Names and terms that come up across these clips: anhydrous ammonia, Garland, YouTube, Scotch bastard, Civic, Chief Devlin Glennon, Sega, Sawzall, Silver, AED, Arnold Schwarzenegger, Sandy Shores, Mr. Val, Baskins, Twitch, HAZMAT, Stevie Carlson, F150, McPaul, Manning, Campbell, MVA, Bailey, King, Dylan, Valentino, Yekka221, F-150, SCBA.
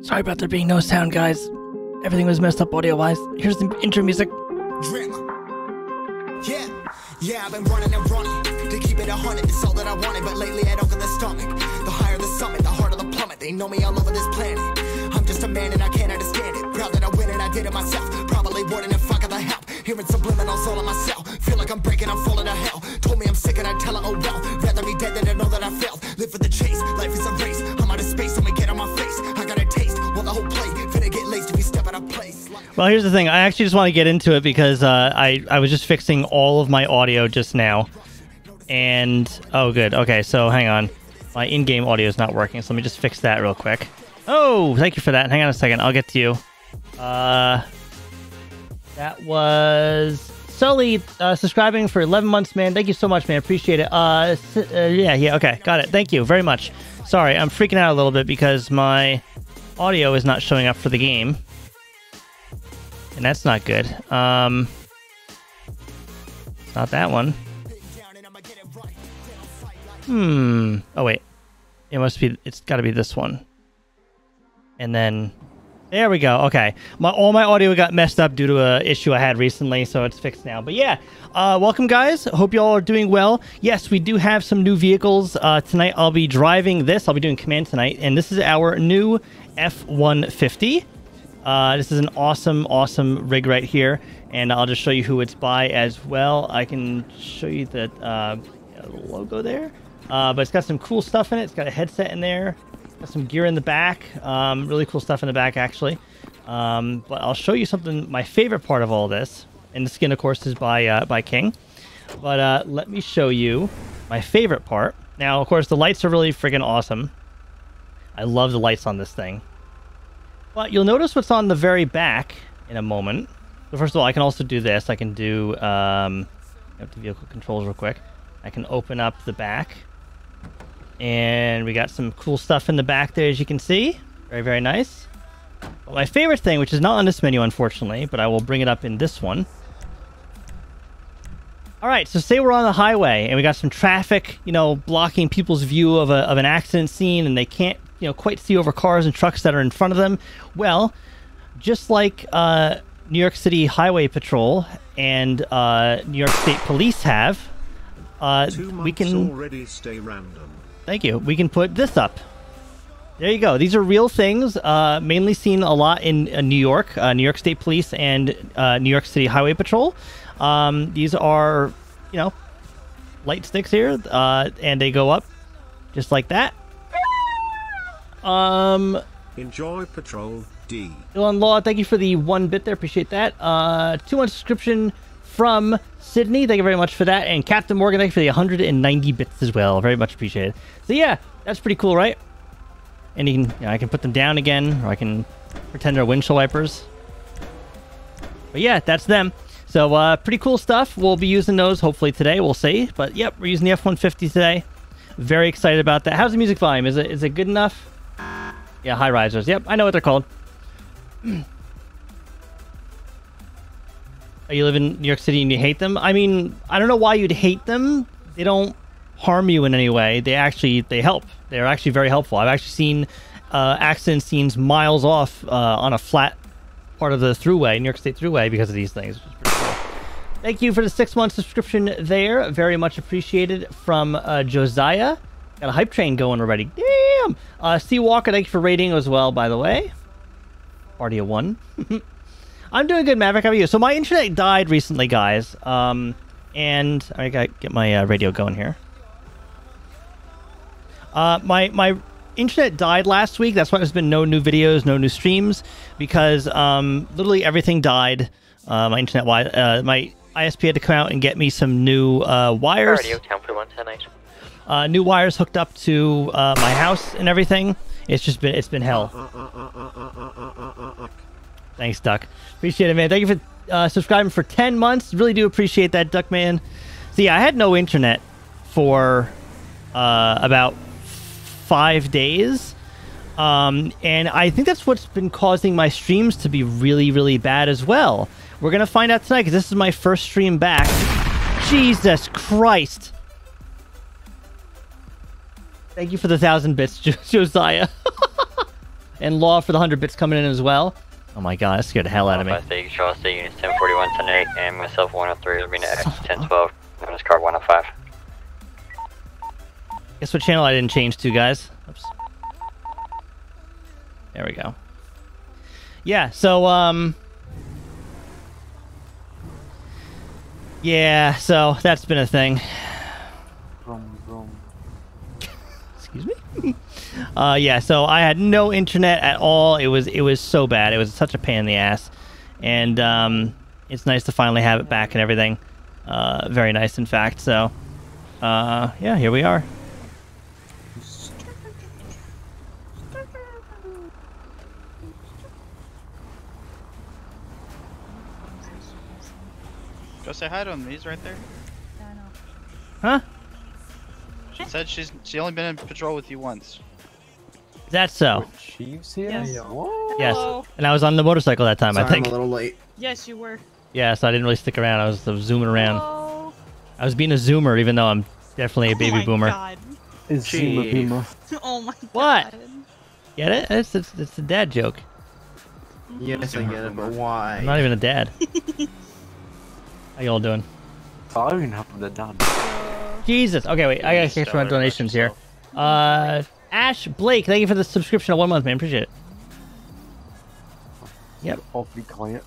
Sorry about there being no sound, guys. Everything was messed up audio-wise. Here's the intro music. Yeah, I've been running and running. To keep it 100, it's all that I wanted. But lately I don't get the stomach. The higher the summit, the harder the plummet. They know me all over this planet. I'm just a man and I can't understand it. Proud that I win and I did it myself. Probably wouldn't have fucking the help. Hearing subliminals all in my cell. Feel like I'm breaking, I'm falling to hell. Told me I'm sick and I tell her, oh well. Rather be dead than to know that I failed. Live for the chase, life is a race. I'm out of space, let me get on my face. I got a taste, well the whole play. Finna get laced if you step out of place. Well, here's the thing. I actually just want to get into it because I was just fixing all of my audio just now. And, oh good, okay, so hang on. My in-game audio is not working, so let me just fix that real quick. Oh, thank you for that. Hang on a second, I'll get to you. That was... Sully, subscribing for 11 months, man. Thank you so much, man. Appreciate it. Yeah, okay. Got it. Thank you very much. Sorry, I'm freaking out a little bit because my audio is not showing up for the game. And that's not good. It's not that one. Oh, wait. It must be... It's gotta be this one. And then... There we go. Okay, all my audio got messed up due to an issue I had recently, so it's fixed now. But yeah, welcome guys. Hope y'all are doing well. Yes, we do have some new vehicles tonight. I'll be driving this. I'll be doing command tonight, and this is our new F150. This is an awesome, awesome rig right here, and I'll just show you who it's by as well. I can show you the logo there, but it's got some cool stuff in it. It's got a headset in there. Got some gear in the back, really cool stuff in the back actually, but I'll show you something, my favorite part of all this, and the skin of course is by King, but let me show you my favorite part. Now of course the lights are really freaking awesome. I love the lights on this thing, but you'll notice what's on the very back in a moment. So first of all, I can also do this. I can do up to vehicle controls real quick. I can open up the back. And we got some cool stuff in the back there, as you can see. Very, very nice. But my favorite thing, which is not on this menu, unfortunately, but I will bring it up in this one. All right, so say we're on the highway and we got some traffic, you know, blocking people's view of an accident scene, and they can't, you know, quite see over cars and trucks that are in front of them. Well, just like New York City Highway Patrol and New York State Police have, we can already stay random. Thank you. We can put this up. There you go. These are real things, mainly seen a lot in New York, New York State Police and New York City Highway Patrol. These are, you know, light sticks here, and they go up just like that. Enjoy Patrol D. Dylan Law, thank you for the one bit there. Appreciate that. 2-month subscription from Sydney, thank you very much for that. And Captain Morgan, thank you for the 190 bits as well. Very much appreciated. So yeah, that's pretty cool, right? And you can, you know, I can put them down again, or I can pretend they're windshield wipers. But yeah, that's them. So pretty cool stuff. We'll be using those hopefully today. We'll see. But yep, we're using the F-150 today. Very excited about that. How's the music volume? Is it good enough? Yeah, high risers. Yep, I know what they're called. You live in New York City and you hate them? I mean, I don't know why you'd hate them. They don't harm you in any way. They actually, they help. They're actually very helpful. I've actually seen accident scenes miles off on a flat part of the thruway, New York State thruway, because of these things, which is pretty cool. Thank you for the 6-month subscription there. Very much appreciated from Josiah. Got a hype train going already. Damn! C. Walker, thank you for rating as well, by the way. Party of one. I'm doing good, Maverick. How are you? So my internet died recently, guys. And I gotta get my radio going here. My internet died last week. That's why there's been no new videos, no new streams, because literally everything died. My internet, my ISP had to come out and get me some new wires. New wires hooked up to my house and everything. It's been hell. Thanks, Duck. Appreciate it, man. Thank you for subscribing for 10 months. Really do appreciate that, Duck, man. So yeah, I had no internet for about 5 days. And I think that's what's been causing my streams to be really, really bad as well. We're going to find out tonight, because this is my first stream back. Jesus Christ. Thank you for the 1,000 bits, Josiah. And Law for the 100 bits coming in as well. Oh my god, that scared the hell out of me. Units 1041, 10-8, and myself 103, Arena X 1012, known as car 105. Guess what channel I didn't change to, guys? Oops. There we go. Yeah, so, yeah, so that's been a thing. Excuse me? Yeah, so I had no internet at all. It was so bad. It was such a pain in the ass. And it's nice to finally have it back and everything. Very nice, in fact. So, yeah, here we are. Go say hi to him. He's right there. Huh? She said she only been in patrol with you once. Is that so? Chief's here? Yes. Yes. And I was on the motorcycle that time, sorry, I think. I'm a little late. Yes, you were. Yeah, so I didn't really stick around. I was zooming around. Hello. I was being a zoomer, even though I'm definitely a baby boomer. God. It's zoomer boomer. Oh my god. What? Get it? It's a dad joke. Yes, I get it, but why? I'm not even a dad. How y'all doing? I don't even have the dad. Jesus. Okay, wait. I gotta catch my donations here. Ash Blake, thank you for the subscription of 1 month, man. Appreciate it. Yep. Awfully quiet.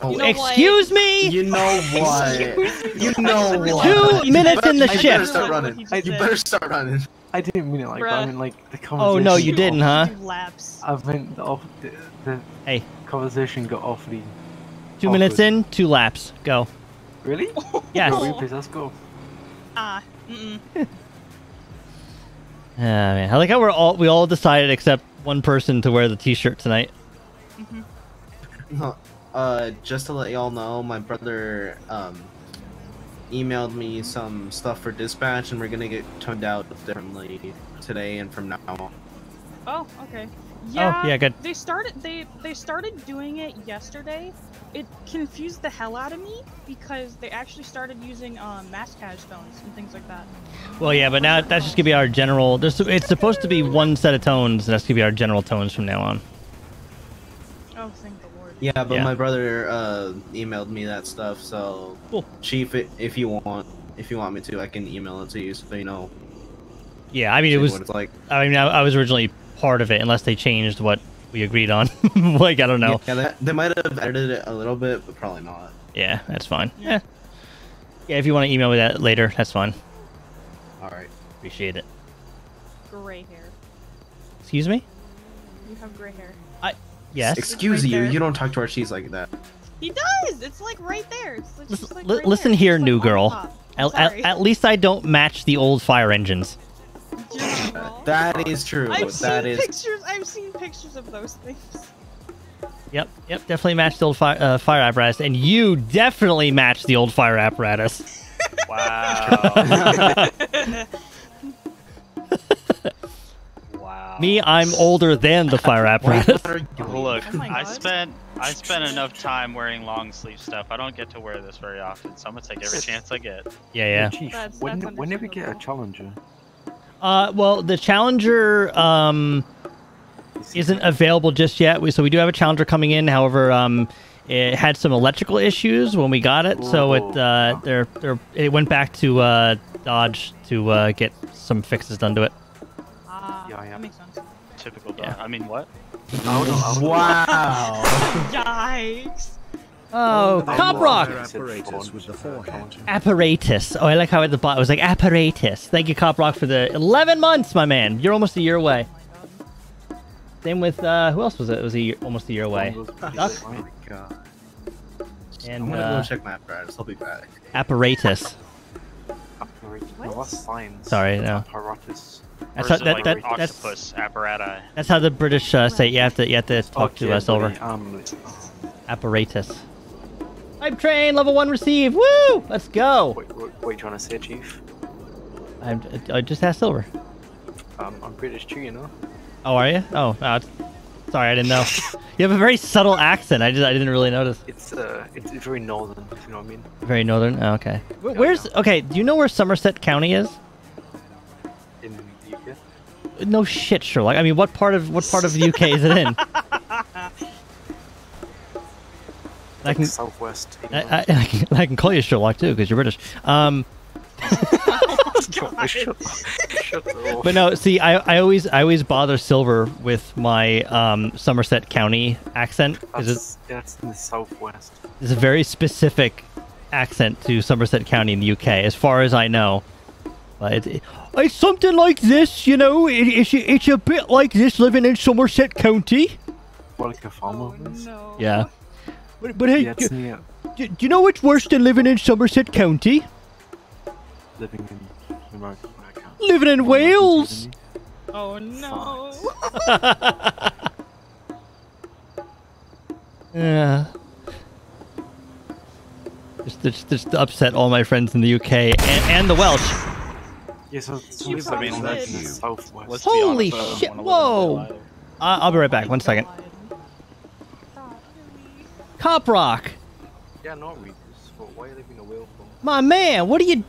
Oh, you know excuse what? Me. You know what? You know what? 2 minutes in the shift. You better start running. I didn't mean it like that. I mean like the conversation. Oh no, you didn't, huh? I meant the conversation got awfully. 2 minutes in, 2 laps. Go. Really? Yes. Oh. Let's go. Ah. Mm-mm. Oh, man. I like how we all decided except one person to wear the t-shirt tonight. Mm-hmm. No, just to let y'all know, my brother emailed me some stuff for dispatch, and we're gonna get toned out differently today and from now on. Oh, okay. Yeah. Oh, yeah. Good. They started doing it yesterday. It confused the hell out of me because they actually started using mass cash tones and things like that. Well, yeah, but now that's just gonna be our general. It's supposed to be one set of tones, and that's gonna be our general tones from now on. Oh, thank the Lord. Yeah, but my brother emailed me that stuff, so cool. Chief, if you want me to, I can email it to you so you know. Yeah, I mean it was. What it's like. I mean, I was originally part of it, unless they changed what we agreed on. Like, I don't know. Yeah, they might have edited it a little bit, but probably not. Yeah, that's fine. Yeah. Yeah, if you want to email me that later, that's fine. Alright. Appreciate it. Gray hair. Excuse me? You have gray hair. Yes. Excuse you, you don't talk to our cheese like that. He does! It's like right there. It's like, listen here, new girl. At least I don't match the old fire engines. That is true. I've seen pictures of those things. Yep. Definitely matched the old fire apparatus, and you definitely matched the old fire apparatus. Wow. Wow. Me, I'm older than the fire apparatus. Look, oh I spent enough time wearing long sleeve stuff. I don't get to wear this very often, so I'm gonna take every chance I get. Yeah. Hey, Chief, when did we get a Challenger? Well, the Challenger isn't available just yet, so we do have a Challenger coming in. However, it had some electrical issues when we got it, so it went back to Dodge to get some fixes done to it. Yeah. That makes sense. Typical Dodge. Yeah. I mean, what? Wow. Yikes. Oh, cop rock! Apparatus with the forehand. Apparatus. Oh, I like how at the bot it was like apparatus. Thank you, cop rock, for the 11 months, my man. You're almost a year away. Same with who else was it? It was almost a year away. Oh my god. And I'm gonna go check my apparatus. I'll be back. Apparatus. Apparatus. What? Sorry, no. Apparatus. That's how, like octopus, that's how the British say you have to talk to us over. Apparatus. I'm trained. Level 1 receive. Woo! Let's go. What are you trying to say, Chief? I just asked Silver. I'm British too, you know. Oh, are you? Oh, sorry, I didn't know. You have a very subtle accent. I didn't really notice. It's very northern. You know what I mean? Very northern. Oh, okay. Where's okay? Do you know where Somerset County is? In the UK. No shit, Sherlock. I mean, what part of the UK is it in? Like Southwest. I can call you Sherlock too because you're British. But no, see, I always bother Silver with my Somerset County accent. That's in the Southwest. It's a very specific accent to Somerset County in the UK, as far as I know. But it's something like this, you know. It's a bit like this living in Somerset County. Like a farmer. No. Yeah. But hey, yeah, do you know what's worse than living in Somerset County? Living in America. Living in Wales! Oh no! Yeah. Just to upset all my friends in the UK and the Welsh. Yes, I mean, holy shit! Whoa! I'll be right back. One second. Cop rock. Yeah, not Reapers, but why are they being a whale for? My man, what are you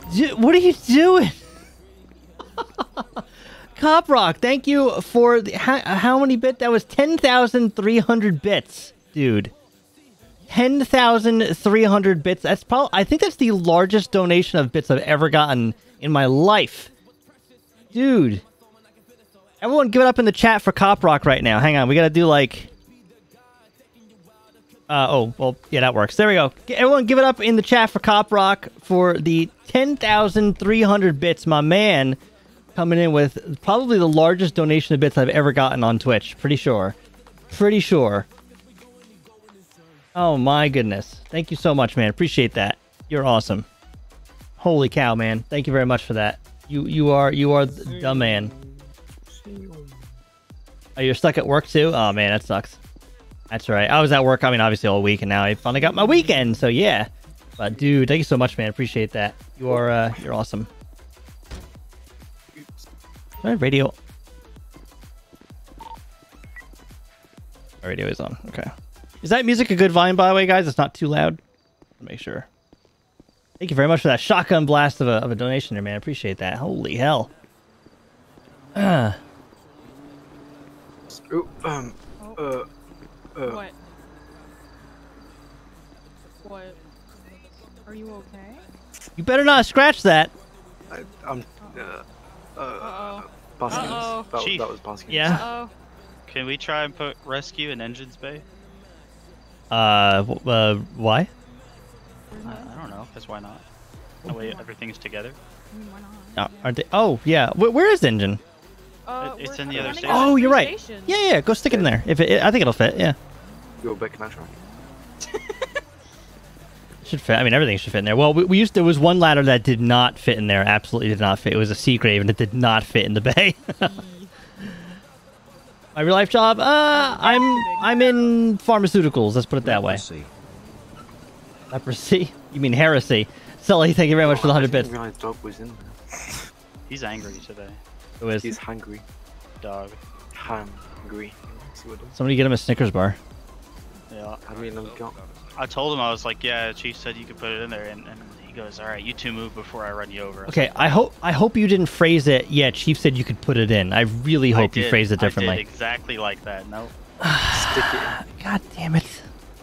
doing? Cop rock, thank you for the, how many bits? That was 10,300 bits, dude. 10,300 bits. That's probably, I think that's the largest donation of bits I've ever gotten in my life, dude. Everyone, give it up in the chat for Cop rock right now. Hang on, we gotta do like. Oh, well, yeah, that works. There we go. Everyone give it up in the chat for Cop Rock for the 10,300 bits. My man coming in with probably the largest donation of bits I've ever gotten on Twitch. Pretty sure. Pretty sure. Oh, my goodness. Thank you so much, man. Appreciate that. You're awesome. Holy cow, man. Thank you very much for that. You are the man. Oh, you're stuck at work, too? Oh, man, that sucks. That's right. I was at work, I mean, obviously all week, and now I finally got my weekend, so yeah. But dude, thank you so much, man. Appreciate that. You're awesome. My radio is on. Okay. Is that music a good volume, by the way, guys? It's not too loud. Make sure. Thank you very much for that shotgun blast of a donation there, man. Appreciate that. Holy hell. What? What? Are you okay? You better not scratch that. Baskins. Chief. That was Baskins. Yeah. Uh-oh. Can we try and put rescue in engines bay? Why? I don't know. Cause why not? That way everything's together. Why not? Yeah. Are they? Oh yeah. Where is the engine? It's in the other station. Oh, you're right. Yeah, yeah. Go stick it in there. If I think it'll fit. Yeah. Go back to natural. Should fit. I mean, everything should fit in there. Well, there was one ladder that did not fit in there. Absolutely did not fit. It was a sea grave, and it did not fit in the bay. My real life job? I'm in pharmaceuticals. Let's put it that way. Leprosy. Leprosy? You mean heresy? Sully, thank you very much for the 100 bits. My dog was in there. He's angry today. Who is? He's hungry. Dog. Hungry. Somebody get him a Snickers bar. Yeah. I mean, I told him, I was like, yeah, Chief said you could put it in there, and he goes, all right, you two move before I run you over. Okay, I hope you didn't phrase it, yeah, Chief said you could put it in. I really hope you phrased it differently. I did exactly like that. No. Stick it. God damn it.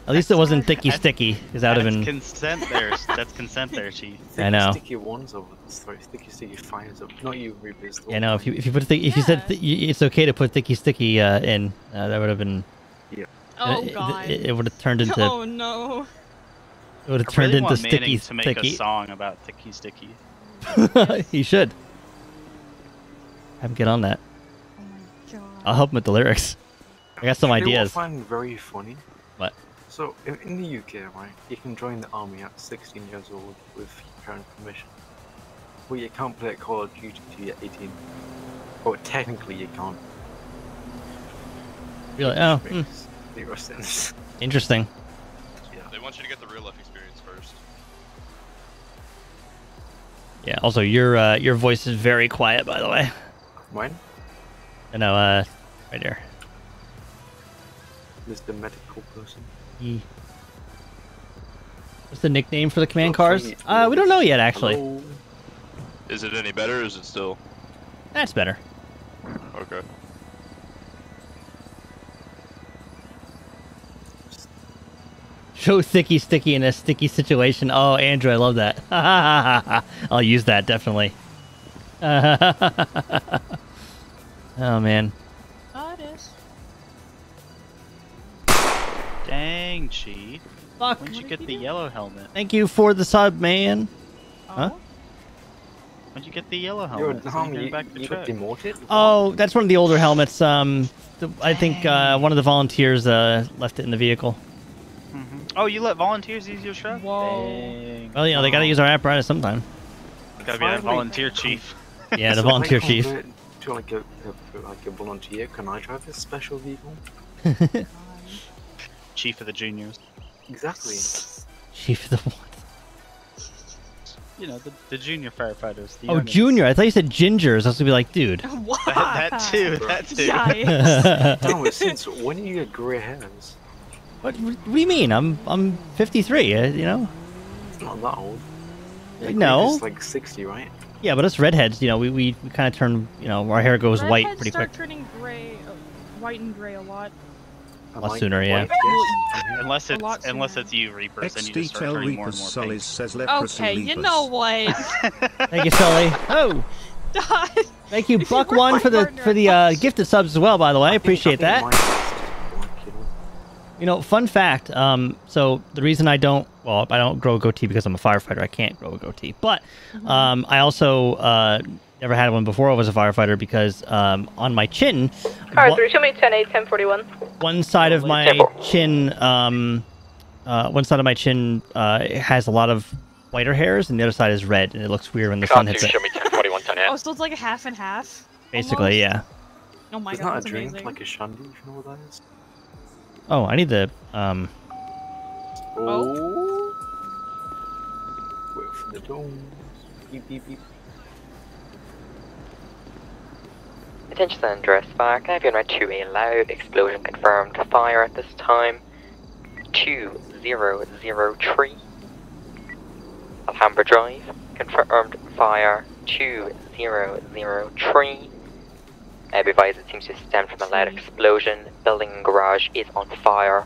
At least it wasn't sticky. That would have been consent there. That's consent there, Chief. I know. Sticky ones over this, sorry, sticky fires up. Not you, Reapers. I know. If you put if you said it's okay to put sticky in, that would have been. Yeah. Oh god. It would have turned into. Oh no. It would have turned really into Sticky Sticky. I really want Manning to make a song about Sticky Sticky. He should. Have him get on that. Oh my God. I'll help him with the lyrics. I got some ideas. What I find very funny. What? So, in the UK, right, you can join the army at 16 years old with your parents' permission. But you can't play Call of Duty until you're 18. Or technically you can't. You're like, oh, zero sense. Interesting. Yeah. They want you to get the real life experience first. Yeah. Also, your voice is very quiet, by the way. Mine? No, right there. Mr. Medical Person. E. What's the nickname for the command cars? We don't know yet, actually. Hello? Is it any better? Or is it still? That's better. Okay. Show Sticky Sticky in a sticky situation. Oh, Andrew, I love that. I'll use that, definitely. Oh, man. Oh, it is. Dang, Chief. Fuck. When'd you get the yellow helmet? Thank you for the sub, man. Huh? When'd you get the yellow helmet? You got demoted? Oh, that's one of the older helmets. I think one of the volunteers left it in the vehicle. Oh, you let volunteers use your truck? Whoa. Well, you know, they gotta use our apparatus sometime. Gotta be a volunteer chief. Yeah, the volunteer chief. To like a volunteer, can I drive this special vehicle? Chief of the juniors. Exactly. Chief of the what? You know, the junior firefighters. The youngest. Junior. I thought you said gingers. I was gonna be like, dude. What? That too. No, since when do you get gray hairs? What do you mean? I'm 53, you know? It's not that old. Like, no. It's like 60, right? Yeah, but us redheads, you know, we kind of turn, you know, our hair goes white pretty quick. Redheads start turning gray, white and gray a lot. A lot sooner, yeah. unless it's you, Reapers, then you just start turning more and more pink. Okay, you know what? Thank you, Sully. Oh! Thank you, Buck1, for the gifted subs as well, by the way. I appreciate that. You know, fun fact, so the reason I don't grow a goatee because I'm a firefighter, I can't grow a goatee, but I also never had one before I was a firefighter because on my chin, one side of my chin it has a lot of whiter hairs and the other side is red and it looks weird when the sun hits it. Oh, so it's like a half and half? Basically, almost? Yeah. Oh my God, that's amazing. Isn't that a drink, like a shandy, if you know what that is? Oh, I need the, Oh. Wait for the domes. Beep, beep, beep. Attention to the undress fire. Can I have your night 2A loud? Explosion confirmed. Fire at this time. 2003. Alhambra Drive. Confirmed fire. 2003. Advised it seems to stem from a loud explosion. Building and garage is on fire.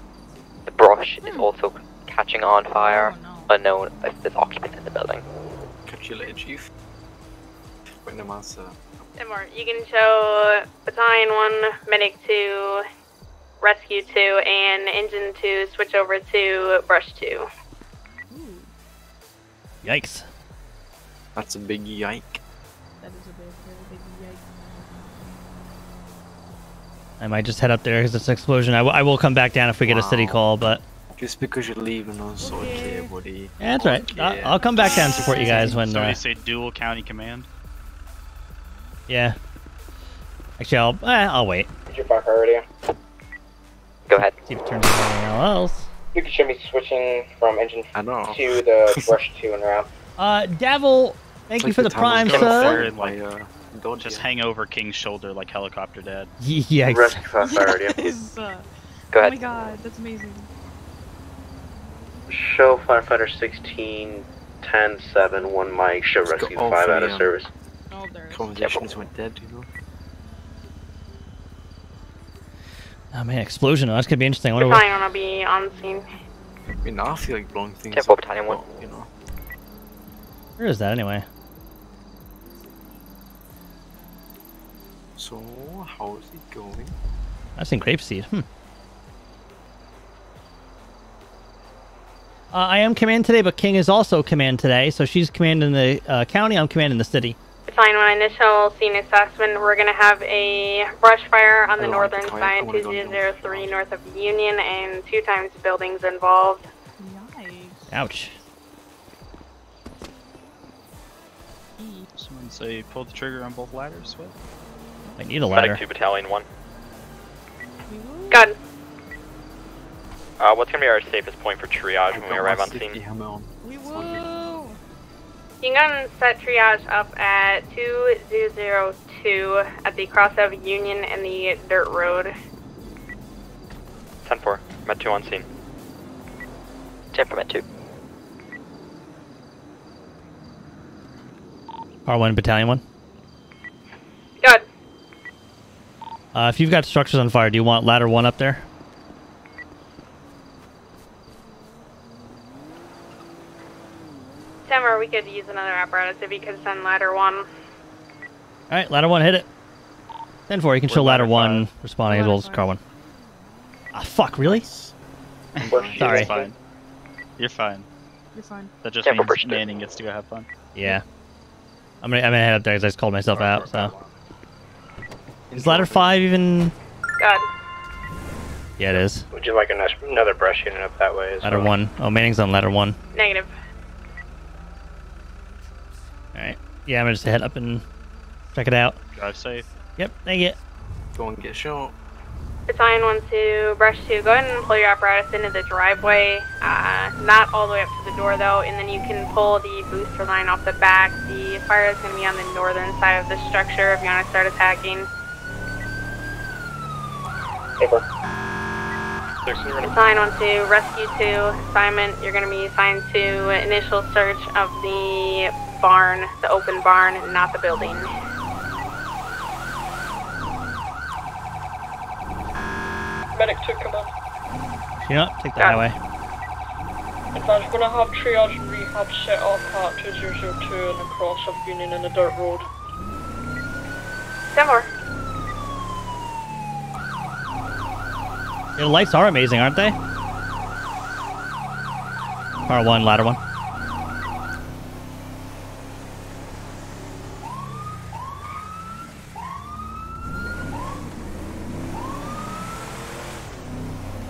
The brush is also catching on fire. Oh, no. Unknown if there's occupants in the building. Catch you later, Chief. Wait, no more, sir. You can show Battalion 1, Medic 2, Rescue 2, and Engine 2 switch over to Brush 2. Ooh. Yikes. That's a big yike. That is a big yike. I might just head up there because it's an explosion. I will come back down if we get a city call, but... Just because you're leaving us, okay, buddy. Yeah, that's right. Okay. I'll come back down and support you guys when... Somebody say dual county command? Yeah. Actually, I'll wait. Did you fuck already? Go ahead. See if it turns into anything else. You should be switching from engine to the brush 2 and route. Devil, thank you for the prime, sir. Don't just hang over King's shoulder like Helicopter Dad. Yeah, yes. Go ahead. Oh my God, that's amazing. Show firefighter 16 10 7 1 Mike. Show rescue 5 out of service. Oh, conversations went dead, you know. Oh man, explosion! Oh, that's gonna be interesting. What Battalion will be on scene. I mean, I feel like blowing things up, you know. Where is that anyway? So, how is it going? I've seen grapeseed. I am command today, but King is also command today, so she's commanding the county, I'm commanding the city. Sign one initial scene assessment. We're going to have a brush fire on the northern side, 2003 north of Union, and 2 times buildings involved. Nice. Ouch. Someone say pull the trigger on both ladders. What? I need a ladder. Static 2, Battalion 1. Gun. What's going to be our safest point for triage when we arrive on scene? We will. You can set triage up at 2002 at the cross of Union and the dirt road. 10-4. Met 2 on scene. 10-4, Met 2. R1, Battalion 1. Good. If you've got structures on fire, do you want ladder 1 up there? Or we could use another apparatus if you could send ladder 1. Alright, ladder 1, hit it. 10-4, you can show ladder 1 responding as well as car 1. Ah, fuck, really? Sorry. Fine. You're fine. You're fine. That just means Manning gets to go have fun. Yeah. I'm gonna head up there because I just called myself out, so. Is ladder 5 even... God. Yeah, it is. Would you like another brush unit up that way as well? Ladder 1. Oh, Manning's on ladder 1. Negative. Alright. Yeah, I'm gonna just head up and check it out. Drive safe. Yep, thank you. Go and get shot. Battalion 1-2, brush 2, go ahead and pull your apparatus into the driveway. Not all the way up to the door though, and then you can pull the booster line off the back. The fire is gonna be on the northern side of the structure if you wanna start attacking. Over. Sign 1-2, rescue 2, assignment, you're gonna be assigned to initial search of the barn, the open barn, not the building. Medic 2, come on. Yeah, take that away. Advance, we're going to have triage and rehab set up at 2002 and across of Union and the dirt road. 10-4. The lights are amazing, aren't they? Car 1, ladder 1.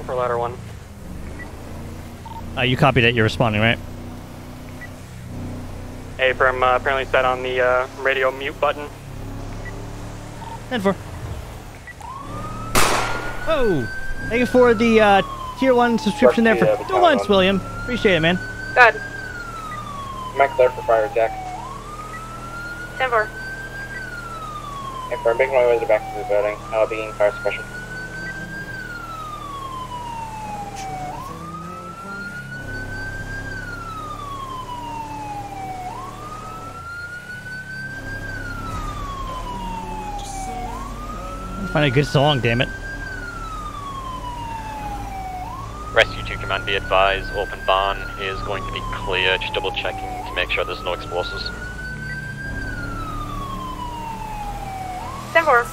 Ladder 1. You copied it, you're responding, right? Abram apparently set on the radio mute button. 10-4. Oh! Thank you for the tier 1 subscription there for 2 months, William. Appreciate it, man. Good. Mac there for fire attack. 10-4. If I'm making my way back to the building, I'll be in fire suppression. Find a good song, damn it. Rescue 2 command, be advised, open barn is going to be clear. Just double checking to make sure there's no explosives. 10-4.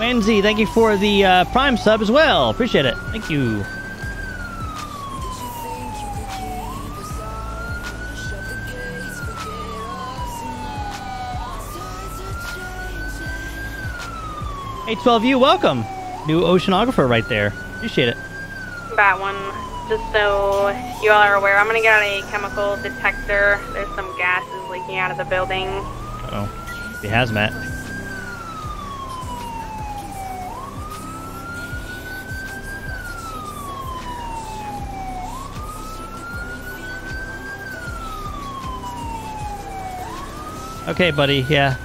Wenzi, thank you for the prime sub as well. Appreciate it. Thank you. A12U, welcome! New oceanographer right there. Appreciate it. That one, just so you all are aware, I'm gonna get out a chemical detector. There's some gases leaking out of the building. Uh-oh. The hazmat. Okay, buddy, yeah.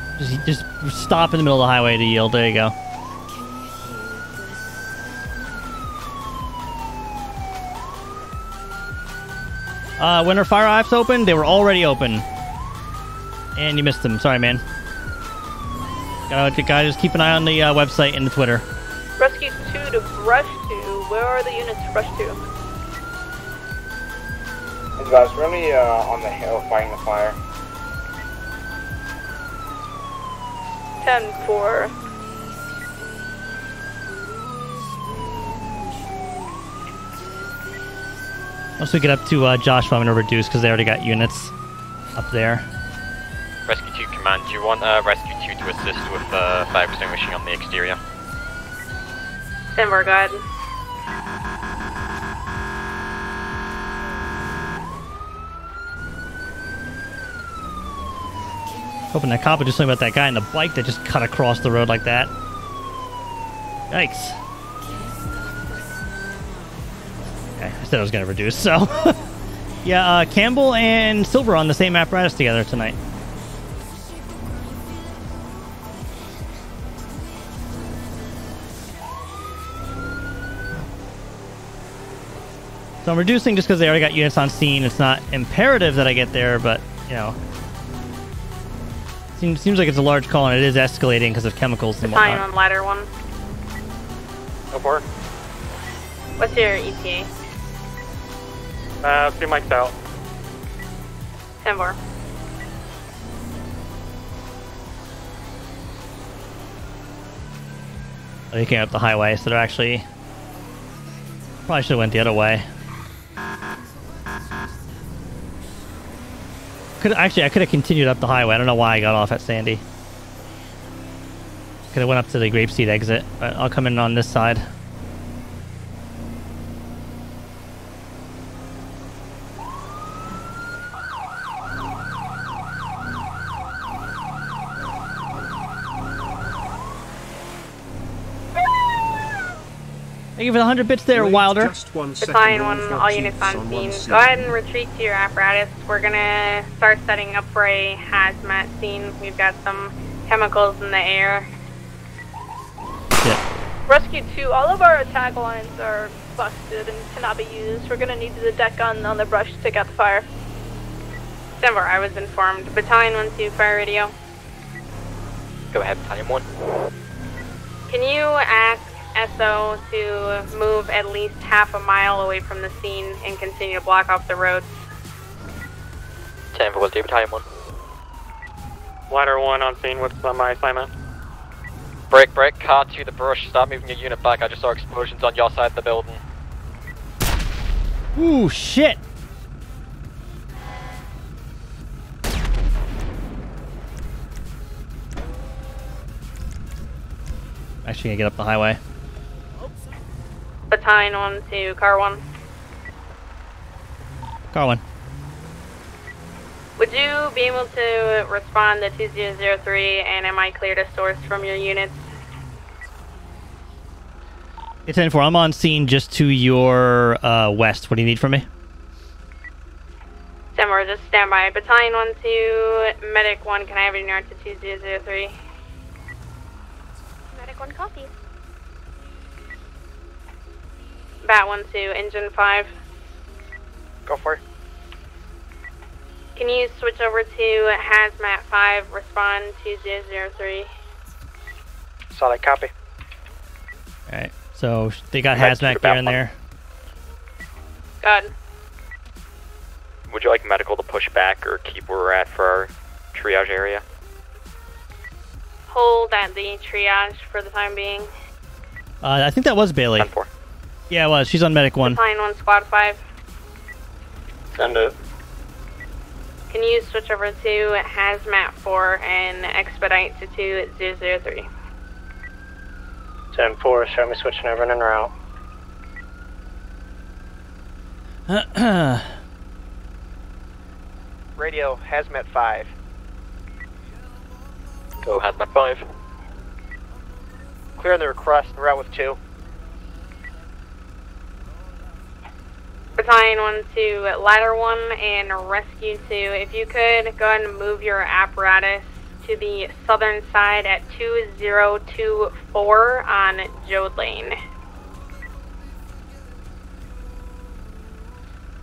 Just stop in the middle of the highway to yield. There you go. When our fire offs opened, they were already open. And you missed them. Sorry, man. Gotta just keep an eye on the website and the Twitter. Rescue 2 to brush 2. Where are the units to brush 2? It's really on the hill fighting the fire. 10-4. Once we get up to Joshua, I'm going to reduce because they already got units up there. Rescue 2 Command, do you want Rescue 2 to assist with fire extinguishing on the exterior? Then we're good. Hoping that cop would do something about that guy on the bike that just cut across the road like that. Yikes. Okay, I said I was going to reduce, so... yeah, Campbell and Silver on the same apparatus together tonight. So I'm reducing just because they already got units on scene. It's not imperative that I get there, but, you know... Seems like it's a large call, and it is escalating because of chemicals and whatnot. Battalion on ladder one. Go for it. What's your ETA? 3 mics out. 10-4. Oh, they came up the highway, so they're actually... Probably should have went the other way. Actually, I could have continued up the highway. I don't know why I got off at Sandy. Could have went up to the Grapeseed exit, but I'll come in on this side. Thank you for the 100 bits there, Wilder. Battalion 1, all units on scene. Go ahead and retreat to your apparatus. We're going to start setting up for a hazmat scene. We've got some chemicals in the air. Yeah. Rescue 2, all of our attack lines are busted and cannot be used. We're going to need the deck gun on the brush to take out the fire. Denver, I was informed. Battalion 1-2, fire radio. Go ahead, Battalion 1. Can you ask SO to move at least half a mile away from the scene and continue to block off the road? 10-4, do Battalion 1. Ladder 1 on scene with my assignment. Break, break, car to the brush, start moving your unit back. I just saw explosions on your side of the building. Ooh, shit! Actually gonna get up the highway. Battalion 1 to car 1. Car 1. Would you be able to respond to 2003 and am I clear to source from your units? It's 10-4. I'm on scene just to your west. What do you need from me? 10-4, just stand by. Battalion 1 to Medic 1. Can I have your unit to 2003? Medic 1 copies. Bat 1-2, engine 5. Go for it. Can you switch over to Hazmat 5, respond 2003? Solid copy. Alright, so they got Hazmat there in there. Good. Would you like medical to push back or keep where we're at for our triage area? Hold at the triage for the time being. I think that was Bailey. 10-4. Yeah, it was. She's on Medic 1. Battalion 1, Squad 5. Send it. Can you switch over to Hazmat 4 and expedite to 2003? 10-4, show me switching over and en route. Radio, Hazmat 5. Go, Hazmat 5. Clear on the request, en route with 2. Battalion 1 to Ladder 1 and Rescue 2. If you could, go ahead and move your apparatus to the southern side at 2024 on Jode Lane.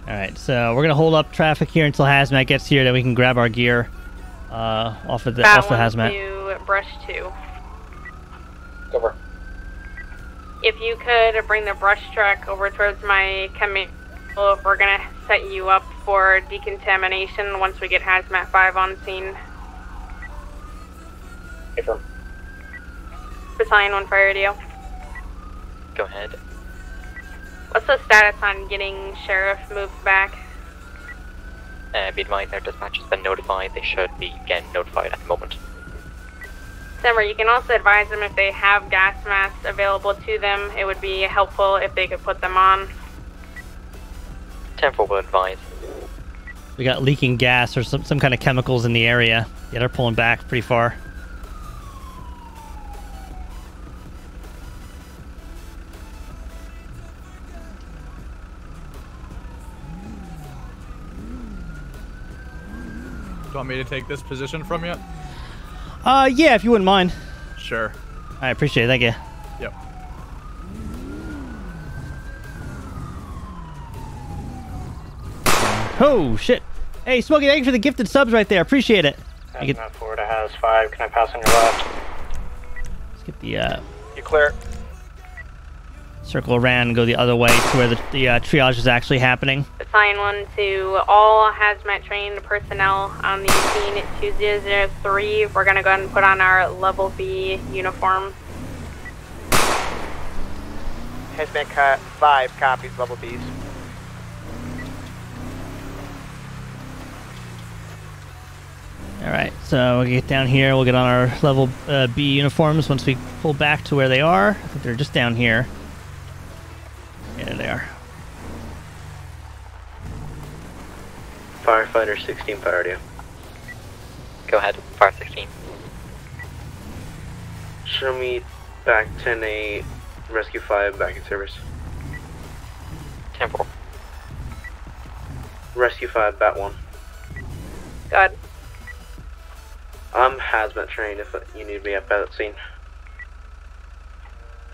Alright, so we're going to hold up traffic here until Hazmat gets here, then we can grab our gear off of Hazmat. To Brush 2. Over. If you could bring the brush truck over towards my command. We're gonna set you up for decontamination once we get Hazmat 5 on scene. Affirm. Battalion 1 fire radio. Go ahead. What's the status on getting Sheriff moved back? Be advised, their dispatch has been notified. They should be getting notified at the moment. Summer, you can also advise them if they have gas masks available to them. It would be helpful if they could put them on. 10-4 will advise. We got leaking gas or some kind of chemicals in the area. Yeah, they're pulling back pretty far. Do you want me to take this position from you? Yeah, if you wouldn't mind. Sure. I appreciate it. Thank you. Yep. Oh, shit. Hey, Smokey, thank you for the gifted subs right there. Appreciate it. HAZMAT 4 to Haz 5. Can I pass on your left? Let's get the... You clear. Circle around and go the other way to where the triage is actually happening. Assign 1 to all HAZMAT trained personnel on the scene 2003. We're going to go ahead and put on our level B uniform. HAZMAT 5 copies level Bs. Alright, so we'll get down here, we'll get on our level B uniforms once we pull back to where they are. I think they're just down here. Yeah, there they are. Firefighter 16, fire to you. Go ahead, fire 16. Show me back 10-8, rescue 5, back in service. 10-4. Rescue 5, bat 1. Go ahead. I'm HAZMAT trained if you need me at that scene.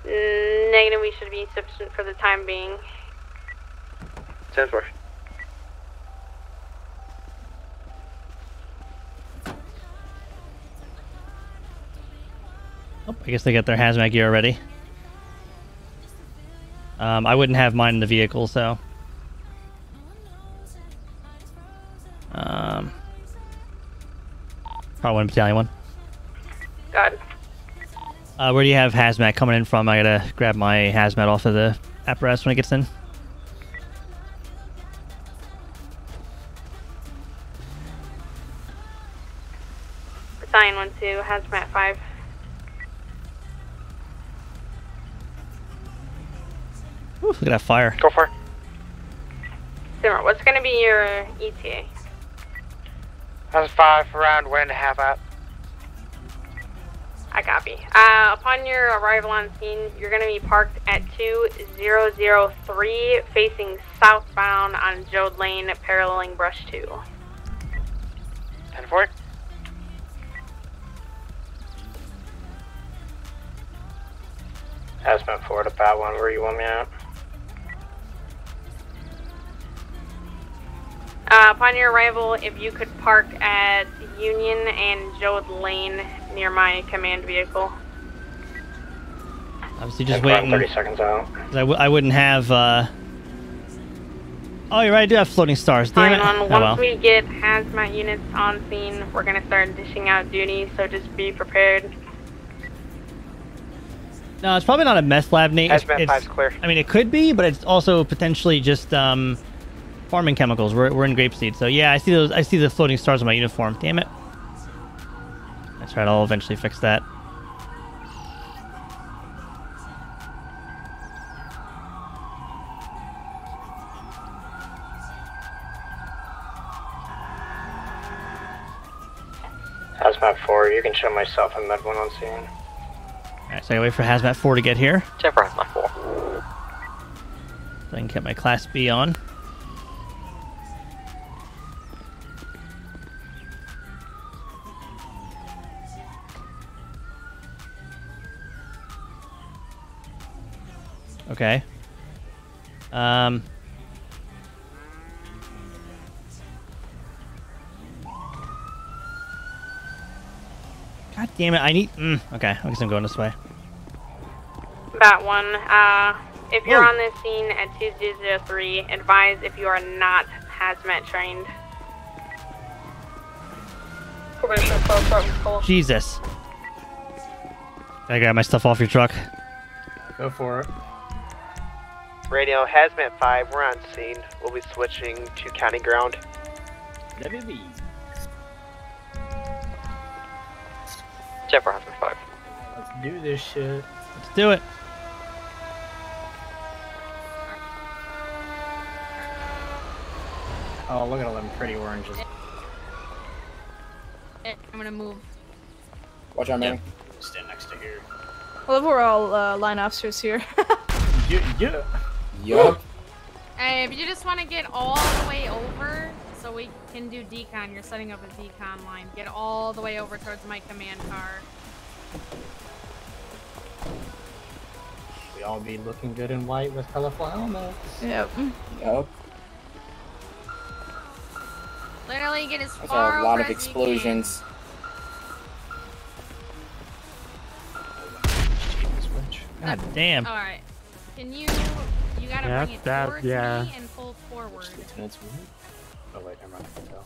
Negative, we should be sufficient for the time being. 10-4. Oh, I guess they got their HAZMAT gear already. I wouldn't have mine in the vehicle, so... Probably one battalion one. Got it. Where do you have HAZMAT coming in from? I gotta grab my HAZMAT off of the apparatus when it gets in. Battalion 1-2, HAZMAT 5. Ooh, look at that fire. Go for it. Simmer, what's gonna be your ETA? That's 5 for round wind, half out. I copy. Upon your arrival on scene, you're going to be parked at 2003, facing southbound on Joad Lane, paralleling brush 2. 10-4. HAZMAT 4 to bat 1, where you want me at? Upon your arrival, if you could park at Union and Joad Lane near my command vehicle. Obviously, just waiting. 30 seconds out. I wouldn't have. Oh, you're right. I do have floating stars. Damn it. Once we get HAZMAT units on scene, we're gonna start dishing out duty. So just be prepared. No, it's probably not a mess lab, Nate. HAZMAT 5's clear. I mean, it could be, but it's also potentially just farming chemicals. We're in grapeseed, so yeah, I see those. I see the floating stars on my uniform. Damn it! That's right. I'll eventually fix that. HAZMAT 4, you can show myself and Med 1 on scene. All right, so I wait for HAZMAT 4 to get here. Check for HAZMAT 4. So I can get my Class B on. Okay. God damn it! I need. Okay, I guess I'm going this way. Bat 1. If you're on this scene at 2003, advise if you are not HAZMAT trained. Jesus. Can I grab my stuff off your truck? Go for it. Radio Hazmat 5, we're on scene. We'll be switching to county ground. WB. Check for Hazmat 5. Let's do this shit. Let's do it. Oh, look at all them pretty oranges. I'm gonna move. Watch out, man. Yep. Stand next to here. I love we're all line officers here. Yeah. Yup. Hey, if you just want to get all the way over, so we can do decon. You're setting up a decon line. Get all the way over towards my command car. We all be looking good in white with colorful helmets. Yep. Yup. Literally get as far over as you can. That's a lot of explosions. God damn. Alright. Can you... You gotta bring it towards me and pull forward. Oh wait, I'm running to tell.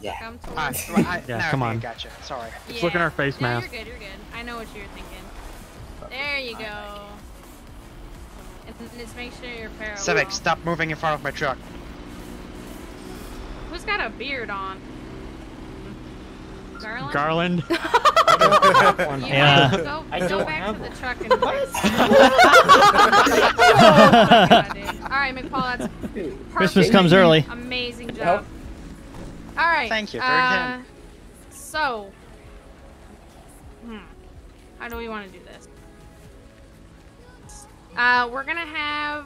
Yeah. Come to come on. Gotcha. Sorry. Yeah. Just look in our face mask. You're good, you're good. I know what you're thinking. There you go. And just make sure you're parallel. Civic, stop moving in front of my truck. Who's got a beard on? Garland? Garland? Go back to the truck and Alright, McPaul, that's perfect. Christmas comes early. Amazing job. Alright. Thank you. So, how do we want to do this? We're going to have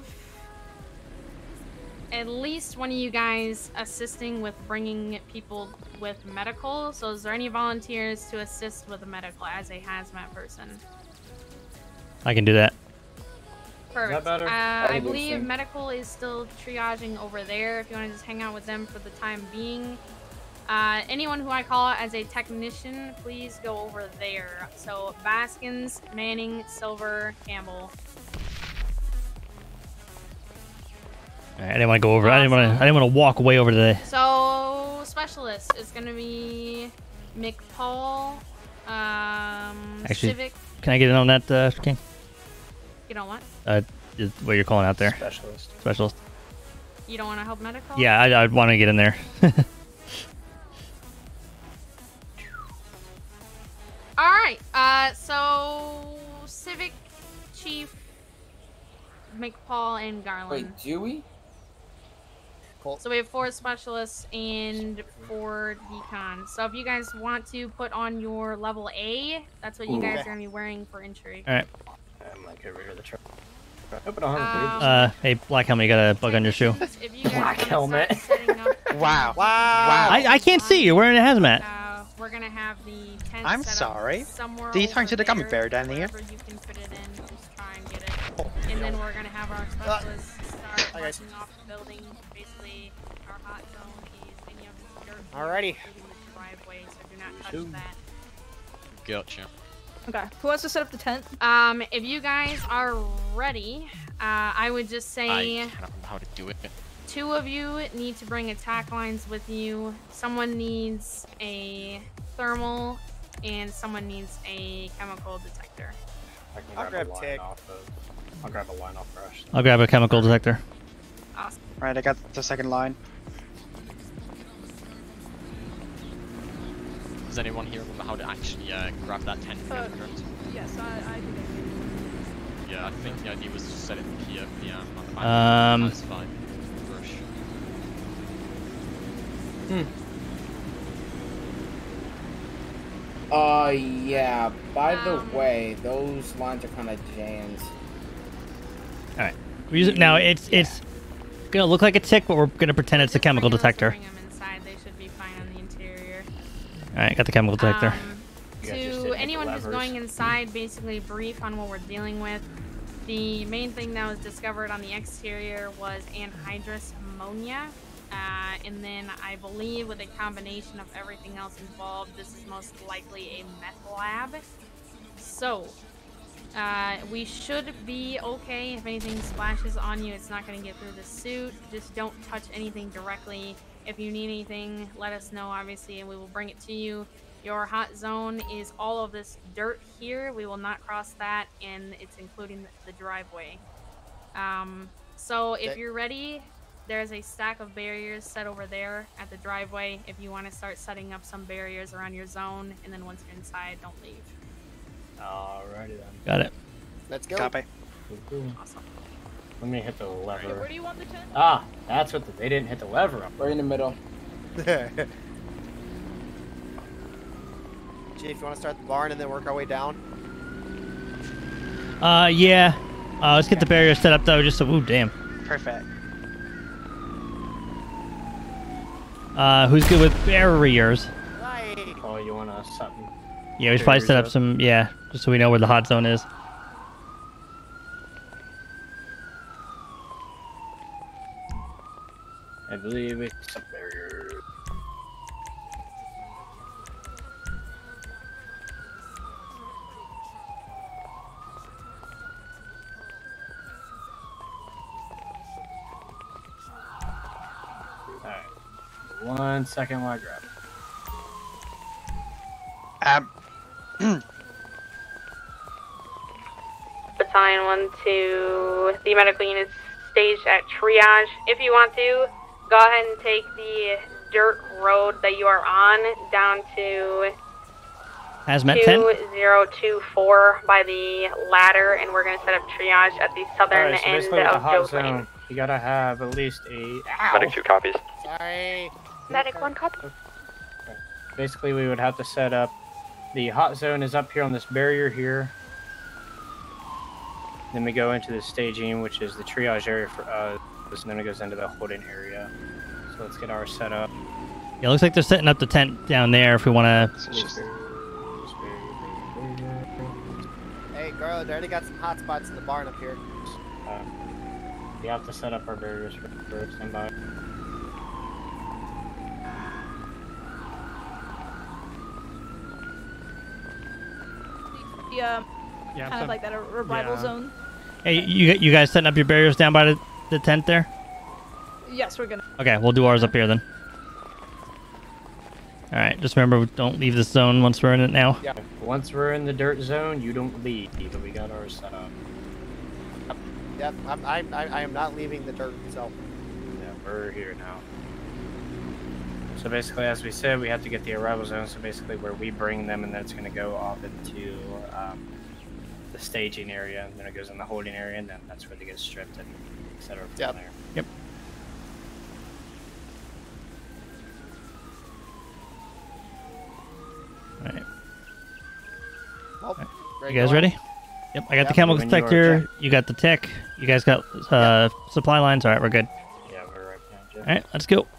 at least one of you guys assisting with bringing people with medical. So is there any volunteers to assist with the medical as a hazmat person? I can do that. Perfect. Is that better? I believe medical is still triaging over there. If you want to just hang out with them for the time being. Anyone who I call as a technician, please go over there. So Baskins, Manning, Silver, Campbell. I didn't want to go over. Awesome. I didn't want to walk way over today. So specialist is gonna be McPaul, Civic. Can I get in on that, King? You don't want? What you're calling out there? Specialist. Specialist. You don't want to help medical? Yeah, I want to get in there. All right. So Civic, Chief, McPaul, and Garland. Wait, do we? So we have 4 specialists and 4 decon. So if you guys want to put on your level A, that's what you guys are gonna be wearing for entry. All right. I'm like over here the truck. Open on, dude. Hey, black helmet, you got a bug on your shoe. If you guys black helmet. Wow. I can't see. You're wearing a hazmat. We're gonna have the tent. I'm sorry. Do you talking to the gummy bear down here? You can put it in. Just try and get it. And then we're gonna have our specialists start working off the building. Our hot zone is and you have dirt already in the driveway, so do not touch that. Gotcha. Okay. Who wants to set up the tent? If you guys are ready, I would just say I don't know how to do it. 2 of you need to bring attack lines with you. Someone needs a thermal and someone needs a chemical detector. I'll grab a line off brush. I'll grab a chemical detector. Awesome. Alright, I got the second line. Does anyone here remember how to actually grab that tent? Yes, I did it. Yeah, I think the idea was to set it here. Yeah, on the back. That's fine. Brush. Yeah, by the way, those lines are kind of jammed. Alright. Now, it's gonna look like a tick, but we're gonna pretend it's a chemical detector. Alright, got the chemical detector. To anyone who's going inside, basically brief on what we're dealing with. The main thing that was discovered on the exterior was anhydrous ammonia. And then I believe with a combination of everything else involved, this is most likely a meth lab. So... we should be okay. If anything splashes on you, it's not going to get through the suit. Just don't touch anything directly. If you need anything, let us know, obviously, and we will bring it to you. Your hot zone is all of this dirt here. We will not cross that, and it's including the driveway. So if you're ready, there's a stack of barriers set over there at the driveway if you want to start setting up some barriers around your zone, and then once you're inside, don't leave. Alrighty then. Got it. Let's go. Copy. Awesome. Let me hit the lever. Where do you want the tent? Ah, that's what they didn't hit the lever up. We're in the middle. Chief, you want to start the barn and then work our way down? Yeah. Let's get the barrier set up though, just so, ooh, damn. Perfect. Who's good with barriers? Right. Oh, you want to set them? Yeah, we should probably set up some, yeah, just so we know where the hot zone is. I believe it's a barrier. Alright. 1 second while I grab it. Battalion 1-2, the medical unit's staged at triage. If you want to, go ahead and take the dirt road that you are on down to HAZMAT 2024 by the ladder, and we're going to set up triage at the southern end of Joe Lane. You got to have at least a... Medic 2 copies. Sorry. Medic 1 copy. Basically, we would have to set up... The hot zone is up here on this barrier here. Then we go into the staging, which is the triage area for us. And then it goes into the holding area. So let's get our set up. Yeah, it looks like they're setting up the tent down there if we want to... Hey, Garland, I already got some hot spots in the barn up here. We have to set up our barriers for somebody. Yeah, kind of like that, a revival zone. Hey, you guys setting up your barriers down by the tent there? Yes, we're gonna. Okay, we'll do ours up here then. All right, just remember, don't leave this zone once we're in it now. Yeah, once we're in the dirt zone, you don't leave. We got ours set up. Yep, I am not leaving the dirt itself. Yeah, we're here now. So basically, as we said, we have to get the arrival zone. So basically, where we bring them, and that's going to go off into the staging area, and then it goes in the holding area, and then that's where they get stripped and set up down there. Yep. All right. Well, you guys ready? Yep. I got the camel detector. You got the tech. You guys got supply lines. All right, we're good. Yeah, we're right now, Jeff. All right, let's go. Let's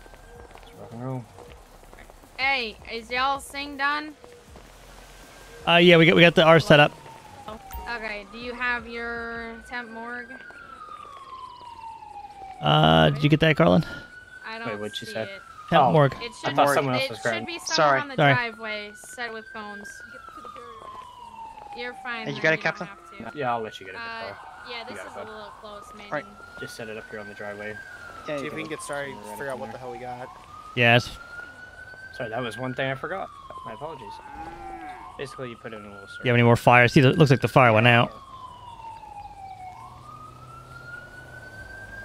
rock and roll. Hey, is y'all thing done? Yeah, we got the R set up. Oh. Okay. Do you have your temp morgue? Did you get that, Garland? I don't. Wait, what she said? Temp morgue. It should, I thought someone else was grabbing. It should be someone on the driveway set with cones. You're fine. Hey, you got it, Captain? Yeah, I'll let you get it. Yeah, this is a little close, man. Right. Just set it up here on the driveway. Yeah, see if we can get started. Figure out what the hell we got. Yes. Sorry, that was one thing I forgot. My apologies. Basically, you put in a little circle. You have any more fire? See, it looks like the fire went out.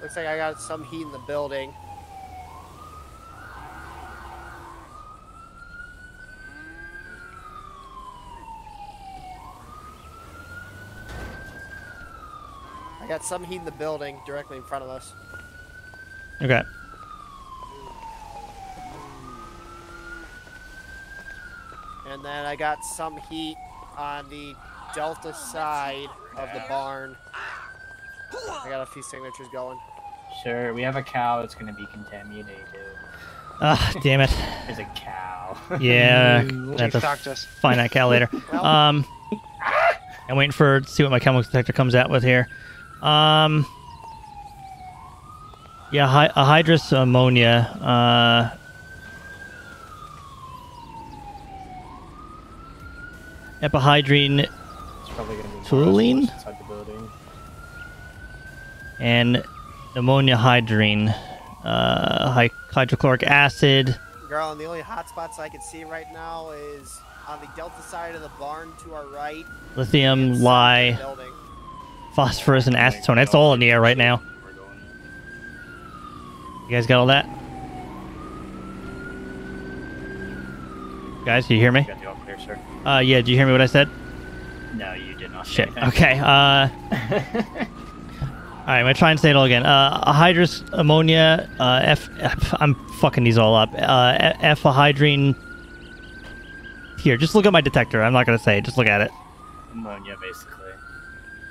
Looks like I got some heat in the building. I got some heat in the building directly in front of us. Okay. And then I got some heat on the delta side of the barn. I got a few signatures going. Sure, we have a cow that's gonna be contaminated. Ah, damn it! There's a cow. Yeah, that's a find that cow later. Well, I'm waiting for to see what my chemical detector comes out with here. Yeah, a hydrous ammonia. Epihydrine. Toluene. And ammonia hydrine, hydrochloric acid. Garland, the only hot spots I can see right now is on the delta side of the barn to our right. Lithium, lye, phosphorus, and acetone. That's all in the air right now. You guys got all that? Guys, do you hear me? Got the offer here, sir. Yeah, do you hear me what I said? No, you did not. Shit. Okay. All right, I'm going to try and say it all again. Hydrous ammonia, I'm fucking these all up. F-hydrine. Here, just look at my detector. I'm not going to say it. Just look at it. Ammonia, basically.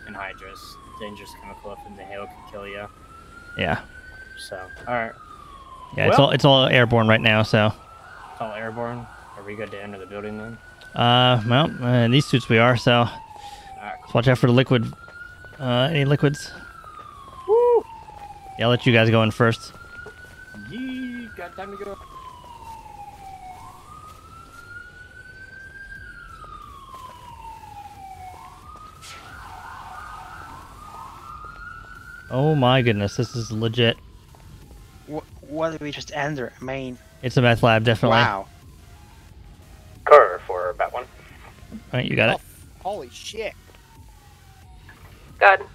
And hydrous. Dangerous chemical up in the hail can kill you. Yeah. So, all right. Yeah, well, it's all airborne right now, so. It's all airborne? Are we good to enter the building then? Well, in these suits we are, so. All right, cool. Watch out for the liquid. Any liquids? Yeah, I'll let you guys go in first. Yee, got time to go. Oh my goodness, this is legit. What did we just enter? I mean... It's a meth lab, definitely. Wow. Car for bat one. Alright, you got it. Holy shit. Got it.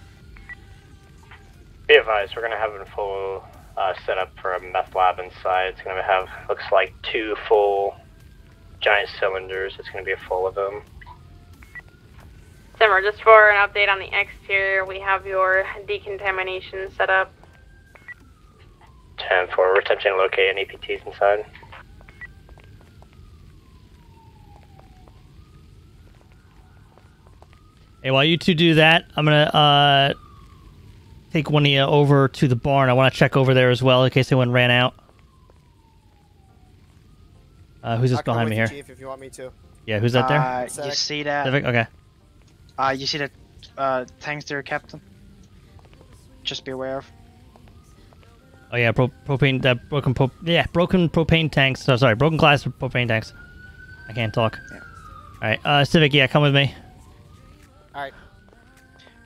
Be advised, we're going to have a full setup for a meth lab inside. It's going to have, looks like, 2 full giant cylinders. It's going to be full of them. Simmer, just for an update on the exterior, we have your decontamination set up. 10-4, we're attempting to locate any EPTs inside. Hey, while you two do that, I'm going to... take one of you over to the barn. I want to check over there as well in case anyone ran out. Who's this behind me here? Chief, if you want me to. Yeah, who's that there? Civic. You see that? Civic? Okay. You see that tanks there, Captain? Just be aware of. Oh yeah, propane. That broken propane tanks. Oh, sorry, broken glass propane tanks. I can't talk. Yeah. All right, Civic. Yeah, come with me. All right.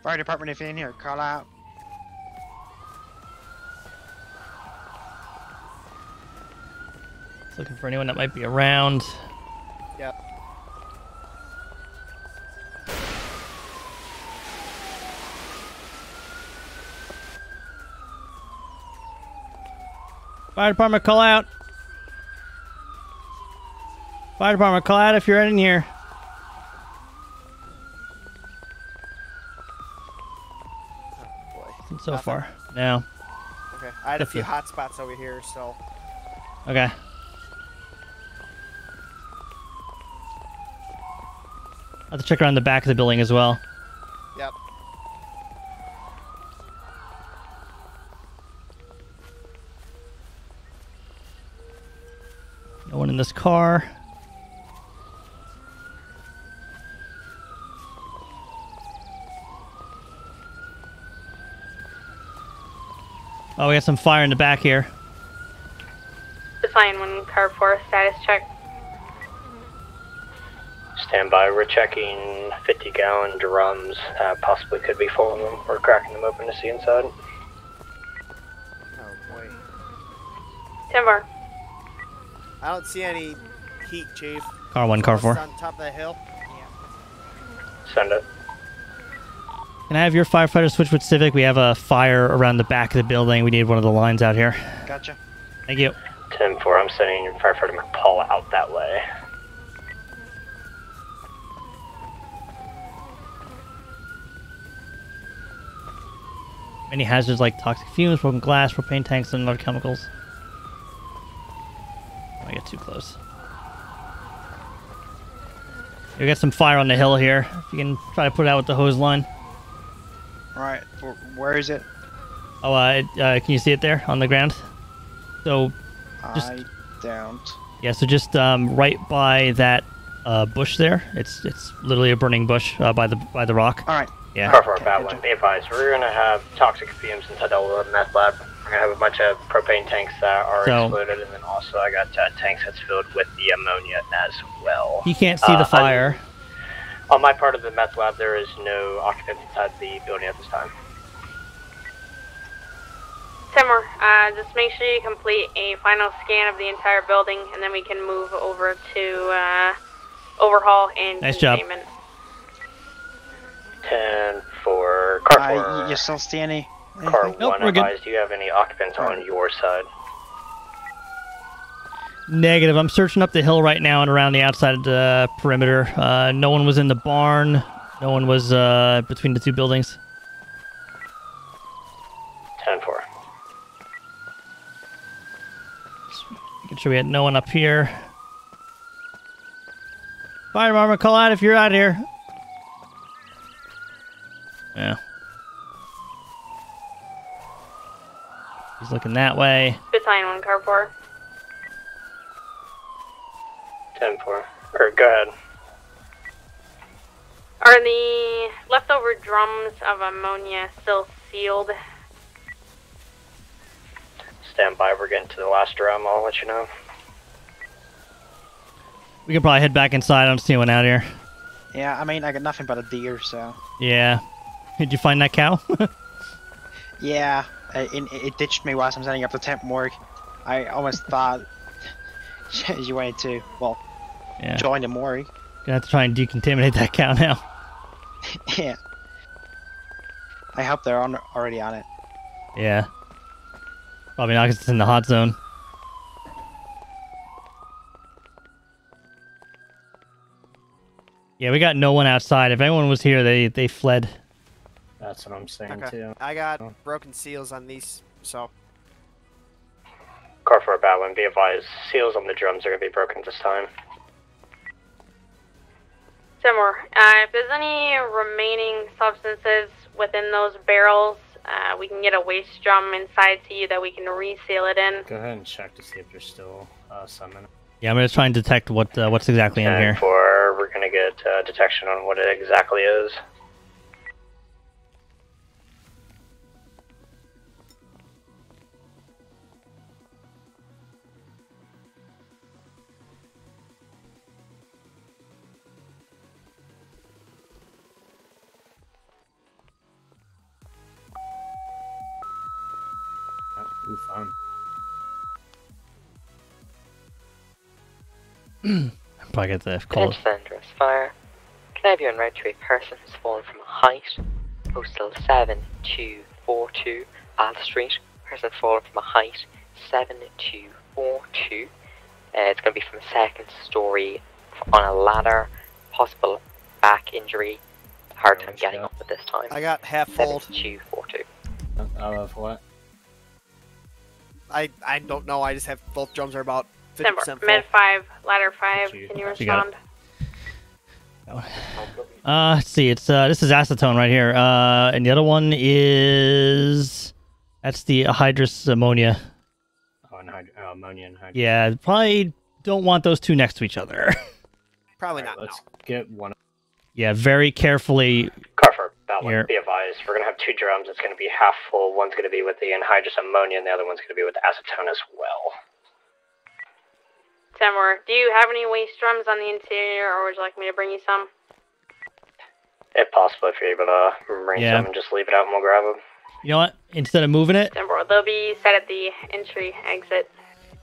Fire department, if you're in here, call out. Looking for anyone that might be around. Yep. Fire department, call out. Fire department, call out if you're in here. Oh boy. So far. No. Okay. I had a few hot spots over here, so. Okay. I'll have to check around the back of the building as well. Yep. No one in this car. Oh, we got some fire in the back here. Define one car for status check. Stand by, we're checking 50-gallon drums, possibly could be full of them. We're cracking them open to see inside. Oh boy. 10-4. I don't see any heat, Chief. Car 1, car 4. On top of the hill. Yeah. Send it. Can I have your firefighter switch with Civic? We have a fire around the back of the building. We need one of the lines out here. Gotcha. Thank you. 10-4, I'm sending your firefighter McPaul out that way. Many hazards like toxic fumes, broken glass, propane tanks, and other chemicals. I get too close. We got some fire on the hill here. If you can try to put it out with the hose line. All right. Where is it? Oh, can you see it there on the ground? So, just, I don't. Yeah. So just right by that bush there. It's literally a burning bush by the rock. All right. Yeah. Car 4, okay, bad one. Be advised, we're going to have toxic fumes inside the meth lab. We're going to have a bunch of propane tanks that are exploded, and then also I got tanks that's filled with the ammonia as well. You can't see the fire. On my part of the meth lab, there is no occupants inside the building at this time. Timmer, just make sure you complete a final scan of the entire building, and then we can move over to overhaul and nice containment. Job. 10-4, car 4. You still see any? Car 1, nope, advised, do you have any occupants on your side? Negative. I'm searching up the hill right now and around the outside perimeter. No one was in the barn. No one was between the two buildings. 10-4. Making sure we had no one up here. Fire Marma, call out if you're out here. Yeah. He's looking that way. Battalion 1, car 4. 10-4. Or go ahead. Are the leftover drums of ammonia still sealed? Stand by, we're getting to the last drum, I'll let you know. We can probably head back inside, I don't see anyone out here. Yeah, I mean, I got nothing but a deer, so... Yeah. Did you find that cow? Yeah, it ditched me whilst I'm setting up the tent morgue. I almost thought you wanted to, well, yeah, join the morgue. Gonna have to try and decontaminate that cow now. Yeah. I hope they're already on it. Yeah. Probably not because it's in the hot zone. Yeah, we got no one outside. If anyone was here, they fled. That's what I'm saying, okay, too. I got broken seals on these, so... Car 4 Battle, and be advised, seals on the drums are going to be broken this time. Similar. If there's any remaining substances within those barrels, we can get a waste drum inside to you that we can reseal it in. Go ahead and check to see if there's still some in it. Yeah, I'm going to try and detect what's exactly in here. For we're going to get detection on what it exactly is. Ooh, fun. I'm probably going to have to call it. Thunderous fire. Can I be on route to a person who's fallen from a height? Postal 7242 Alpha Street. Person fallen from a height 7242. It's going to be from a second story on a ladder. Possible back injury. Hard time getting up at this time. I got half fold. 7242. I love what? I don't know, I just have both drums are about 50% full. Med 5, ladder 5, can you respond? Let's see, it's this is acetone right here. And the other one is that's the anhydrous ammonia. Oh, ammonia and hydrous. Yeah, probably don't want those two next to each other. Probably right, not. Let's get one. Yeah, very carefully. Carfer, that one, be advised. We're going to have two drums. It's going to be half full. One's going to be with the anhydrous ammonia, and the other one's going to be with acetone as well. Samor, do you have any waste drums on the interior, or would you like me to bring you some? If possible, if you're able to bring some and just leave it out and we'll grab them. You know what? Instead of moving it... Samor, they'll be set at the entry exit.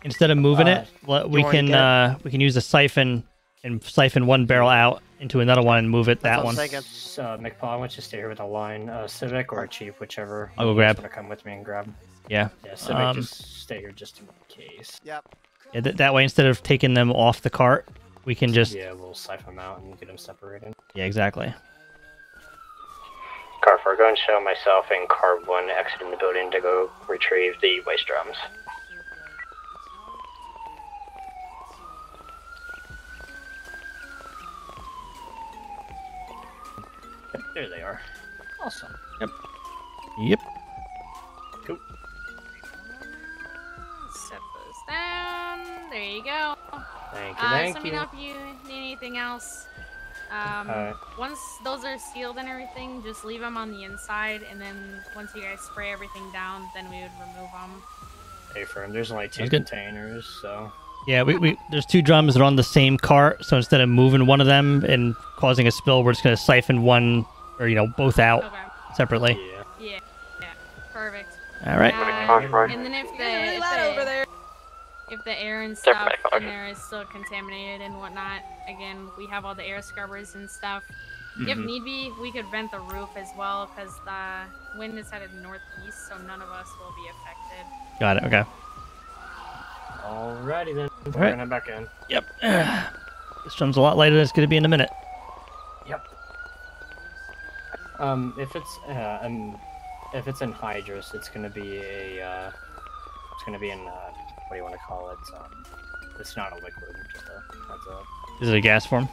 Instead of moving it, we can use a siphon and siphon one barrel out into another one and move it that one. McPaul, I want you to stay here with a line. Civic or Chief, whichever. I'll go grab. Come with me and grab. Yeah. Yeah, Civic, just stay here just in case. Yep. Yeah, that way, instead of taking them off the cart, we can just... Yeah, we'll siphon them out and get them separated. Yeah, exactly. Car 4, go and show myself and Car 1 exiting the building to go retrieve the waste drums. There they are. Awesome. Yep. Yep. Cool. Set those down. There you go. Thank you. Thank you. Let me know if you need anything else. Once those are sealed and everything, just leave them on the inside, and then once you guys spray everything down, then we would remove them. Hey, firm. There's only two containers, so. Yeah, there's two drums that are on the same cart, so instead of moving one of them and causing a spill, we're just going to siphon one, or, you know, both out separately. Yeah. Yeah. Perfect. All right. And then if the air and stuff in there is still contaminated and whatnot, again, we have all the air scrubbers and stuff. Mm-hmm. If need be, we could vent the roof as well, because the wind is headed northeast, so none of us will be affected. Got it. Okay. Alrighty then. We're gonna head back in. Yep. This drum's a lot lighter than it's gonna be in a minute. Yep. If it's in Hydrus, it's gonna be a what do you want to call it? It's not a liquid, just a. Is it a gas form?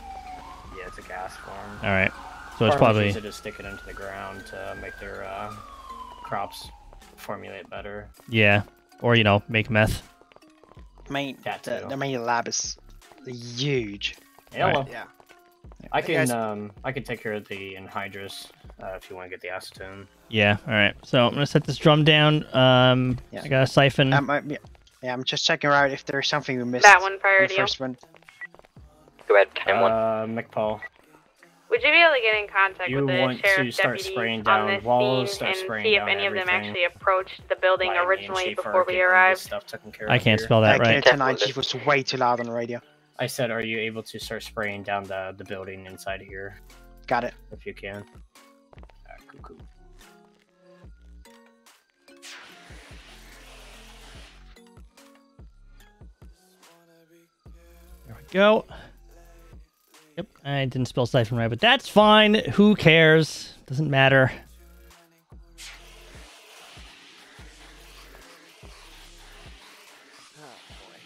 Yeah, it's a gas form. All right. So it's probably to just stick it into the ground to make their crops formulate better. Yeah, or you know, make meth. Main, the main lab is huge. Yeah, well, yeah. I can take care of the anhydrous if you want to get the acetone. Yeah. All right. So I'm gonna set this drum down. Yeah. I got a siphon. Yeah, I'm just checking out if there's something we missed. That one priority. The first one. Go ahead. McPaul. Would you be able to get in contact with the sheriff's deputy on this walls, scene and see if any of them actually approached the building originally before we arrived? I can't spell that right. Tonight, Chief was way too loud on the radio. I said, are you able to start spraying down the building inside here? Got it. If you can. Cool. There we go. Yep, I didn't spell siphon right, but that's fine. Who cares? Doesn't matter. Oh, boy.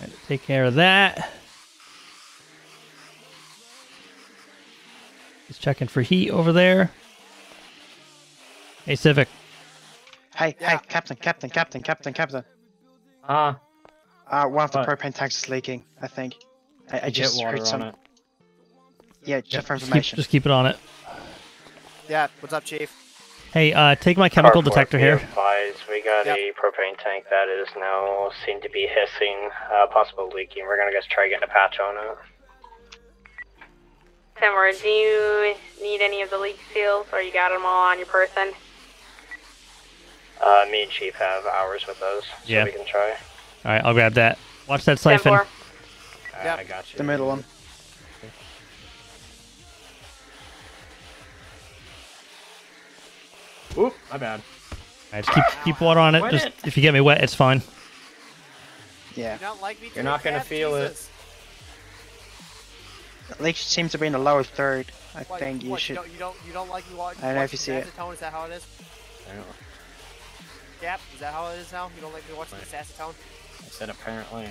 Right, take care of that. Checking for heat over there. Hey, Civic. Hey, hey, Captain. One of the propane tanks is leaking, I think. I just heard some. It. Yeah, just for information. Just keep it on it. Yeah, what's up, Chief? Hey, take my chemical detector here. Advised, we got a propane tank that is now seen to be hissing, possible leaking. We're gonna just try getting a patch on it. Do you need any of the leak seals, or you got them all on your person? Me and Chief have ours with those, so we can try. All right, I'll grab that. Watch that siphon. Yep. I got you. The middle one. Oop, my bad. All right, just keep water on it. Just if you get me wet, it's fine. Yeah. You're not gonna feel it. At least it seems to be in the lower third. I think you should. You don't like me watching. I don't know if you see it. Acetone, is that how it is? I don't know. Yeah, is that how it is now? You don't like me watching this acetone? I said apparently.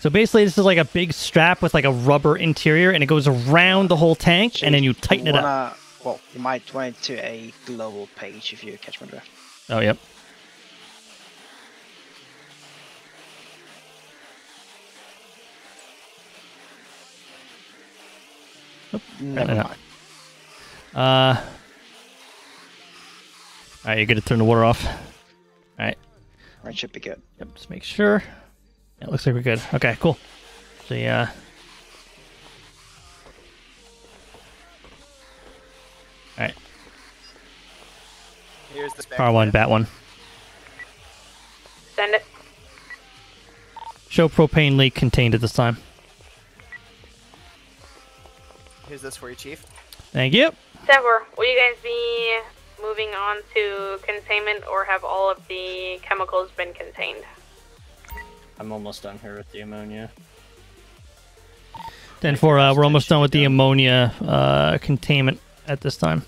So basically, this is like a big strap with like a rubber interior, and it goes around the whole tank, and then you tighten it up. Well, you might want it to a global page if you catch my drift. Oh, yep. Oop, never mind. All right, you're gonna turn the water off. All right. All right, should be good. Yep, just make sure. It looks like we're good. Okay, cool. So yeah. Alright. Here's the R1, bat one. Send it. Show propane leak contained at this time. Here's this for you, Chief. Thank you. Sever, will you guys be moving on to containment, or have all of the chemicals been contained? I'm almost done here with the ammonia. Then for we're almost done with the ammonia containment. At this time.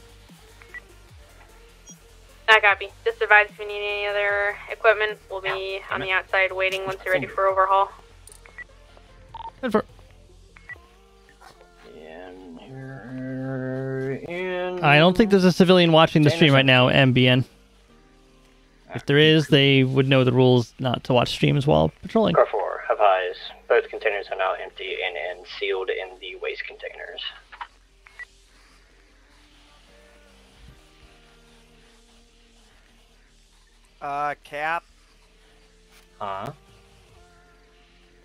I copy. Just advise if you need any other equipment. We'll be on the outside waiting once you're ready for overhaul. I don't think there's a civilian watching the stream right now, MBN. If there is, they would know the rules not to watch streams while patrolling. Car 4, have eyes. Both containers are now empty and sealed in the waste containers. Cap. Huh?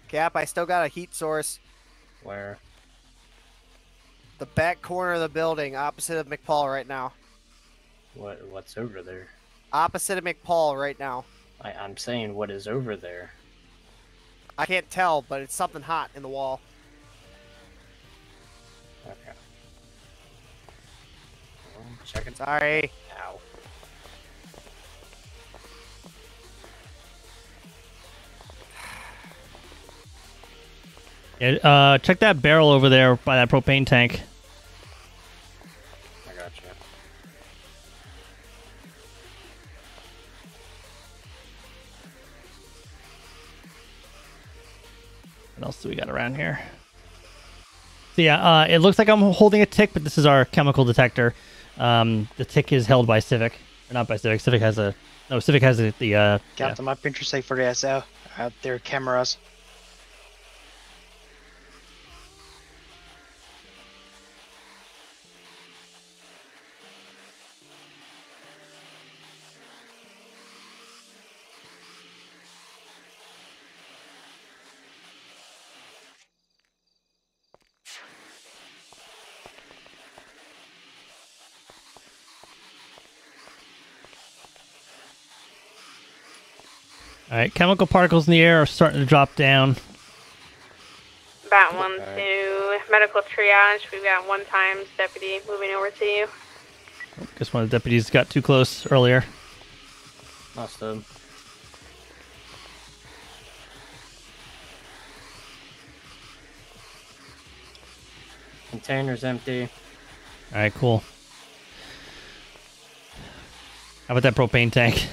Cap, I still got a heat source. Where? The back corner of the building, opposite of McPaul right now. What's over there? Opposite of McPaul right now. I'm saying what is over there. I can't tell, but it's something hot in the wall. Okay. Well, check it. Sorry. Ow. Yeah, check that barrel over there by that propane tank. I gotcha. What else do we got around here? So yeah, it looks like I'm holding a tick, but this is our chemical detector. The tick is held by Civic, or not by Civic. Civic has a no. Civic has the. Got them up. Interesting for the SL out there. Cameras. Alright, chemical particles in the air are starting to drop down. About 1-2, medical triage, we've got 1 times deputy moving over to you. Guess one of the deputies got too close earlier. Lost them. Container's empty. Alright, cool. How about that propane tank?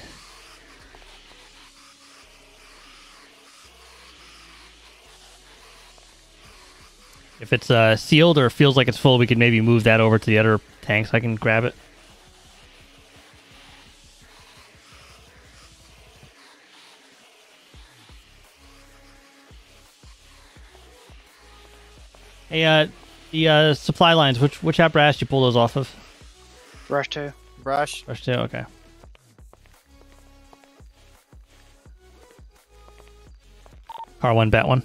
If it's sealed or feels like it's full, we could maybe move that over to the other tank so I can grab it. Hey, the supply lines, which apparatus did you pull those off of? Brush 2. Brush 2, okay. Car 1, bat 1.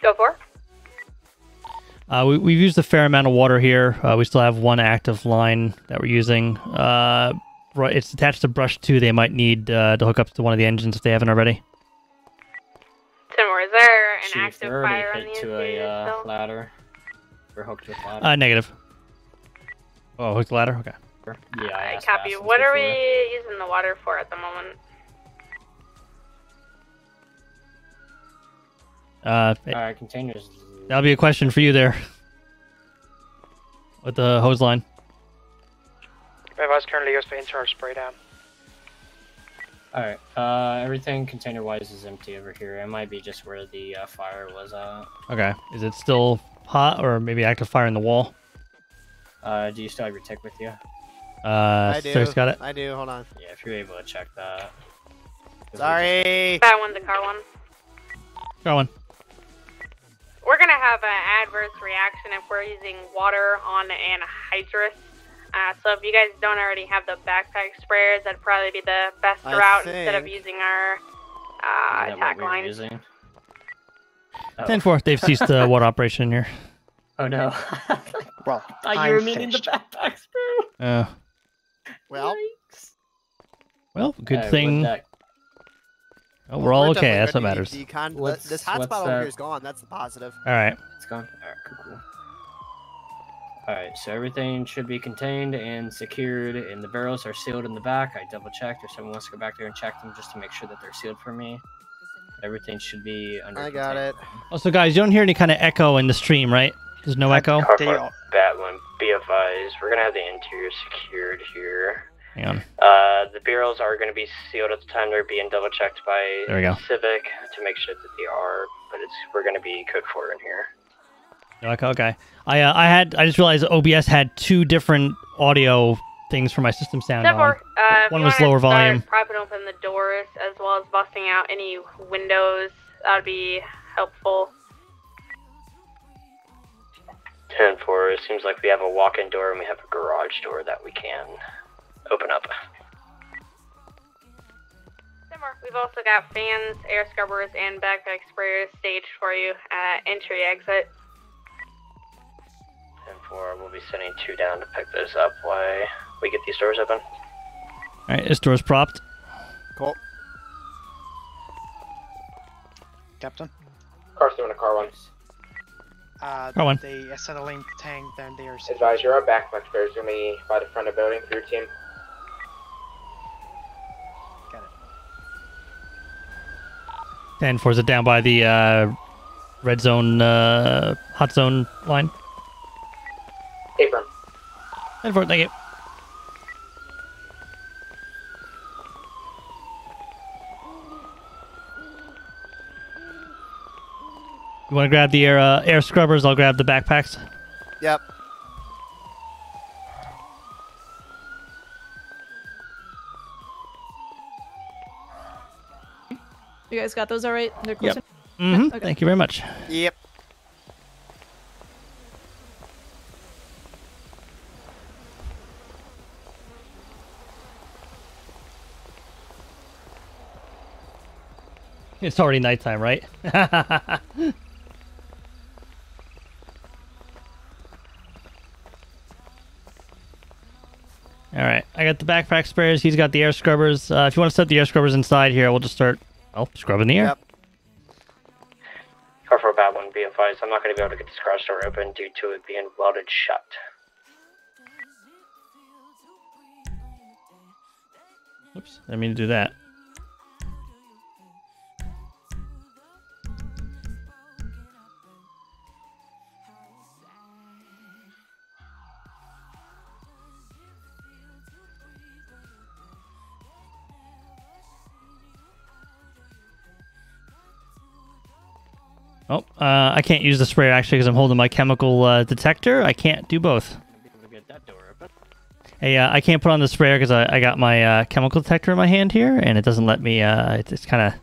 Go for it. We've used a fair amount of water here. We still have 1 active line that we're using. Right, it's attached to brush 2. They might need to hook up to one of the engines if they haven't already. Is there an active fire on the engine? To a ladder. We're hooked to a ladder. Negative. Oh, hooked ladder? Okay. Yeah, I copy. What are we using the water for at the moment? Alright, containers. That'll be a question for you there. With the hose line. Revive's currently used for internal spray down. Alright, everything container-wise is empty over here. It might be just where the fire was at. Okay, is it still hot or maybe active fire in the wall? Do you still have your tick with you? I do. Sir's got it? I do, hold on. Yeah, if you're able to check that. Sorry! That one's a car one. Car one. We're going to have an adverse reaction if we're using water on an anhydrous. So if you guys don't already have the backpack sprayers, that'd probably be the best route instead of using our attack line. 10-4, they've ceased the water operation here. Oh no. Well, I you were meaning the backpack sprayer. Oh. Well. Yikes. Well, good thing. Oh, we're all okay. That's what matters. This hotspot over here is gone. That's the positive. All right. It's gone. All right, cool. All right, so everything should be contained and secured, and the barrels are sealed in the back. I double-checked. If someone wants to go back there and check them just to make sure that they're sealed for me. Everything should be under containment. I got it. Also, guys, you don't hear any kind of echo in the stream, right? There's no echo? That one. Be advised. We're going to have the interior secured here. Hang on. The barrels are going to be sealed at the time. They're being double checked by Civic to make sure that they are. But we're going to be code 4 in here. Okay. I just realized OBS had 2 different audio things for my system sound. One was lower volume. Propping open the doors as well as busting out any windows. That would be helpful. 10-4. It seems like we have a walk-in door and we have a garage door that we can open up. We've also got fans, air scrubbers, and backpack sprayers staged for you at entry exit. 10-4, we'll be sending 2 down to pick those up. Why? we get these doors open. Alright, this door's propped. Cool. Captain? Car's doing a car one. Car one. The acetylene tank down there. Advise, you're our back much better. It's going to be by the front of the building for your team. Got it. 10-4 is it down by the red zone, hot zone line? Apron. 10-4, thank you. You want to grab the air scrubbers? I'll grab the backpacks. Yep. You guys got those all right? They're close. Yep. Mm-hmm. Okay. Thank you very much. Yep. It's already nighttime, right? Alright, I got the backpack spares, he's got the air scrubbers. If you want to set the air scrubbers inside here, we'll just start, well, scrubbing the air. Yep. Car for a bad one, be advised. I'm not going to be able to get this garage door open due to it being welded shut. Oops, I didn't mean to do that. Oh, I can't use the sprayer actually because I'm holding my chemical detector. I can't do both. Hey, I can't put on the sprayer because I got my chemical detector in my hand here, and it doesn't let me. It's kind of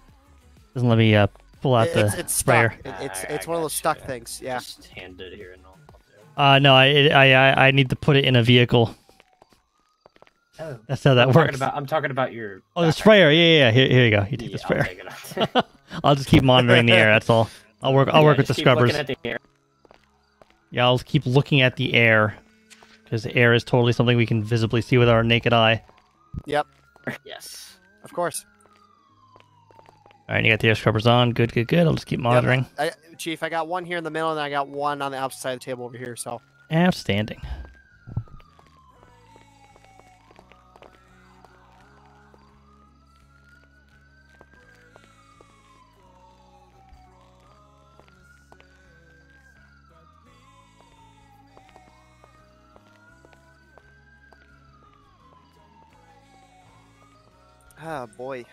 doesn't let me pull out it's sprayer. It's one of those stuck things. Yeah. Just hand it here and all. No, I need to put it in a vehicle. Oh, that's how that works. I'm talking about your. Oh, the sprayer. Yeah. Here you go. You take the sprayer. I'll just keep monitoring the air. That's all. I'll work with the scrubbers. Yeah, I'll keep looking at the air. Because the air is totally something we can visibly see with our naked eye. Yep. Yes. Of course. Alright, you got the air scrubbers on. Good. I'll just keep monitoring. Yep. Chief, I got one here in the middle, and I got one on the opposite side of the table over here, so... Outstanding. Ah, boy.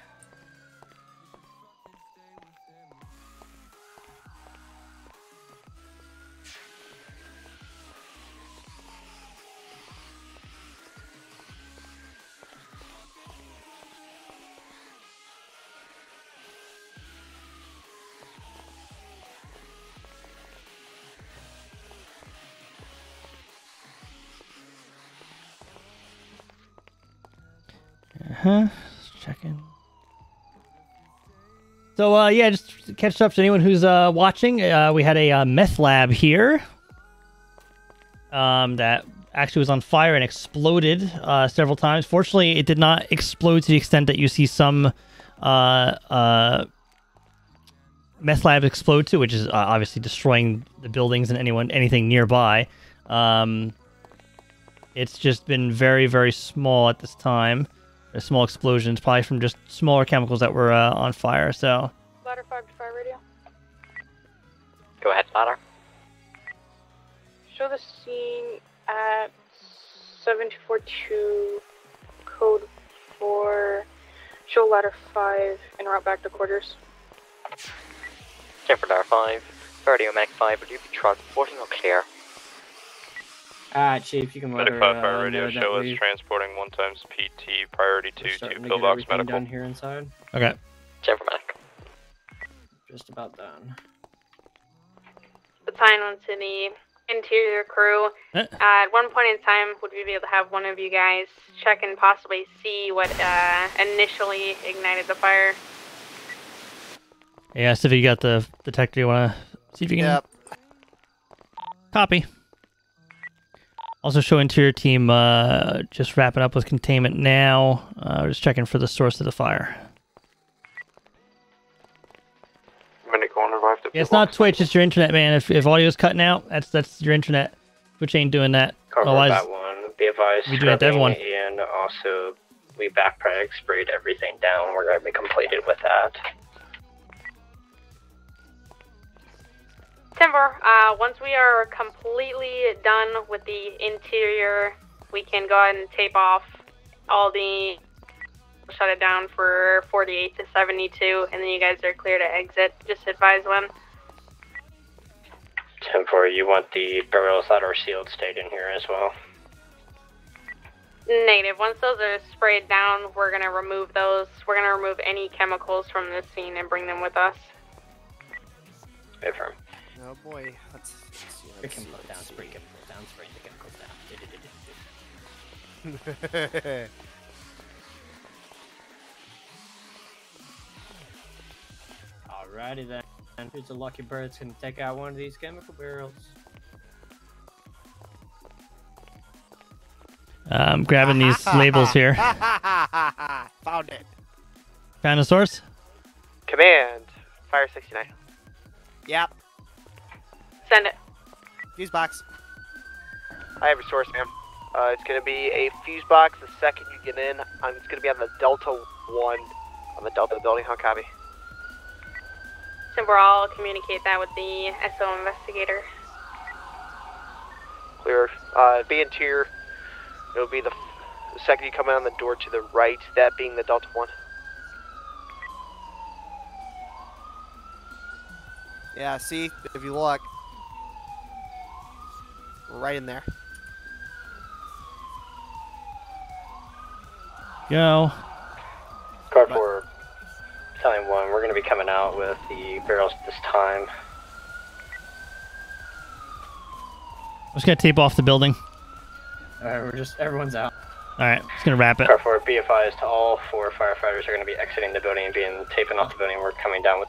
Uh-huh. Checking. So yeah, just catch up to anyone who's watching. We had a meth lab here that actually was on fire and exploded several times. Fortunately, it did not explode to the extent that you see some meth labs explode to, which is obviously destroying the buildings and anything nearby. It's just been very, very small at this time. Small explosions, probably from just smaller chemicals that were on fire, so... Ladder 5 to fire radio. Go ahead, ladder. Show the scene at 7242, code 4, show ladder 5, en route back to quarters. Check for ladder 5, radio medic 5, would you be transporting or clear? Chief, you can medic order, 5 fire radio show us transporting 1x PT priority 2 to pillbox medical. Done here inside. Okay. Check for medic. Just about done. The silence in the interior crew. At one point in time, would we be able to have one of you guys check and possibly see what initially ignited the fire? Yeah, so if you got the detector, you want to see if you can... Yep. Copy. Also show interior team just wrapping up with containment now. We're just checking for the source of the fire. Yeah, it's not Twitch, it's your internet, man. If audio's cutting out, that's your internet. Twitch ain't doing that. Cover that one. Be advised, we do that to everyone. And also, we backpack sprayed everything down. We're going to be completed with that. Timber, once we are completely done with the interior, we can go ahead and tape off all the... Shut it down for 48 to 72, and then you guys are clear to exit. Just advise when. 10-4, you want the barrels that are sealed stayed in here as well? Negative. Once those are sprayed down, we're going to remove those. We're going to remove any chemicals from this scene and bring them with us. Affirm. Oh boy. Spray chemicals down, spray chemicals down, spray the chemicals down. Alrighty then. Who's the lucky bird that's going to take out one of these chemical barrels? I'm grabbing these labels here. Found it. Found a source? Command. Fire 69. Yep. Send it. Fuse box. I have a source, ma'am. It's going to be a fuse box the second you get in. It's going to be on the Delta 1 on the Delta building. How copy? Timber, I'll communicate that with the SO investigator. Clear. Be interior. It'll be the second you come out on the door to the right, that being the Delta 1. Yeah, see? If you look. Right in there. Go. Card 4. Telling 1, we're going to be coming out with the barrels this time. I'm just going to tape off the building. Alright, everyone's out. Alright, just going to wrap it. Car 4, be advised, all 4 firefighters are going to be exiting the building and being taping off the building. We're coming down with...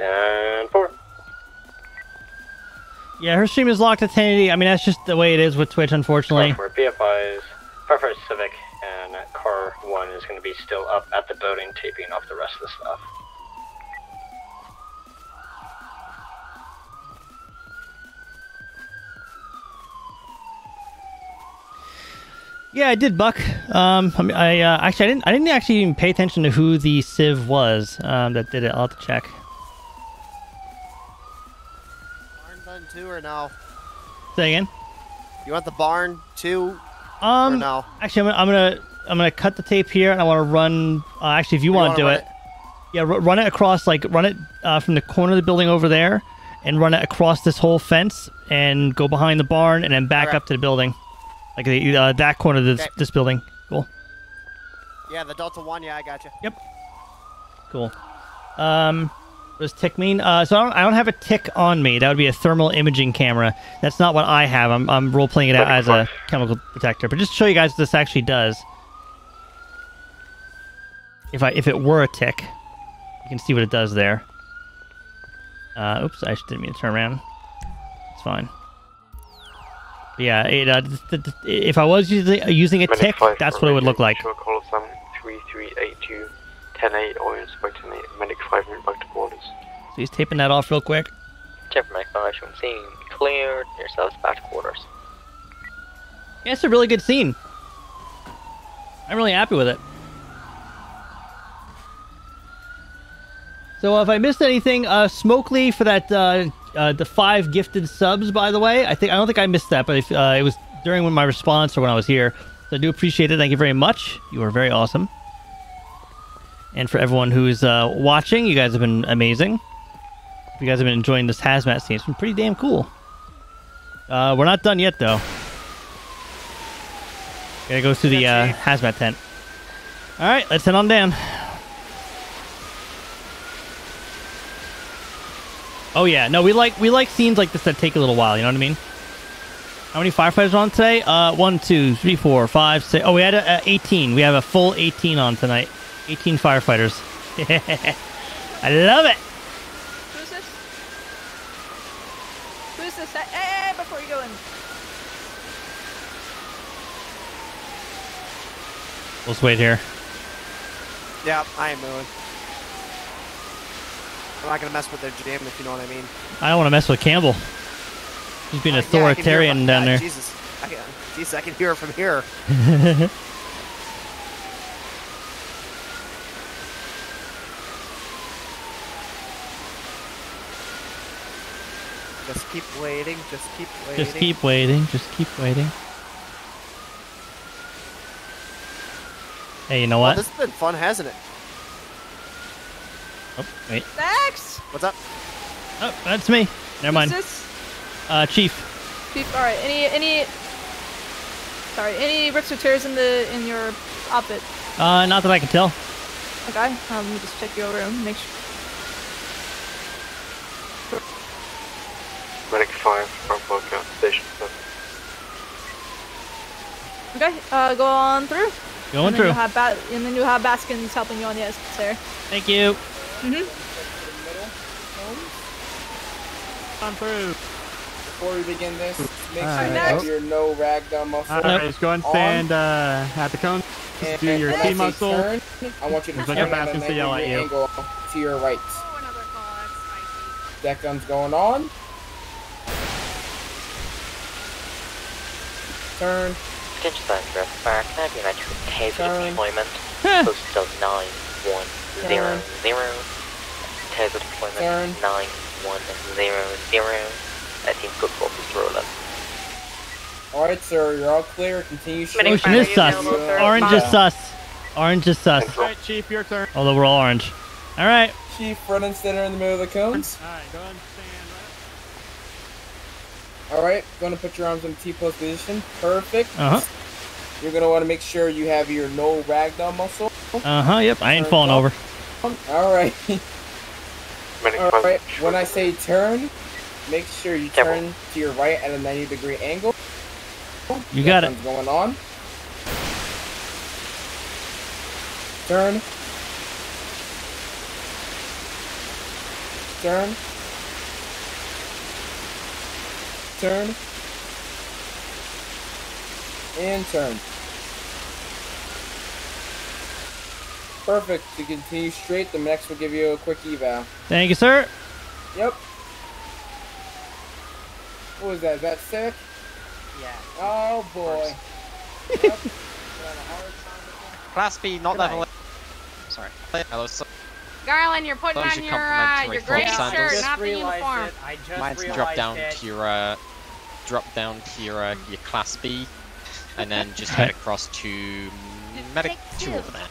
And 4. Yeah, her stream is locked at 1080. I mean, that's just the way it is with Twitch, unfortunately. Car 4, BFIs, Firefighters Civic, and Car 1 is going to be still up at the building, taping off the rest of the stuff. Yeah, I did, Buck. I didn't actually even pay attention to who the Civ was that did it. I'll have to check. Two or no? Say again. You want the barn two? Or no. Actually, I'm gonna cut the tape here, and I want to run. Actually, if you want to do it, yeah, run it across. Like run it from the corner of the building over there, and run it across this whole fence, and go behind the barn, and then back up to the building, like the, that corner of this building. Cool. Yeah, the Delta 1. Yeah, I got you. Yep. Cool. What does tick mean? So I don't have a tick on me. That would be a thermal imaging camera. That's not what I have. I'm role playing it out as a chemical detector. But just to show you guys what this actually does. If it were a tick, you can see what it does there. Oops, I didn't mean to turn around. It's fine. But yeah, if I was using a tick, that's what it would look like. 3382. 10-8, all inspecting the medic 5 minute back to borders. So he's taping that off real quick. Temper Medic 5, scene cleared, yourselves back to quarters. Yeah, it's a really good scene. I'm really happy with it. So if I missed anything, Smokeley for that, the 5 gifted subs, by the way. I don't think I missed that, but if, it was during my response or when I was here. So I do appreciate it. Thank you very much. You are very awesome. And for everyone who's watching, you guys have been amazing. You guys have been enjoying this hazmat scene. It's been pretty damn cool. We're not done yet, though. Gotta go through the hazmat tent. All right, let's head on down. Oh yeah, no, we like scenes like this that take a little while. You know what I mean? How many firefighters are on today? 1, 2, 3, 4, 5, 6. Oh, we had 18. We have a full 18 on tonight. 18 firefighters. I love it. Let's wait here. Yeah, I ain't moving. I'm not gonna mess with their jam, if you know what I mean. I don't want to mess with Campbell. He's being authoritarian down there. Jesus, I can hear it from here. Just keep waiting, just keep waiting. Just keep waiting, just keep waiting. Hey, you know what? This has been fun, hasn't it? Oh, wait. Max! What's up? Oh, that's me. Never mind. Chief. Chief, alright. Any rips or tears in your outfit? Not that I can tell. Okay. Let me just check your room, make sure. Medic 5 from Boca, Station 7. Okay, go on through. Going through. And then you'll have Baskins helping you on the escalator. Thank you. Mm-hmm. On through. Before we begin this, make sure you're no ragdoll muscle. Just go and stand at the cone. And do your T muscle. Turn, I want you to turn at a 90 degree angle to your right. Oh, another call. That's spicy. That gun's going on. Turn. Attention signs for fire. Can I be an Hazard deployment? Postal 9100. Hazard deployment 9100. I think good for this roll-up. Alright, sir, you're all clear. Continue shooting. Ocean is sus. Orange is sus. Orange is sus. Alright, Chief, your turn. Although we're all orange. Alright. Chief, front and center in the middle of the cones. Alright, go ahead. Alright, gonna put your arms in T-post position. Perfect. Uh-huh. You're gonna wanna make sure you have your no ragdoll muscle. Uh-huh, yep, I ain't falling over. Alright. Alright, when I say turn, make sure you turn to your right at a 90 degree angle. You got it. Going on. Turn. Turn. Turn and turn. Perfect. To continue straight, the mechs will give you a quick eval. Thank you, sir. Yep. What was that? Is that sick? Yeah. Oh boy. Yep. Class B, not level. Sorry. Hello, sir. Garland, you're putting on your gray shirt, not the uniform. Mine's drop down to your Class B, and then just head across to Medic 2 over there.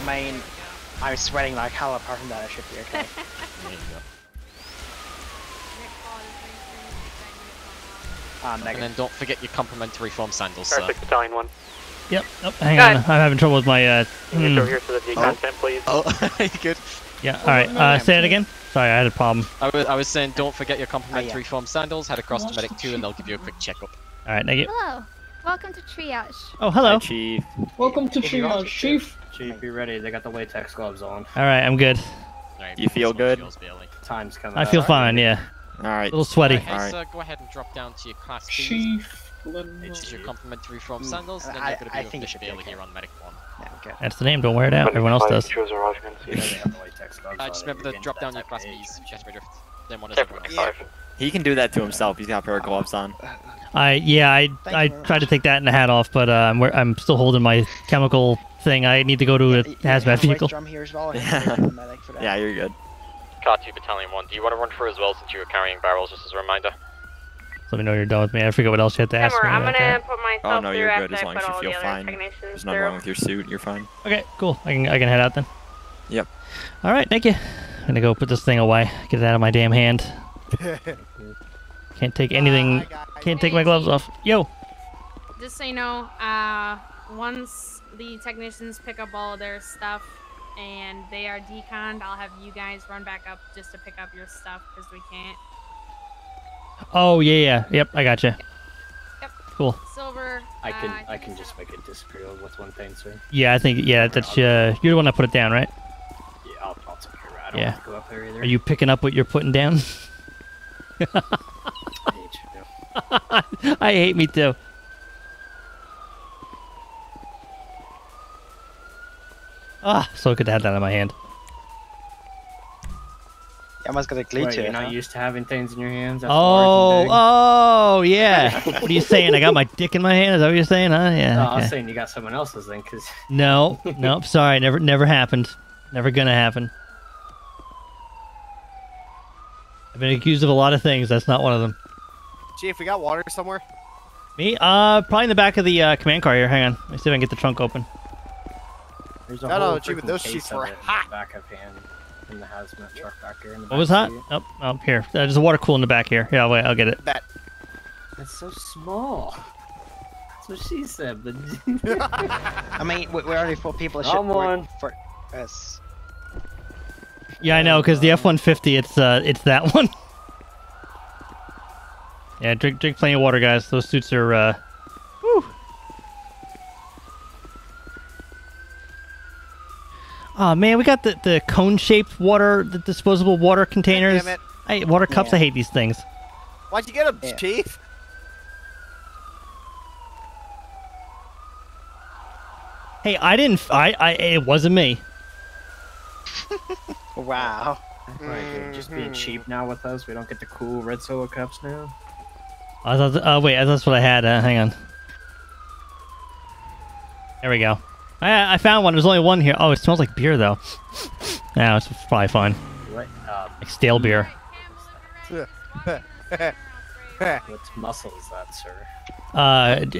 I mean, I'm sweating like hell. Apart from that, I should be okay. There you go. And then don't forget your complimentary form sandals, sir. Perfect, Battalion 1. Yep. Oh, hang on. I'm having trouble with my. Can you go here for the content, please? Oh, good. Yeah. All right. Say it again. Sorry, I had a problem. I was saying, don't forget your complimentary form sandals. Head across to Medic 2, and they'll give you a quick checkup. All right. Thank you. Hello. Welcome to triage. Oh, hello. Hi, Chief. Welcome to triage, Chief. Chief, be ready. They got the latex gloves on. All right, I'm good. Right, you feel good? Feels, time's coming. I feel fine. Yeah. All right. A little sweaty. All right. So go ahead and drop down to your Class B. Chief. It's your complimentary from sandals, and then you're going to be with Mr. Bailey here on Medic 1. Yeah, okay. That's the name, don't wear it out, everyone else does. Just remember to drop down your Class B's, chest by drift, then one is everyone else. He can do that to himself, he's got a pair of gloves on. I tried to take that and the hat off, but I'm still holding my chemical thing. I need to go to a hazmat vehicle. Yeah, you're good. Car 2, Battalion 1, do you want to run through as well since you were carrying barrels, just as a reminder? Let me know you're done with me. I forget what else you had to ask me. I'm gonna put myself through. Oh no, you're good. As long as you feel fine. There's nothing wrong with your suit. You're fine. Okay, cool. I can head out then. Yep. All right, thank you. I'm gonna go put this thing away. Get it out of my damn hand. Can't take anything. Can't take my gloves off. Yo. Just so you know, once the technicians pick up all of their stuff and they are deconned, I'll have you guys run back up just to pick up your stuff because we can't. Oh yeah. Yep, I got you. Yep. Cool. Silver. I can just make it disappear with one thing, sir. Yeah, I think that's you're the one that put it down, right? Yeah, I'll take it. I don't want to go up there either. Are you picking up what you're putting down? I hate you. I hate me too. Ah, so good to have that in my hand. I almost got a glitch. Wait, you're not used to having things in your hands. Oh, yeah. What are you saying? I got my dick in my hand. Is that what you're saying? Huh? Yeah. No, okay. I was saying you got someone else's thing. Cause nope. Sorry, never happened. Never gonna happen. I've been accused of a lot of things. That's not one of them. Chief, we got water somewhere. Me? Probably in the back of the command car here. Hang on. Let me see if I can get the trunk open. There's a whole freaking those case of it in the back of hand. In the hazmat truck back here. What was that? Oh, up here. There's a water cool in the back here. Yeah, wait, I'll get it. Bet. That's so small. That's what she said. But I mean, we're already four people. Come on. For us. Yeah, I know, because the F-150, it's that one. Yeah, drink plenty of water, guys. Those suits are, whew. Oh man, we got the cone-shaped water, the disposable water containers. Damn it. Water cups, yeah. I hate these things. Why'd you get them, Chief? Hey, I didn't... it wasn't me. Wow. Right, just being cheap now with us. We don't get the cool red solo cups now. I thought... wait, that's what I had. Hang on. There we go. I found one. There's only one here. Oh, it smells like beer, though. No, it's probably fine. What? Like stale beer. What muscle is that, sir?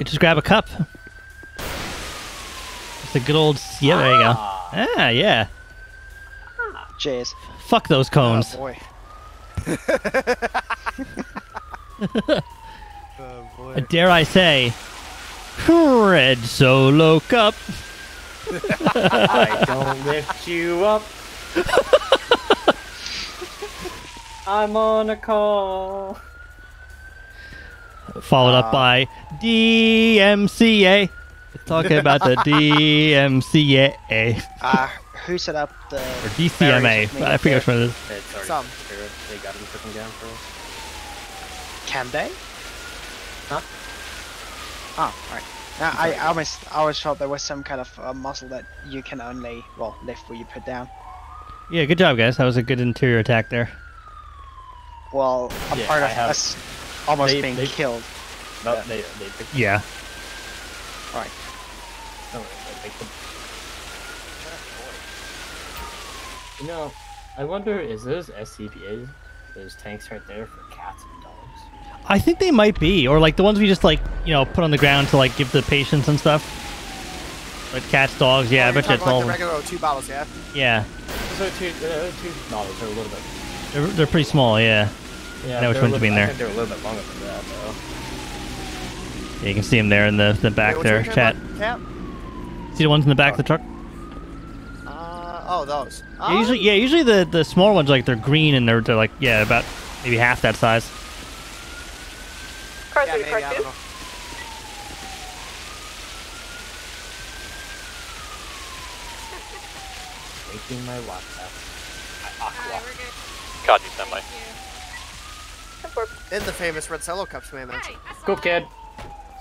Just grab a cup. It's a good old... Yeah, there you go. Ah, yeah. Jeez. Fuck those cones. Oh, boy. Oh, boy. Dare I say... Red solo cup. I don't lift you up. I'm on a call. Followed up by DMCA. Talking about the DMCA. Who set up the... Or DCMA. I forget which one it is. Some. They got him put them down for us. Can they? Huh? Oh, alright. Now, I always thought there was some kind of muscle that you can only, well, lift where you put down. Yeah, good job, guys. That was a good interior attack there. Well, part of us almost being killed. No, they picked them. Alright. You know, I wonder, is those SCBAs, those tanks right there for cats and dogs? I think they might be, or like the ones we just like, you know, put on the ground to like give the patients and stuff. Like cats, dogs, yeah, I bet you it's all. Like the regular O2 bottles, yeah. Yeah. So O2 bottles are a little bit. They're pretty small, yeah. Yeah. I know which ones have been there. I think they're a little bit longer than that, though. Yeah, you can see them there in the back there, chat. See the ones in the back of the truck? Oh, those. Yeah, usually the smaller ones, like they're green and they're like, yeah, about maybe half that size. Car 3, car 2. Making my WhatsApp. Car 2, stand by. In the famous red cello cups, man. Go, kid.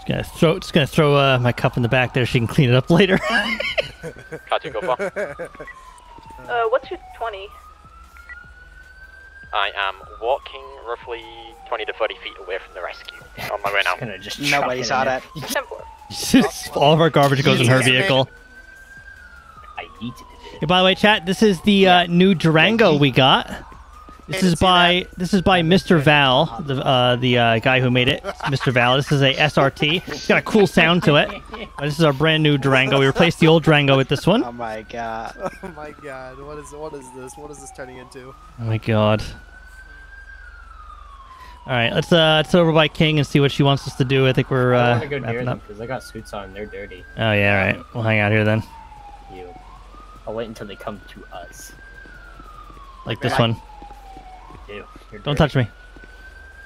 Just gonna throw my cup in the back there. She can clean it up later. Car 2, go for. What's your 20? I am walking roughly 20 to 30 feet away from the rescue. On my way now. Nobody saw that. All of our garbage goes in her vehicle. I yeeted it. Hey, by the way, chat, this is the new Durango we got. This is by Mr. Val, the guy who made it. It's Mr. Val. This is a SRT. It's got a cool sound to it. This is our brand new Durango. We replaced the old Durango with this one. Oh my god! Oh my god! What is this? What is this turning into? Oh my god! All right, let's over by King and see what she wants us to do. I think we're I go near them because I got suits on. They're dirty. Oh yeah, all right. We'll hang out here then. I'll wait until they come to us. Like this one. Don't touch me.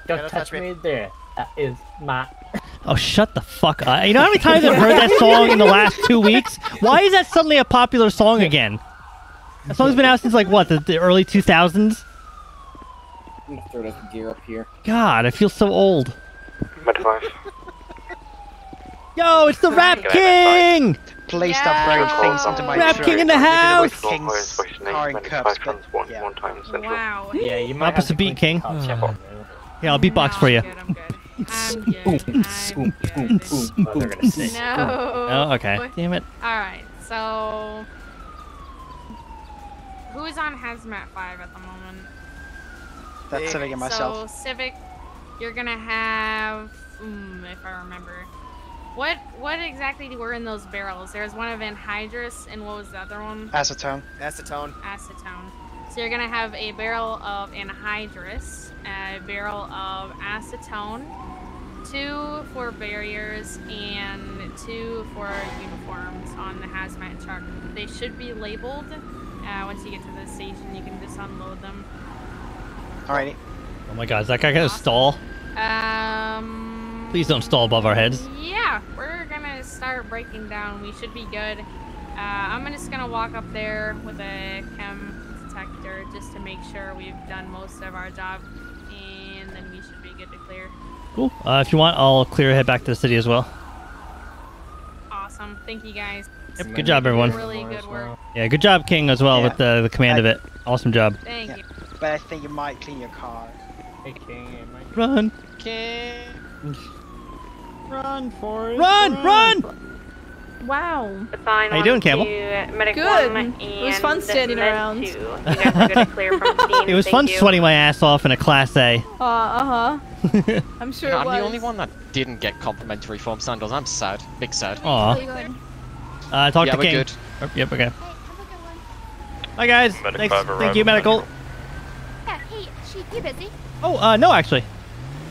Don't touch me there. That is my... Oh, shut the fuck up. You know how many times I've heard that song in the last 2 weeks? Why is that suddenly a popular song again? That song's been out since, like, what, the early 2000s? I'm gonna throw that gear up here. God, I feel so old. Yo, it's the Rap King! placed upgrade things into my Rap King in the house! King's car and cups, but yeah. Wow. Yeah, you might have to beat King. Yeah, I'll beatbox for you. I'm good. No. Oh, okay. Damn it. Alright, so... Who is on Hazmat 5 at the moment? That's Civic and myself. So, Civic, you're gonna have... if I remember. What exactly were in those barrels? There was one of anhydrous, and what was the other one? Acetone. Acetone. Acetone. So you're gonna have a barrel of anhydrous, a barrel of acetone, 2 for barriers, and 2 for uniforms on the hazmat truck. They should be labeled. Once you get to the station, you can just unload them. Alrighty. Oh my God, is that guy gonna stall? Please don't stall above our heads. Yeah, we're gonna start breaking down. We should be good. I'm just gonna walk up there with a chem detector just to make sure we've done most of our job, and then we should be good to clear. Cool. If you want, I'll clear ahead back to the city as well. Awesome. Thank you guys. Yep, good job, everyone. Really good work. Yeah, good job, King, as well with the command of it. Awesome job. Thank you. But I think you might clean your car. Hey, King, it might run. King. Run for it! Run! Wow. How you doing, Campbell? Good. It was fun standing around. It was fun sweating my ass off in a Class A. Uh-huh. I'm sure it was. I'm the only one that didn't get complimentary form sandals. I'm sad. Big sad. Aww. Talk to King. Yeah, we're good. Oh, yep, okay. Hi, guys. Thanks. Thank you, Medical. Yeah, hey, you busy? Oh, no, actually.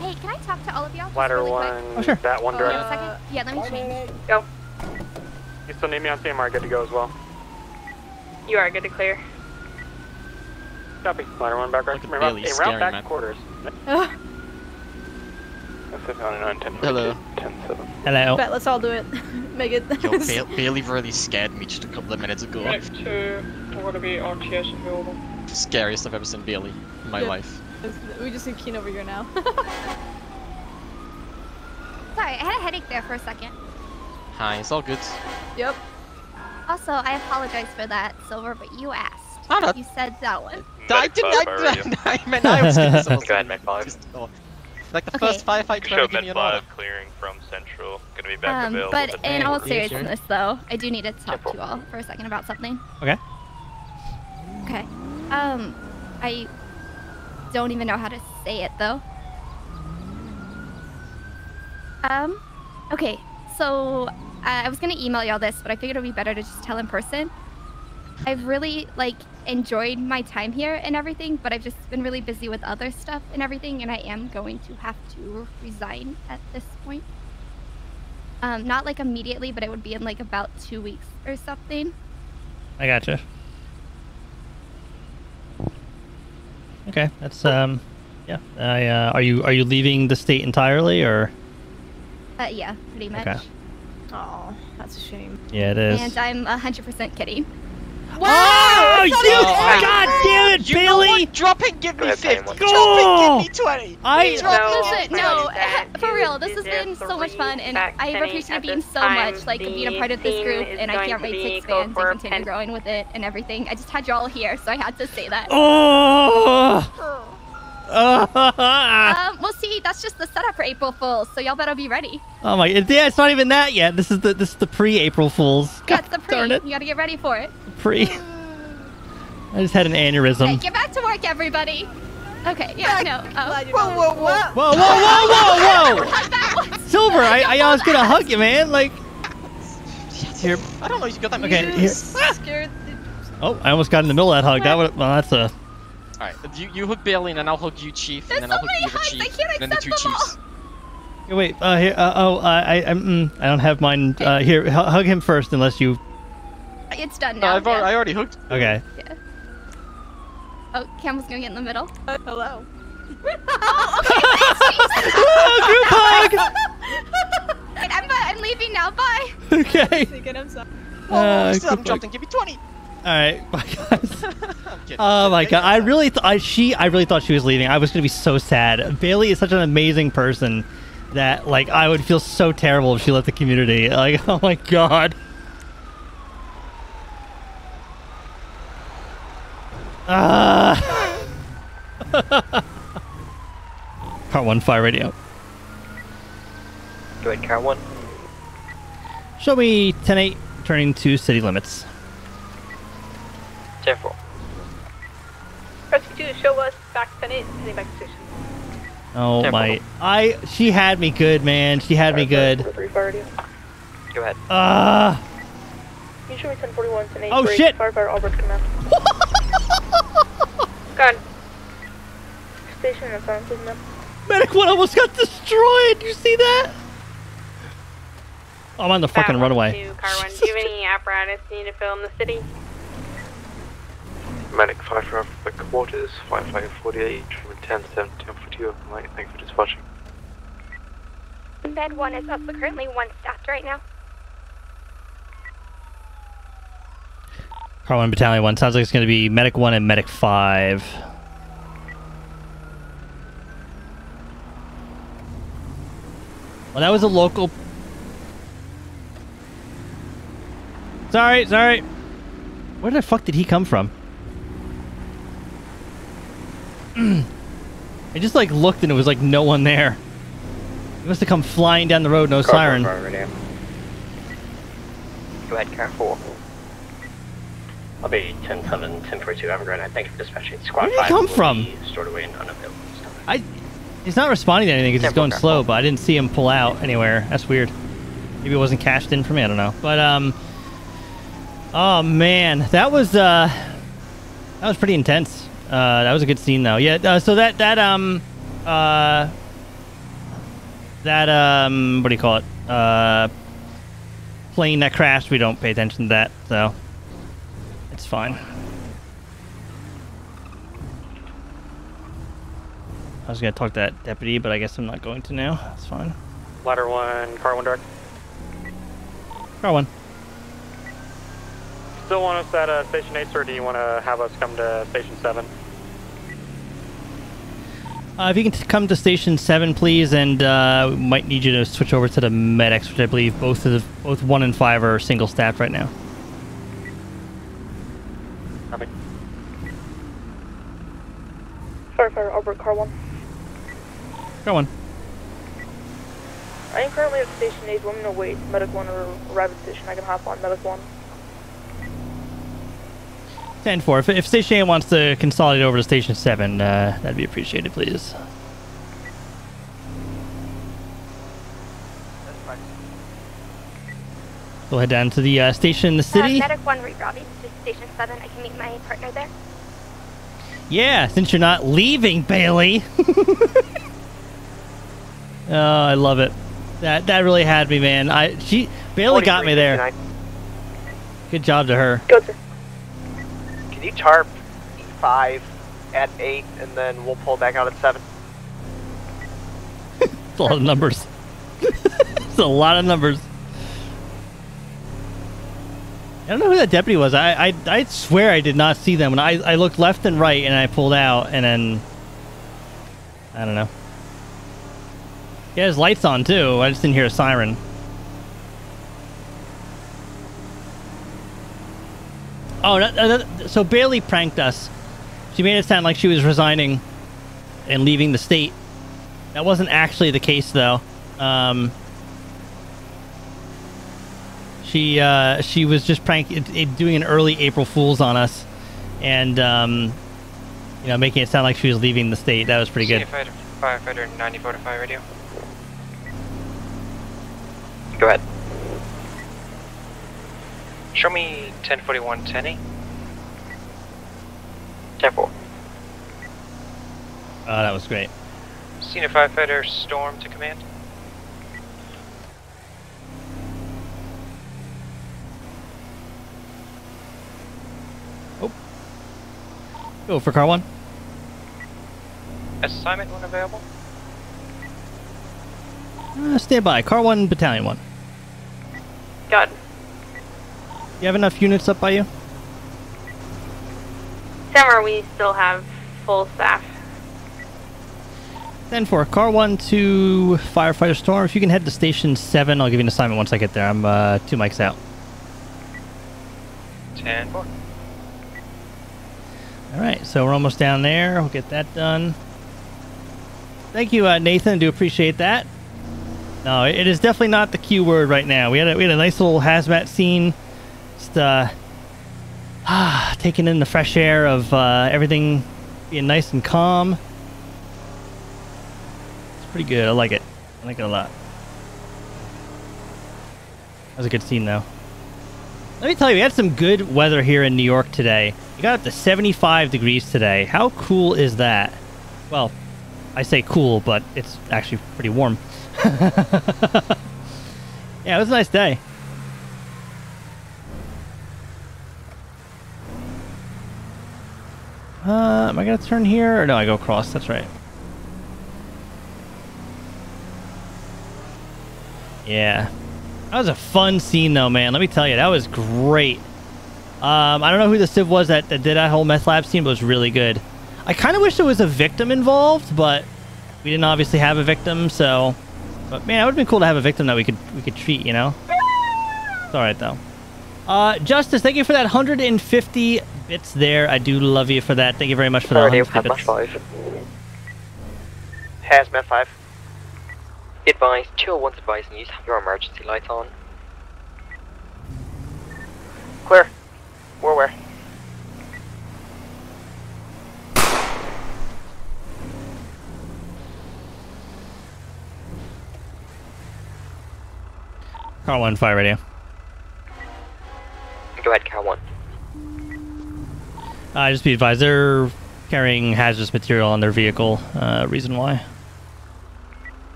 Hey, can I talk to all of y'all? Ladder really one, oh, sure. That one direction. Yeah, let me change. Go. You still need me on CMR, good to go as well. You are good to clear. Copy. Ladder one, back right. Round back quarters. Hello. 10-7. Hello. Bet let's all do it. Make it. Yo, Bailey really scared me just a couple of minutes ago. Next to, we're going to be RTS available. Scariest I've ever seen Bailey in my life. We just need Keen over here now. Sorry, I had a headache there for a second. Hi, it's all good. Yep. Also, I apologize for that, Silver, but you asked. You said that one. I meant I was going to say. Go ahead, McPaul. Like the first firefight showed MedFive clearing from Central. Gonna be back available. But in all seriousness, though, I do need to talk to you all for a second about something. Okay. Okay. I don't even know how to say it though. Okay, so I was gonna email y'all this, but I figured it'd be better to just tell in person. I've really enjoyed my time here and everything, but I've just been really busy with other stuff and everything, and I am going to have to resign at this point. Not like immediately, but it would be in like about 2 weeks or something. I gotcha. Okay, that's yeah. Are you leaving the state entirely or? Yeah, pretty much. Okay. Oh, that's a shame. Yeah, it is. And I'm 100% kidding. Wow! Oh, you! God damn it, Bailey! You know what? Drop and give me 50. Drop and give me 20. For real, this has been so much fun, and I've appreciated being so much being a part of this group, and I can't wait to expand and continue growing with it and everything. I just had you all here, so I had to say that. Oh! We'll see. That's just the setup for April Fools, so y'all better be ready. Oh my! Yeah, it's not even that yet. This is the pre-April Fools. That's the pre. Darn it. You gotta get ready for it. I just had an aneurysm. Okay, get back to work, everybody. Okay. Yeah. No. Whoa! Silver, I was gonna hug you, man. Like. Here. I don't know if you got that. Okay. Here. Scared. Oh, I almost got in the middle of that hug. That would. Well, that's a. Alright, you hook Bailey and then I'll hook you, Chief, and then I'll hook you, Chief, and then the two Chiefs. All. Wait, here, I don't have mine, here, hug him first unless you... It's done now. I already hooked. Okay. Yeah. Oh, Campbell's gonna get in the middle. Hello. Oh, okay, thanks, oh, group hug! I'm leaving now, bye! Okay. I'm jumping, give me 20! Alright, bye guys. Oh my God, I really thought she was leaving. I was gonna be so sad. Bailey is such an amazing person that I would feel so terrible if she left the community. Oh my God. Car 1, fire radio. Go ahead, Car 1. Show me 10-8, turning to city limits. 10-4. Rescue 2, show us back 10-8, heading back to station. Oh 10-4. My... She had me good, man. She had me good. Three, fire radio. Go ahead. You show me 10-41, 10-8. Oh, shit! Fire bar, Albert, command. Gun. Station and fire, please, ma'am. Medic 1 almost got destroyed! You see that? Oh, I'm on the fucking runway. Two, car 1, do you have any apparatus you need to fill in the city? Medic 5 for Alphabet Quarters, 5548, 10-7-10-42, thank you for dispatching. Med 1 is up, but currently 1 stopped right now. Car 1, Battalion 1, sounds like it's going to be Medic 1 and Medic 5. Well, that was a local... Sorry, sorry. Where the fuck did he come from? I just like looked and it was like no one there. He must have come flying down the road, no siren. Go ahead, Car 4. I'll be 10-7-10-42 Evergrande. I thank you for dispatching. Squad 5. Where did he come from? Stored away in unavailable. He's not responding to anything because he's going slow, but I didn't see him pull out anywhere. That's weird. Maybe it wasn't cashed in for me, I don't know. But oh man, that was pretty intense. That was a good scene though. Yeah, so that what do you call it? Plane that crashed, we don't pay attention to that, so it's fine. I was gonna talk to that deputy, but I guess I'm not going to now. That's fine. Ladder 1, Car 1 direct. Car 1. Still want us at Station 8, sir, or do you want to have us come to Station 7? If you can come to Station 7, please, and we might need you to switch over to the medics, which I believe both 1 and 5 are single staffed right now. Perfect. Sorry, fire, Albert, Car 1. Car 1. I am currently at Station 8, women await. Medic 1 will arrive at Station. I can hop on Medic 1. 10-4. If Station 8 wants to consolidate over to Station 7, that'd be appreciated, please. We'll head down to the station in the city. Medic 1 rerouting to Station 7. I can meet my partner there. Yeah, since you're not leaving, Bailey. Oh, I love it. That really had me, man. Bailey got me there. 59. Good job to her. Go through. Can you tarp E5 at 8, and then we'll pull back out at 7? It's a lot of numbers. It's a lot of numbers. I don't know who that deputy was. I swear I did not see them. And I looked left and right, and I pulled out, and then... I don't know. Yeah, his light's on, too. I just didn't hear a siren. Oh, so Bailey pranked us. She made it sound like she was resigning and leaving the state. That wasn't actually the case, though. She was just doing an early April Fool's on us, and you know, making it sound like she was leaving the state. That was pretty good. Firefighter 94 to fire radio. Go ahead. Show me 10-41, 10-8. 10-4. That was great. Senior Firefighter Storm to command. Oh. Go for Car 1. Assignment 1 available. Stand by. Car 1, Battalion 1. Got it. You have enough units up by you? Summer, we still have full staff. 10-4, Car 1 to Firefighter Storm. If you can head to Station 7, I'll give you an assignment once I get there. I'm 2 mics out. 10-4. All right, so we're almost down there. We'll get that done. Thank you, Nathan. I do appreciate that. No, it is definitely not the Q word right now. We had a nice little hazmat scene. Just taking in the fresh air of everything being nice and calm. It's pretty good. I like it. I like it a lot. That was a good scene, though. Let me tell you, we had some good weather here in New York today. It got up to 75 degrees today. How cool is that? Well, I say cool, but it's actually pretty warm. Yeah, it was a nice day. Am I gonna turn here? Or no, I go across. That's right. Yeah. That was a fun scene, though, man. Let me tell you, that was great. I don't know who the civ was that did that whole meth lab scene, but it was really good. I kind of wish there was a victim involved, but we didn't obviously have a victim, so... But, man, it would have been cool to have a victim that we could treat, you know? It's alright, though. Justice, thank you for that 150 bits there. I do love you for that. Thank you very much for that 150 bits. Hazmat 5. Advise, 201's advising you to have your emergency lights on. Clear. We're aware. Car 1, fire radio. Go ahead, Car 1. Just be advised, they're carrying hazardous material on their vehicle. Reason why.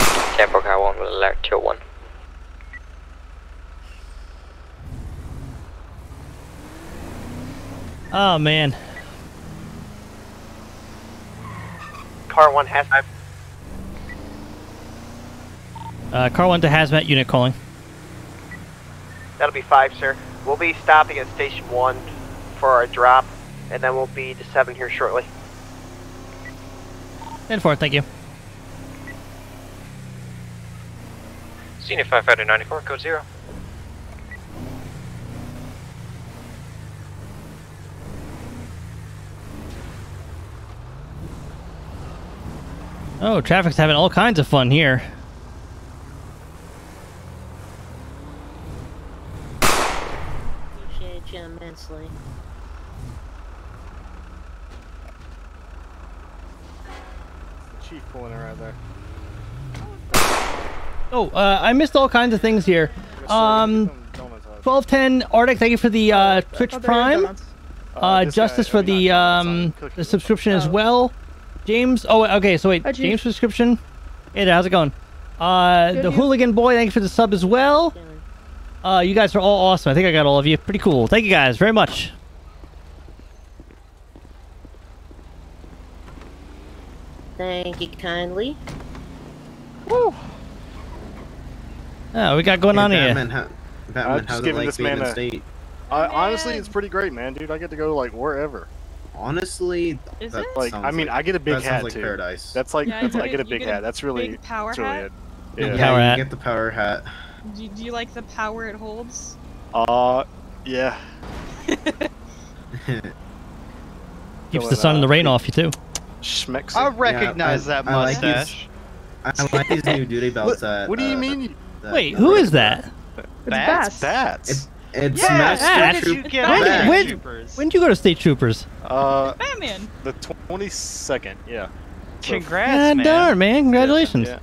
Tempo Car 1 will alert 201. Oh, man. Car 1 hazmat. Car 1 to hazmat unit calling. That'll be 5, sir. We'll be stopping at Station 1 for our drop, and then we'll be to 7 here shortly. And 4, thank you. Senior Firefighter 94, code 0. Oh, traffic's having all kinds of fun here. Immensely. Chief pulling her out there. Oh, I missed all kinds of things here. 1210 Arctic, thank you for the Twitch Prime. Justice for the subscription as well. James, oh okay, so wait, James subscription. Hey there, how's it going? The Hooligan Boy, thank you for the sub as well. You guys are all awesome. I think I got all of you. Pretty cool. Thank you guys very much. Thank you kindly. Woo! Oh, we got going on Batman, here. Batman, how's it like this being in state? Honestly, it's pretty great, man, dude. I get to go, like, wherever. Honestly, like, I mean, I get a big hat, like too. Paradise. That's like, yeah, that's, I get a big hat. That's really, big power that's really hat? It. Yeah, yeah power you hat. Get the power hat. Do you like the power it holds? Yeah. Keeps the sun and the rain off you too. Schmexy. I recognize that mustache. I like these new duty belts. What do you mean? Wait, who is that? Bats. Bats. It's Smash. When did you go to State Troopers? Batman. The 22nd. Yeah. Congrats, man. Darn, man. Congratulations. Yeah.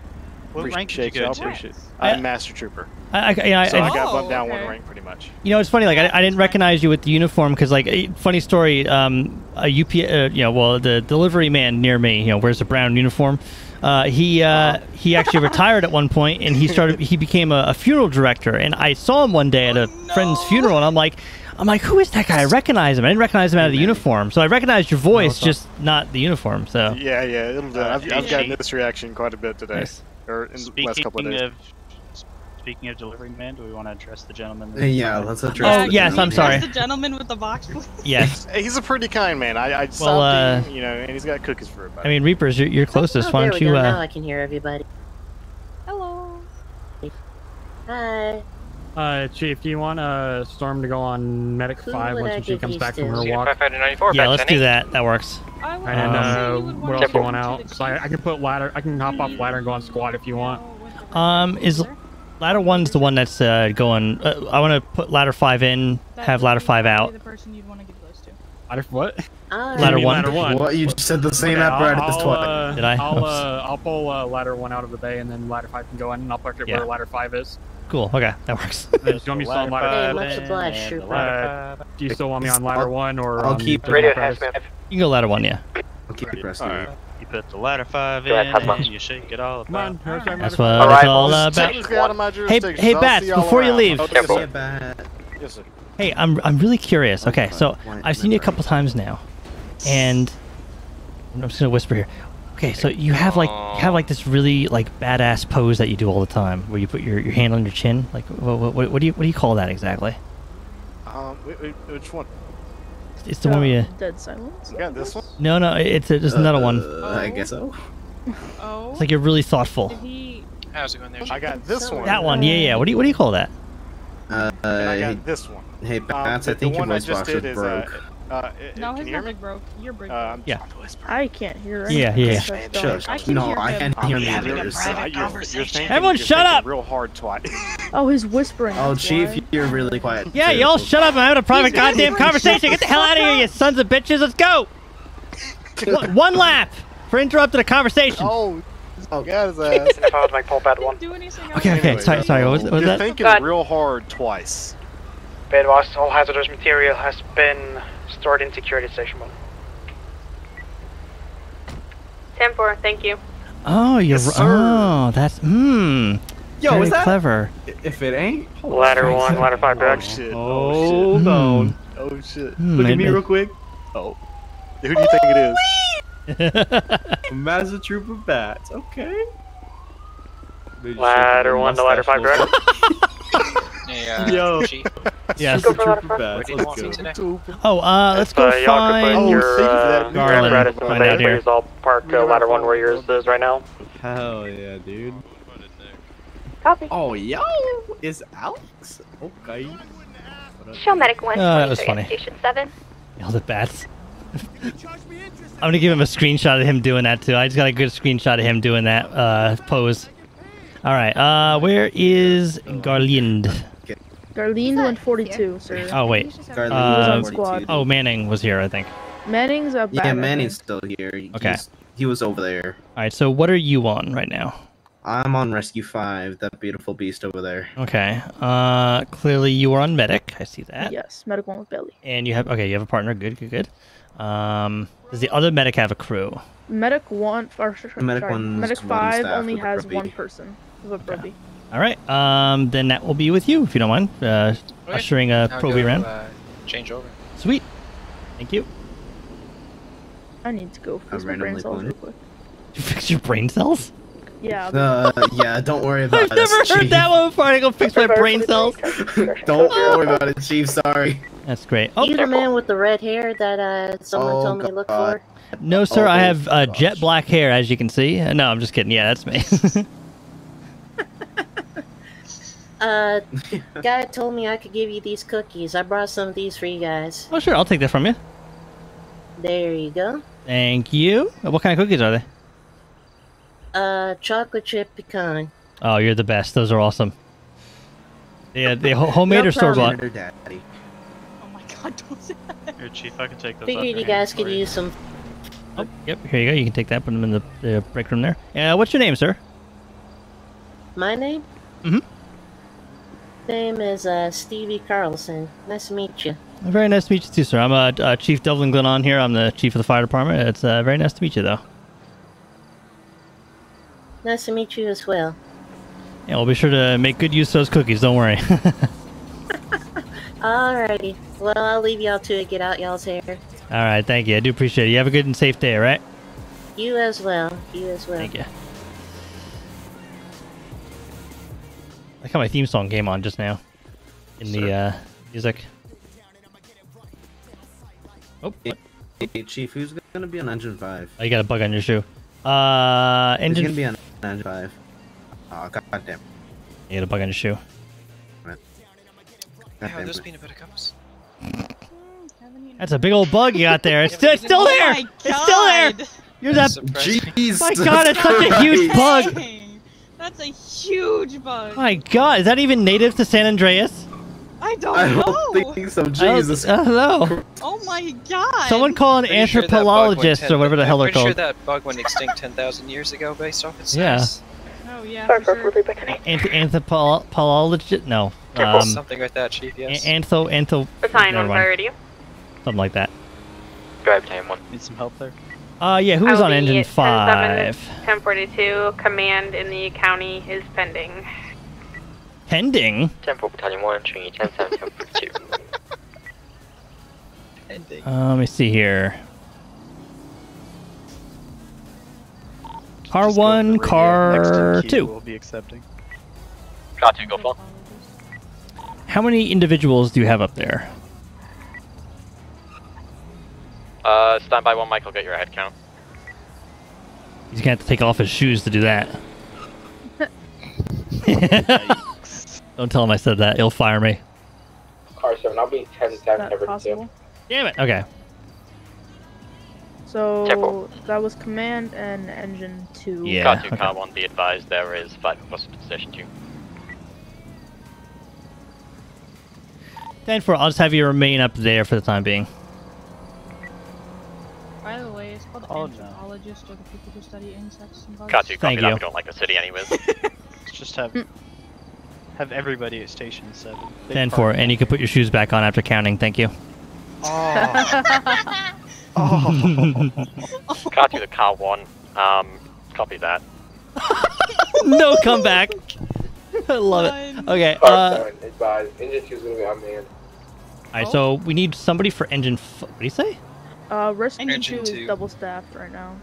What rank did you go to? I'm Master Trooper. I got bumped down one rank pretty much. You know, it's funny, like, I didn't recognize you with the uniform, because, like, funny story, a UP, you know, well, the delivery man near me, you know, wears a brown uniform, he actually retired at one point, and he became a funeral director, and I saw him one day at a friend's funeral, and I'm like, who is that guy? I recognize him. I didn't recognize him out of the uniform. So I recognized your voice, just not the uniform, so. Yeah, it'll do. I've gotten this reaction quite a bit today. Nice. Or in the last couple of days. Speaking of delivering man, do we want to address the gentleman? Yeah, let's address the yes, gentleman. I'm sorry. The gentleman with the box, please? Yes. He's a pretty kind man. I saw him, you know, and he's got cookies for everybody. I mean, Reapers, you're closest. Why don't you... Now I can hear everybody. Hello. Hi. Chief, do you want Storm to go on Medic 5 once she comes back from her walk? Yeah, let's do that. That works. And what else do you want out? So I can put ladder. I can hop off ladder and go on squad if you want. Is ladder 1's the one that's going? I want to put ladder 5 in, have ladder 5 out. Ladder what? Ladder 1. Ladder 1. What? You just said the same apparatus twice. Did I? I'll pull ladder 1 out of the bay, and then ladder 5 can go in, and I'll park it where ladder 5 is. Cool. Okay, that works. Do you want me on ladder 5? Do you still want me on ladder 1 or? I'll keep radio attachment. You can go ladder 1, yeah. I'll keep it resting. Right. You put the ladder 5 in, and you shake it all about. That's what it's all about. Hey, Bats! Before you leave. Yes, sir. Hey, I'm really curious. Okay, so I've seen you a couple times now, and I'm just gonna whisper here. Okay, so you have like this really badass pose that you do all the time, where you put your hand on your chin. Like, what do you call that exactly? Which one? It's the one where you. Dead silence. Yeah, this one. No, no, it's just another one. I guess so. Oh. It's like you're really thoughtful. How's it going there? I got this one. That one, yeah. What do you call that? And I got this one. Hey, Bats, I think your voice box is broke. No, his mic broke. You're breaking. Yeah. I can't hear it. Yeah. I can't hear. Everyone shut up! Real hard twat. Oh, he's whispering. Oh, Chief, you're really quiet. Yeah, y'all shut up. I'm having a private goddamn conversation. Get the hell out of here, you sons of bitches. Let's go! One lap for interrupting the conversation. Oh. Oh, God, Okay, sorry, what was that? You're thinking real hard twice. Bedwatch, all hazardous material has been stored in security station 1. 10-4, thank you. Oh, you're right. Oh, that's, Yo, very clever. If it ain't... Ladder 1, ladder 5, back. Shit. Oh, shit. No. Oh, shit. Look at me real quick. Oh. Who do you think it is? Master troop of bats. Okay. Ladder 1 to ladder 5 direct. Yo. Yes. Go for bats. Let's go. Oh, let's go find Garland. Find out here. I'll park ladder 1 where yours is right now. Hell yeah, dude. Copy. Oh, yo. Is Alex? Okay. Show medic 1. That was funny. Station 7. All the bats. I'm gonna give him a screenshot of him doing that too. I just got a good screenshot of him doing that pose. All right, where is Garland? Garland 142, sir. Oh wait. Oh, Manning was here, I think. Manning's up. Yeah, Manning's still here. Okay. He was over there. All right. So what are you on right now? I'm on Rescue 5, that beautiful beast over there. Okay. Clearly you are on Medic. I see that. Yes, Medic 1 with Bailey. And you have a partner. Good. Does the other medic have a crew? Medic 1, or Medic 5 only has one person. Okay. All right. Then that will be with you if you don't mind ushering a probie round. Change over. Sweet. Thank you. I need to go fix my brain cells real quick. You fix your brain cells? Yeah. Yeah. Don't worry about it. I've never heard that one before. I go fix my brain cells. Don't worry about it, Chief. Sorry. That's great. Oh, he's the man with the red hair that someone told me to look for. No, sir. I have jet black hair, as you can see. No, I'm just kidding. Yeah, that's me. Guy told me I could give you these cookies. I brought some of these for you guys. Oh, sure. I'll take that from you. There you go. Thank you. What kind of cookies are they? Chocolate chip pecan. Oh, you're the best. Those are awesome. Yeah, the homemade or store bought. Daddy. Oh my God, don't say that. Here, Chief, I can take those. Figured you guys could use some. Oh, yep. Here you go. You can take that. Put them in the break room there. What's your name, sir? My name? Mm-hmm. Name is Stevie Carlson. Nice to meet you. Very nice to meet you too, sir. I'm Chief Devlin Glennon here. I'm the chief of the fire department. It's very nice to meet you, though. Nice to meet you as well. Yeah, we'll be sure to make good use of those cookies, don't worry. Alrighty. Well, I'll leave y'all to it. Get out y'all's hair. Alright, thank you. I do appreciate it. You have a good and safe day, alright? You as well. You as well. Thank you. I like how my theme song came on just now. In the music. Oh, hey, Chief, who's gonna be on Engine 5? Oh, you got a bug on your shoe. Engine... It's gonna be on 95. Oh, goddamn. You got a bug on your shoe. Right. How are those peanut butter cups? That's a big old bug you got there. It's still there. Oh, it's still there. You're that. Jeez. My God, it's such a huge bug. That's a huge bug. My God, is that even native to San Andreas? I don't know. Think so. Jesus. I don't know. Oh my God. Someone call an anthropologist or whatever the hell they're called. I'm pretty sure that bug went extinct 10,000 years ago based off its size. Oh yeah. Anthropologist? No. Something like that, Chief. Yes. Antho. Battalion 1 priority. Something like that. Drive time 1. Need some help there? Yeah, who was on engine 5? 1042, command in the county is pending. Pending? 10-4 battalion 1, entering you 10-7, 1042. Pending. Let me see here. Car 1, car 2. We'll be accepting. Car 2, go full. How many individuals do you have up there? Stand by 1, Michael, get your head count. He's gonna have to take off his shoes to do that. Don't tell him I said that, he'll fire me. Car 7, I'll be 10-7, 10-2. Damn it, okay. So, Temple. That was command and engine 2. Yeah, car 2, okay. Car 1, be advised there is 5 plus station 2. Then I'll just have you remain up there for the time being. By the way, it's called anthropologists or the people who study insects and bugs. Got you, copy that. We don't like the city anyways. Just have everybody at station 7. 10-4, and you can put your shoes back on after counting, thank you. Oh. Got you the car 1. Copy that. No comeback. I love it. Okay, engine 2 is going to be on the end. Alright, so we need somebody for engine... what do you say? Rescue 2 is double staffed right now,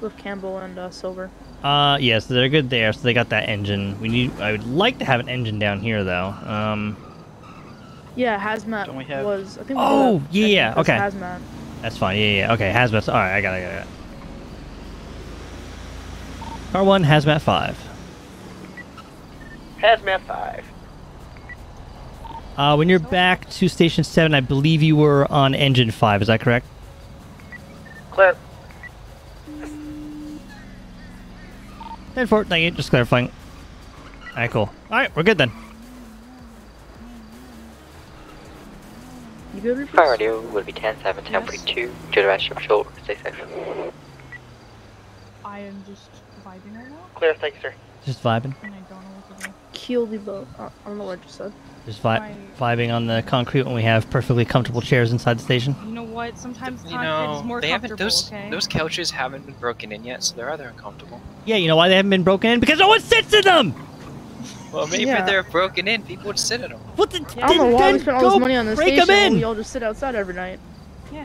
with Campbell and Silver. Yeah, so they're good there. So they got that engine. We need. I would like to have an engine down here though. Yeah, HAZMAT was. I think. Oh yeah, okay. HAZMAT. That's fine. Yeah. Okay, HAZMAT. All right, I got it. Car 1, HAZMAT 5. HAZMAT 5. When you're back to station 7, I believe you were on engine 5. Is that correct? Clear. 10-4, thank you. Just clarifying. Alright, cool. Alright, we're good then. You good? Fire radio will be 10-7, 10-42. To the rest of short, stay safe. I am just vibing right now. Clear, thank you, sir. Just vibing. And I don't know what to do. Kill the boat. I don't know what you said. Just vibing on the concrete when we have perfectly comfortable chairs inside the station. You know what? Sometimes concrete is more comfortable. Those couches haven't been broken in yet, so they're rather uncomfortable. Yeah, you know why they haven't been broken in? Because no one sits in them! Well, maybe if they're broken in, people would sit in them. What the? I don't know why we spent all this money on this station and we all just sit outside every night. Yeah.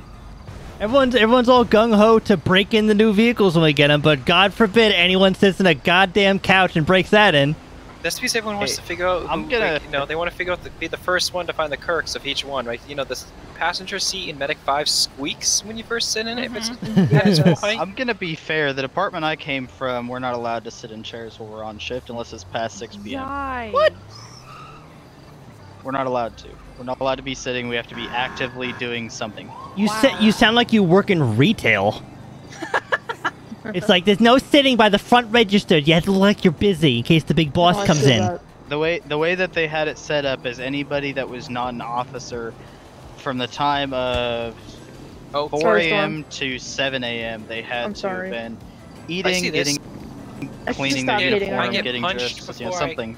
Everyone's all gung-ho to break in the new vehicles when we get them, but God forbid anyone sits in a goddamn couch and breaks that in. That's because everyone wants to figure out. They want to figure out be the first one to find the quirks of each one, right? You know, the passenger seat in Medic 5 squeaks when you first sit in it. If it's point. I'm gonna be fair. The department I came from, we're not allowed to sit in chairs while we're on shift unless it's past 6 p.m. Nice. What? We're not allowed to. We're not allowed to be sitting. We have to be actively doing something. You sound like you work in retail. It's like there's no sitting by the front register. You have to look like you're busy in case the big boss comes in. The way that they had it set up is anybody that was not an officer, from the time of 4 a.m. to 7 a.m. they had have been eating, getting, cleaning their uniform, getting dressed, you know, something.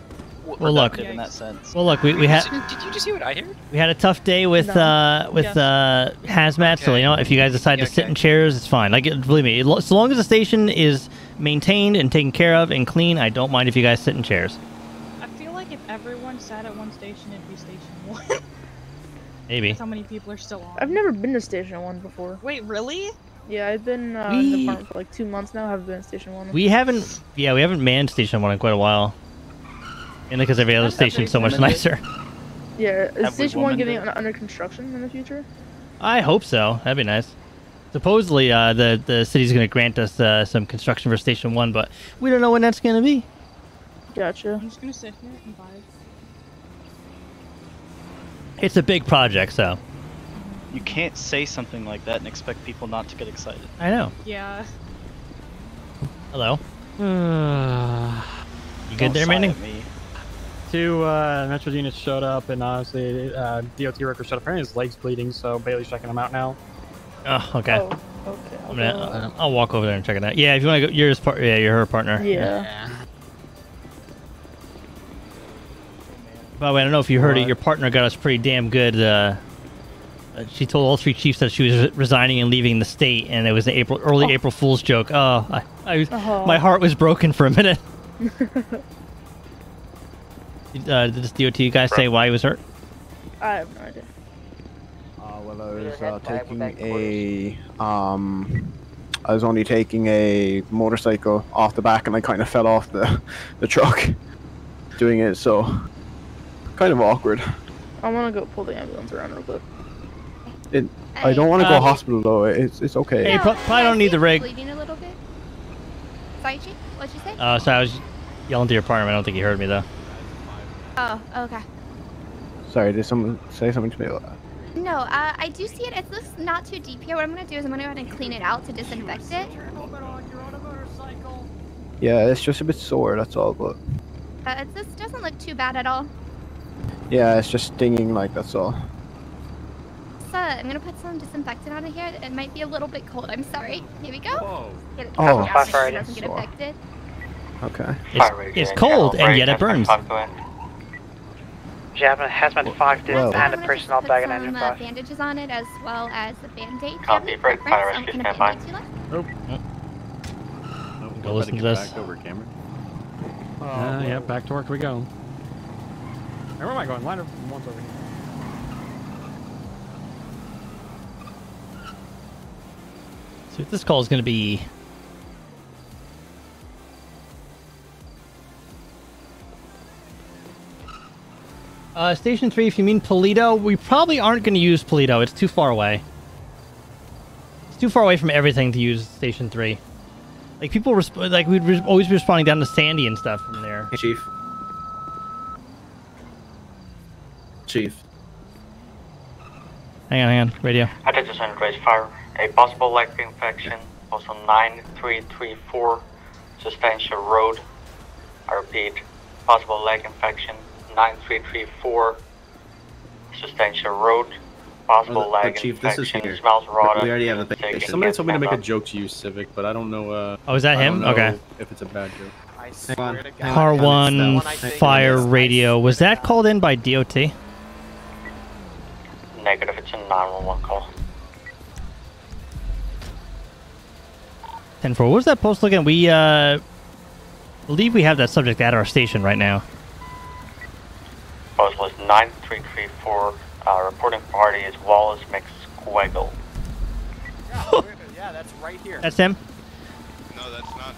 Well, look. In that sense. Well, look. We had. Did you just hear what I heard? We had a tough day with HAZMAT. Okay. So you know, if you guys decide to sit in chairs, it's fine. Like, believe me, so long as the station is maintained and taken care of and clean, I don't mind if you guys sit in chairs. I feel like if everyone sat at one station, it'd be station 1. Maybe. That's how many people are still on? I've never been to station 1 before. Wait, really? Yeah, I've been in the department for like 2 months now. I haven't been to station 1. We haven't manned station 1 in quite a while. And because every other station's so much nicer. Yeah, is station 1 getting under construction in the future? I hope so. That'd be nice. Supposedly, the city's going to grant us some construction for station 1, but we don't know when that's going to be. Gotcha. I'm just going to sit here and vibe. It's a big project, so. You can't say something like that and expect people not to get excited. I know. Yeah. Hello. You good there, Manning? Two Metro units showed up, and honestly, DOT record showed up. Apparently his leg's bleeding, so Bailey's checking him out now. Oh, okay. Oh, okay. I'll walk over there and check it out. Yeah, if you want to go, you're his part. Yeah, you're her partner. Yeah. By the way, I don't know if you heard it. Your partner got us pretty damn good. She told all three chiefs that she was resigning and leaving the state, and it was an early April Fool's joke. Oh, my heart was broken for a minute. Did this DOT guy say why he was hurt? I have no idea. Well, I was taking a I was only taking a motorcycle off the back, and I kind of fell off the truck doing it, so kind of awkward. I want to go pull the ambulance around real quick. I don't want to go hospital though. It's okay. Hey, probably don't need the rig. Bleeding a little bit. Sorry, Chief? What'd you say? So I was yelling to your partner. I don't think he heard me though. Oh, okay. Sorry, did someone say something to me about that? No, I do see it. It looks not too deep here. What I'm gonna do is I'm gonna go ahead and clean it out to disinfect it. Yeah, it's just a bit sore. That's all, but. This doesn't look too bad at all. Yeah, it's just stinging like that's all. I'm gonna put some disinfectant on it here. It might be a little bit cold. I'm sorry. Here we go. Get it doesn't get affected. Okay. It's cold and yet it burns. Javin HAZMAT 5 did hand a personnel bag and engine 5. Bandages on it as well as the band-aid. Copy, break, fire rescue, stand by. Nope. Nope. Go listen to this. Yeah, back to work we go. Where am I going? Line of one's over here. So if this call is going to be... Station 3, if you mean Polito, we probably aren't going to use Polito. It's too far away. It's too far away from everything to use Station 3. Like, people respond, like, we'd always be responding down to Sandy and stuff from there. Hey, Chief. Chief. Hang on. Radio. I did just raise fire. A possible leg infection was on 9334 Substantia Road. I repeat, possible leg infection. 9334 Substantia Road. Possible lag infection. Smells rotten. We already have a thing. Somebody told me to make a joke to you, Civic, but I don't know. Oh, is that him? Okay. If it's a bad joke. Car 1 fire radio. Was that called in by DOT? Negative. It's a 911 call. 10-4. What was that postal again? We believe we have that subject at our station right now. Postal is 9334. Reporting party is Wallace McSquiggle. Yeah, that's right here. That's him? No, that's not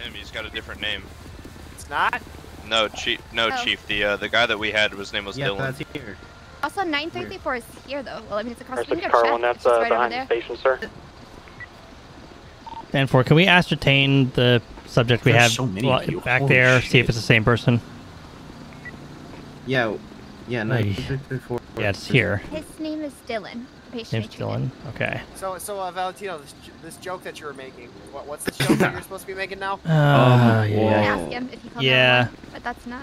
him. He's got a different name. It's not? No, Chief. No, oh. Chief. The guy that we had, his name was Dylan. That's here. Also, 934 is here though. Well, I mean, it's across the car. That's right behind the station, sir. And for, can we ascertain the subject we have back there? Holy shit. See if it's the same person. Yeah, nice. Yeah, it's here. His name is Dylan. Name's Dylan. Okay. So Valentino, this joke that you were making, what's the joke that you're supposed to be making now? Yeah. You can ask him if he calls him, but that's not.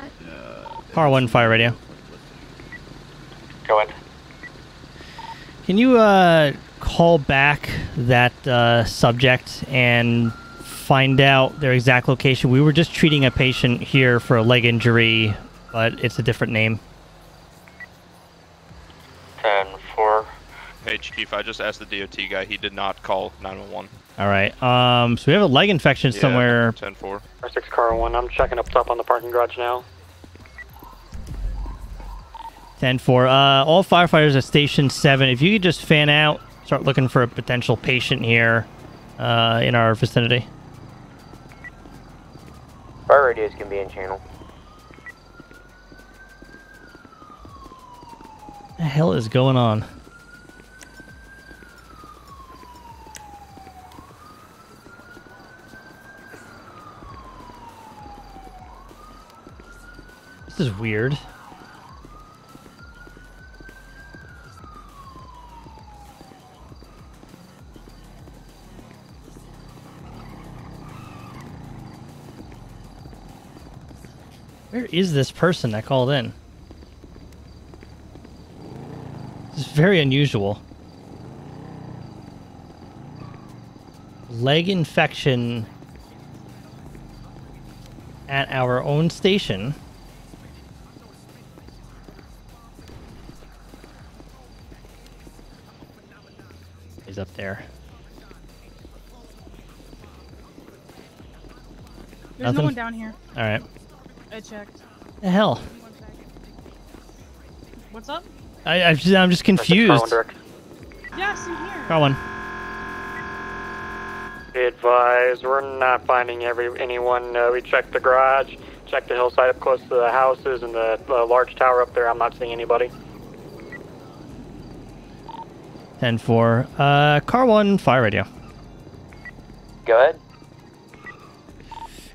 Car 1 fire radio. Go ahead. Can you call back that subject and find out their exact location? We were just treating a patient here for a leg injury, but it's a different name. 10-4. Hey, Chief, I just asked the DOT guy. He did not call 911. All right. So we have a leg infection somewhere. 10-4. R6 car 1. I'm checking up top on the parking garage now. 10-4. All firefighters at Station 7. If you could just fan out, start looking for a potential patient here in our vicinity. Fire radios can be in channel. What the hell is going on? This is weird. is this person that called in? This is very unusual. Leg infection at our own station. He's up there. There's nothing? No one down here. All right. I checked. The hell? What's up? I'm just confused. Yes, I'm here. Got one. Be advised, we're not finding anyone. We checked the garage, checked the hillside up close to the houses, and the large tower up there. I'm not seeing anybody. 10-4. Car 1, fire radio. Go ahead.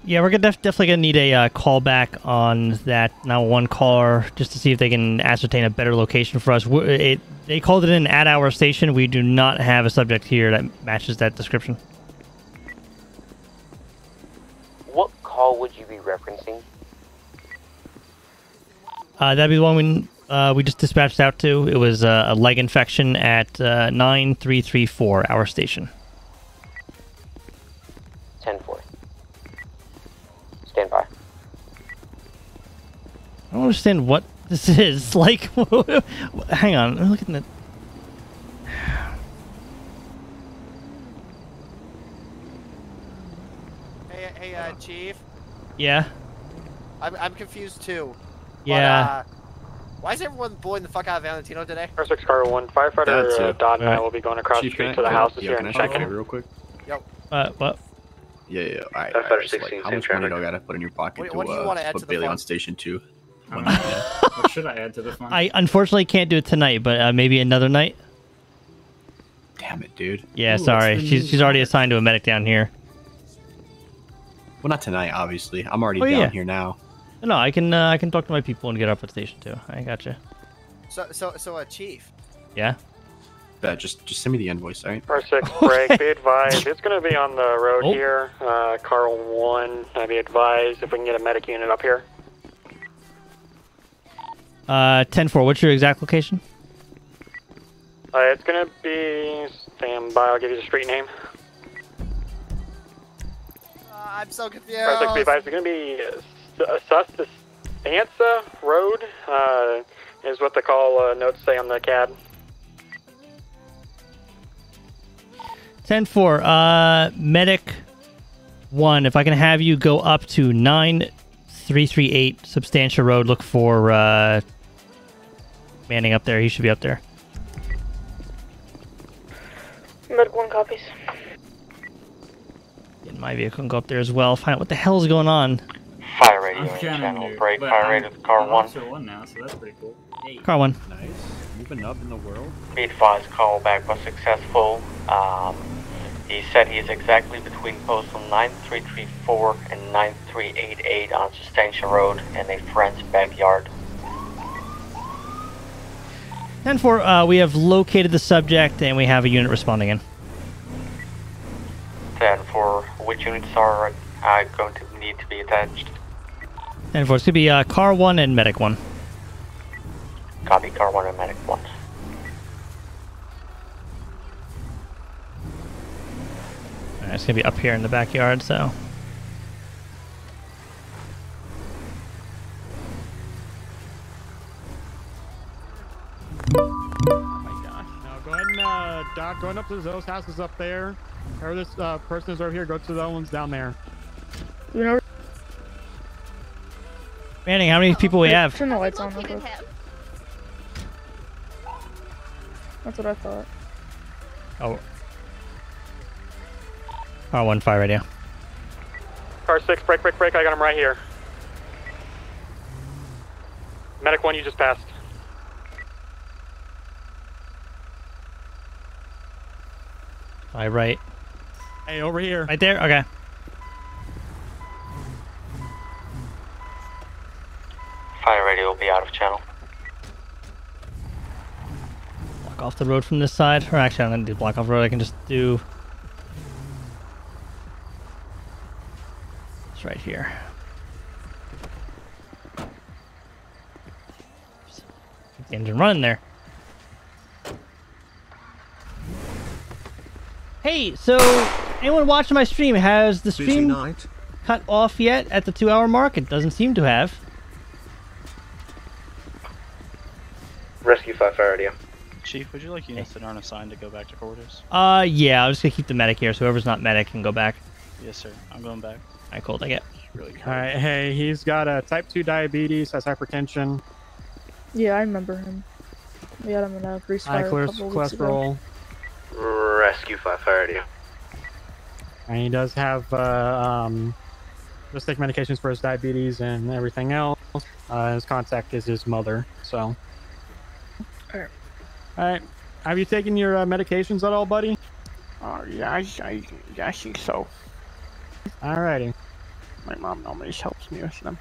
Yeah, we're gonna definitely going to need a call back on that 911 caller just to see if they can ascertain a better location for us. They called it in at our station. We do not have a subject here that matches that description. What call would you be referencing? That'd be the one we just dispatched out to. It was a leg infection at 9334, our station. 10-4. Stand by. I don't understand what this is. Like, hang on. I'm looking at... Hey, Chief. Yeah? I'm confused, too. Yeah. But, why is everyone blowing the fuck out of Valentino today? R6 Cargo 1, firefighter Don and I will be going across the street to the houses here and checking it real quick. Yo. What? Yeah, alright. Like, how much money do I gotta put in your pocket to put Bailey on station 2? What should I add to this one? I unfortunately can't do it tonight, but maybe another night? Damn it, dude. Yeah, ooh, sorry. She's already assigned to a medic down here. Well, not tonight, obviously. I'm already down here now. No, I can talk to my people and get up at station 2. I gotcha. So, Chief. Yeah? That. Just send me the invoice, all right? R6 break, be advised. It's going to be on the road here. Car 1, be advised if we can get a medic unit up here. 10-4, what's your exact location? It's going to be... Stand by, I'll give you the street name. I'm so confused. R6, be advised, it's going to be Sustanza Road, is what the call notes say on the CAD. 10-4, medic 1, if I can have you go up to 9338 Substantia Road, look for Manning up there. He should be up there. Medic 1 copies. Get my vehicle and go up there as well. Find out what the hell is going on. Fire radio channel break. Fire radio to car 1. One now, so that's pretty cool. Hey. Car 1. Nice. Moving up in the world. Be advised, call back was successful. He said he is exactly between postal 9334 and 9388 on Sustantia Road in a friend's backyard. 10-4, we have located the subject and we have a unit responding in. 10-4, which units are going to need to be attached? 10-4, it's going to be Car 1 and Medic 1. Copy, Car 1 and Medic 1. It's going to be up here in the backyard, so... Oh my gosh. Now go ahead and, Doc, going up to those houses up there. Or this person is over here, go to the ones down there. Manning, how many people we have? Turn the lights on. That's what I thought. Oh. R1, fire radio. Car 6, break. I got him right here. Medic 1, you just passed. All right. Hey, over here. Right there? Okay. Fire radio will be out of channel. Block off the road from this side. Or actually, I'm going to do block off the road. I can just do... right here. Baskins and run in there. Hey, so anyone watching my stream, has the stream cut off yet at the 2-hour mark? It doesn't seem to have. Rescue 5 fire idea. Chief, would you like units that aren't assigned to go back to quarters? Yeah, I'm just gonna keep the medic here, so whoever's not medic can go back. Yes, sir. I'm going back. Alright, cold, I get. Really cold. Alright, hey, he's got a type 2 diabetes, has hypertension. Yeah, I remember him. We had him in a grease fire a couple cholesterol. Weeks ago. Rescue 5 fire idea. And he does have, just take medications for his diabetes and everything else. His contact is his mother, so. Alright. Alright, have you taken your medications at all, buddy? Yeah, I think so. Alrighty. My mom always helps me with them.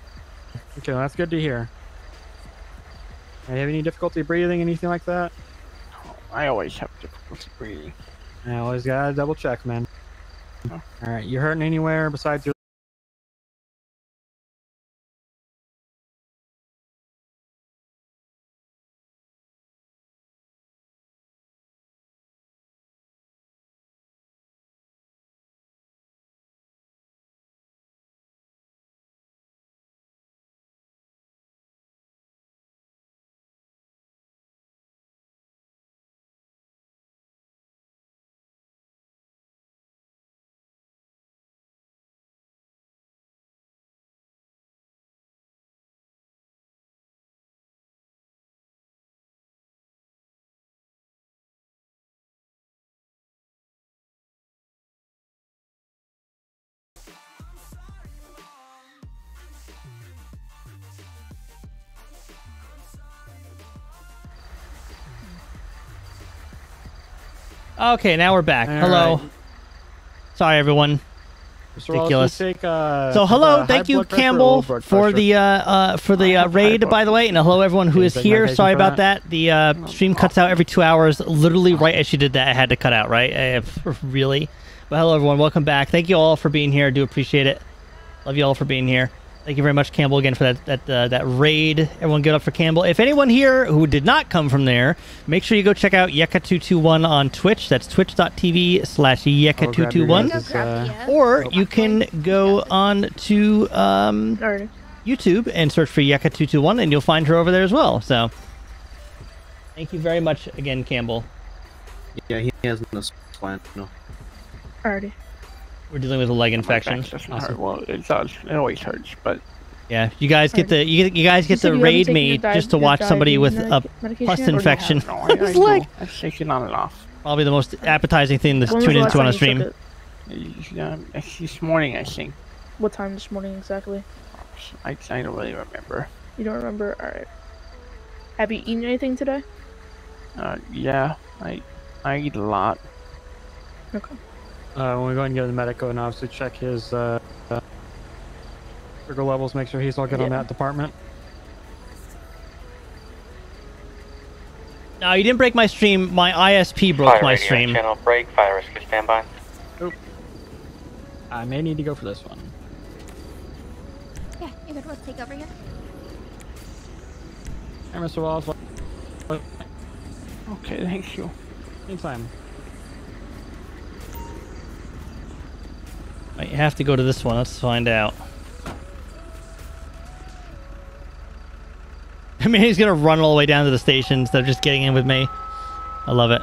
Okay, well, that's good to hear. Do you have any difficulty breathing, anything like that? Oh, I always have difficulty breathing. I always gotta double check, man. Oh. Alright, you hurting anywhere besides your... Okay, now we're back. All hello. Right. Sorry, everyone. Ridiculous. Take, so, hello. Thank you, Campbell, for the raid, by the way, and hello everyone who is here. Sorry about that. The stream cuts out every 2 hours. Literally, right as you did that, I had to cut out. Right? Really? But hello, everyone. Welcome back. Thank you all for being here. I do appreciate it. Love you all for being here. Thank you very much, Campbell, again for that raid. Everyone, give it up for Campbell. If anyone here who did not come from there, make sure you go check out Yekka221 on Twitch. That's twitch.tv/Yekka221. Or you can go on to YouTube and search for Yekka221, and you'll find her over there as well. So, thank you very much again, Campbell. Yeah, he has no plan. No. Alrighty. We're dealing with a leg infection. Awesome. Well, it does. It always hurts, but yeah, you guys get the you guys get the raid me just to watch somebody with a pus infection. It's like I'm shaking on and off. Probably the most appetizing thing to tune into on a stream. This morning, I think. What time this morning exactly? I don't really remember. You don't remember? All right. Have you eaten anything today? Yeah, I eat a lot. Okay. When we go and get to the medico and obviously check his sugar levels, make sure he's all good on that department. No, you didn't break my stream. My ISP broke my stream. Channel break. Fire rescue standby. Oop. I may need to go for this one. Yeah, you could take over here. Hey, Mr. Walls. Okay, thank you. Anytime. I have to go to this one. Let's find out. I mean, he's gonna run all the way down to the station instead of just getting in with me. I love it.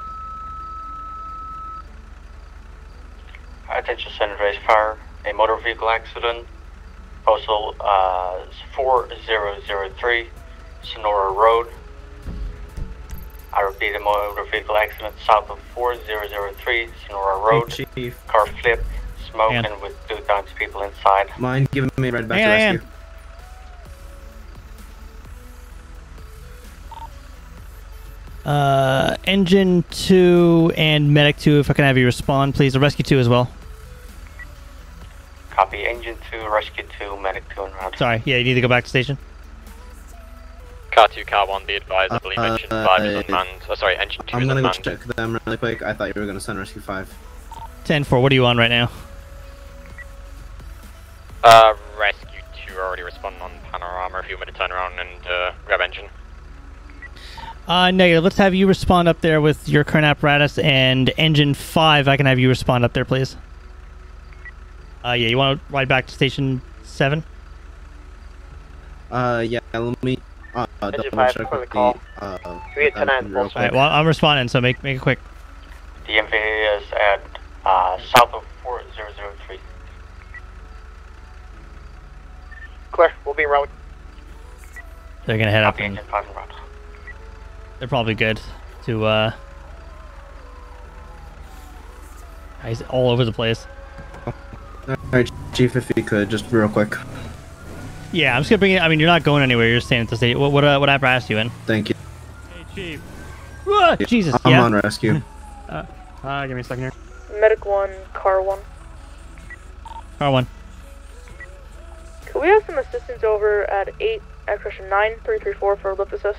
Attention, center race fire. A motor vehicle accident. Postal 4003 Sonora Road. I repeat, a motor vehicle accident south of 4003 Sonora Road. Hey, Chief. Car flipped. Smoking with 2 times people inside. Mind giving me right back to rescue. Engine 2 and Medic 2, if I can have you respond, please. The Rescue 2 as well. Copy. Engine 2, Rescue 2, Medic 2 and route. Sorry, yeah, you need to go back to station. Car 2, Car 1, be advised. I believe Engine 5 is unmanned. Oh, sorry, Engine 2 is unmanned. I'm going to check them really quick. I thought you were going to send Rescue 5. 10-4, what are you on right now? Rescue 2 already responding on Panorama, if you want me to turn around and grab engine. Negative. Let's have you respond up there with your current apparatus and engine 5. I can have you respond up there, please. Yeah, you want to ride back to station 7? Yeah, let me double check with the Alright, well, I'm responding, so make it quick. The MVA is at south of 4003. Clear, we'll be around. They're gonna head up and they're probably good to he's all over the place. Alright, Chief, if you could just real quick. Yeah, I'm just gonna bring it. I mean, you're not going anywhere. You're staying at the state. What apparatus you in? Thank you. Hey, Chief. Whoa, Jesus. I'm on rescue. Give me a second here. Medic 1, car 1. Car 1. Could we have some assistance over at 8, extraction 9334 for a lift assist?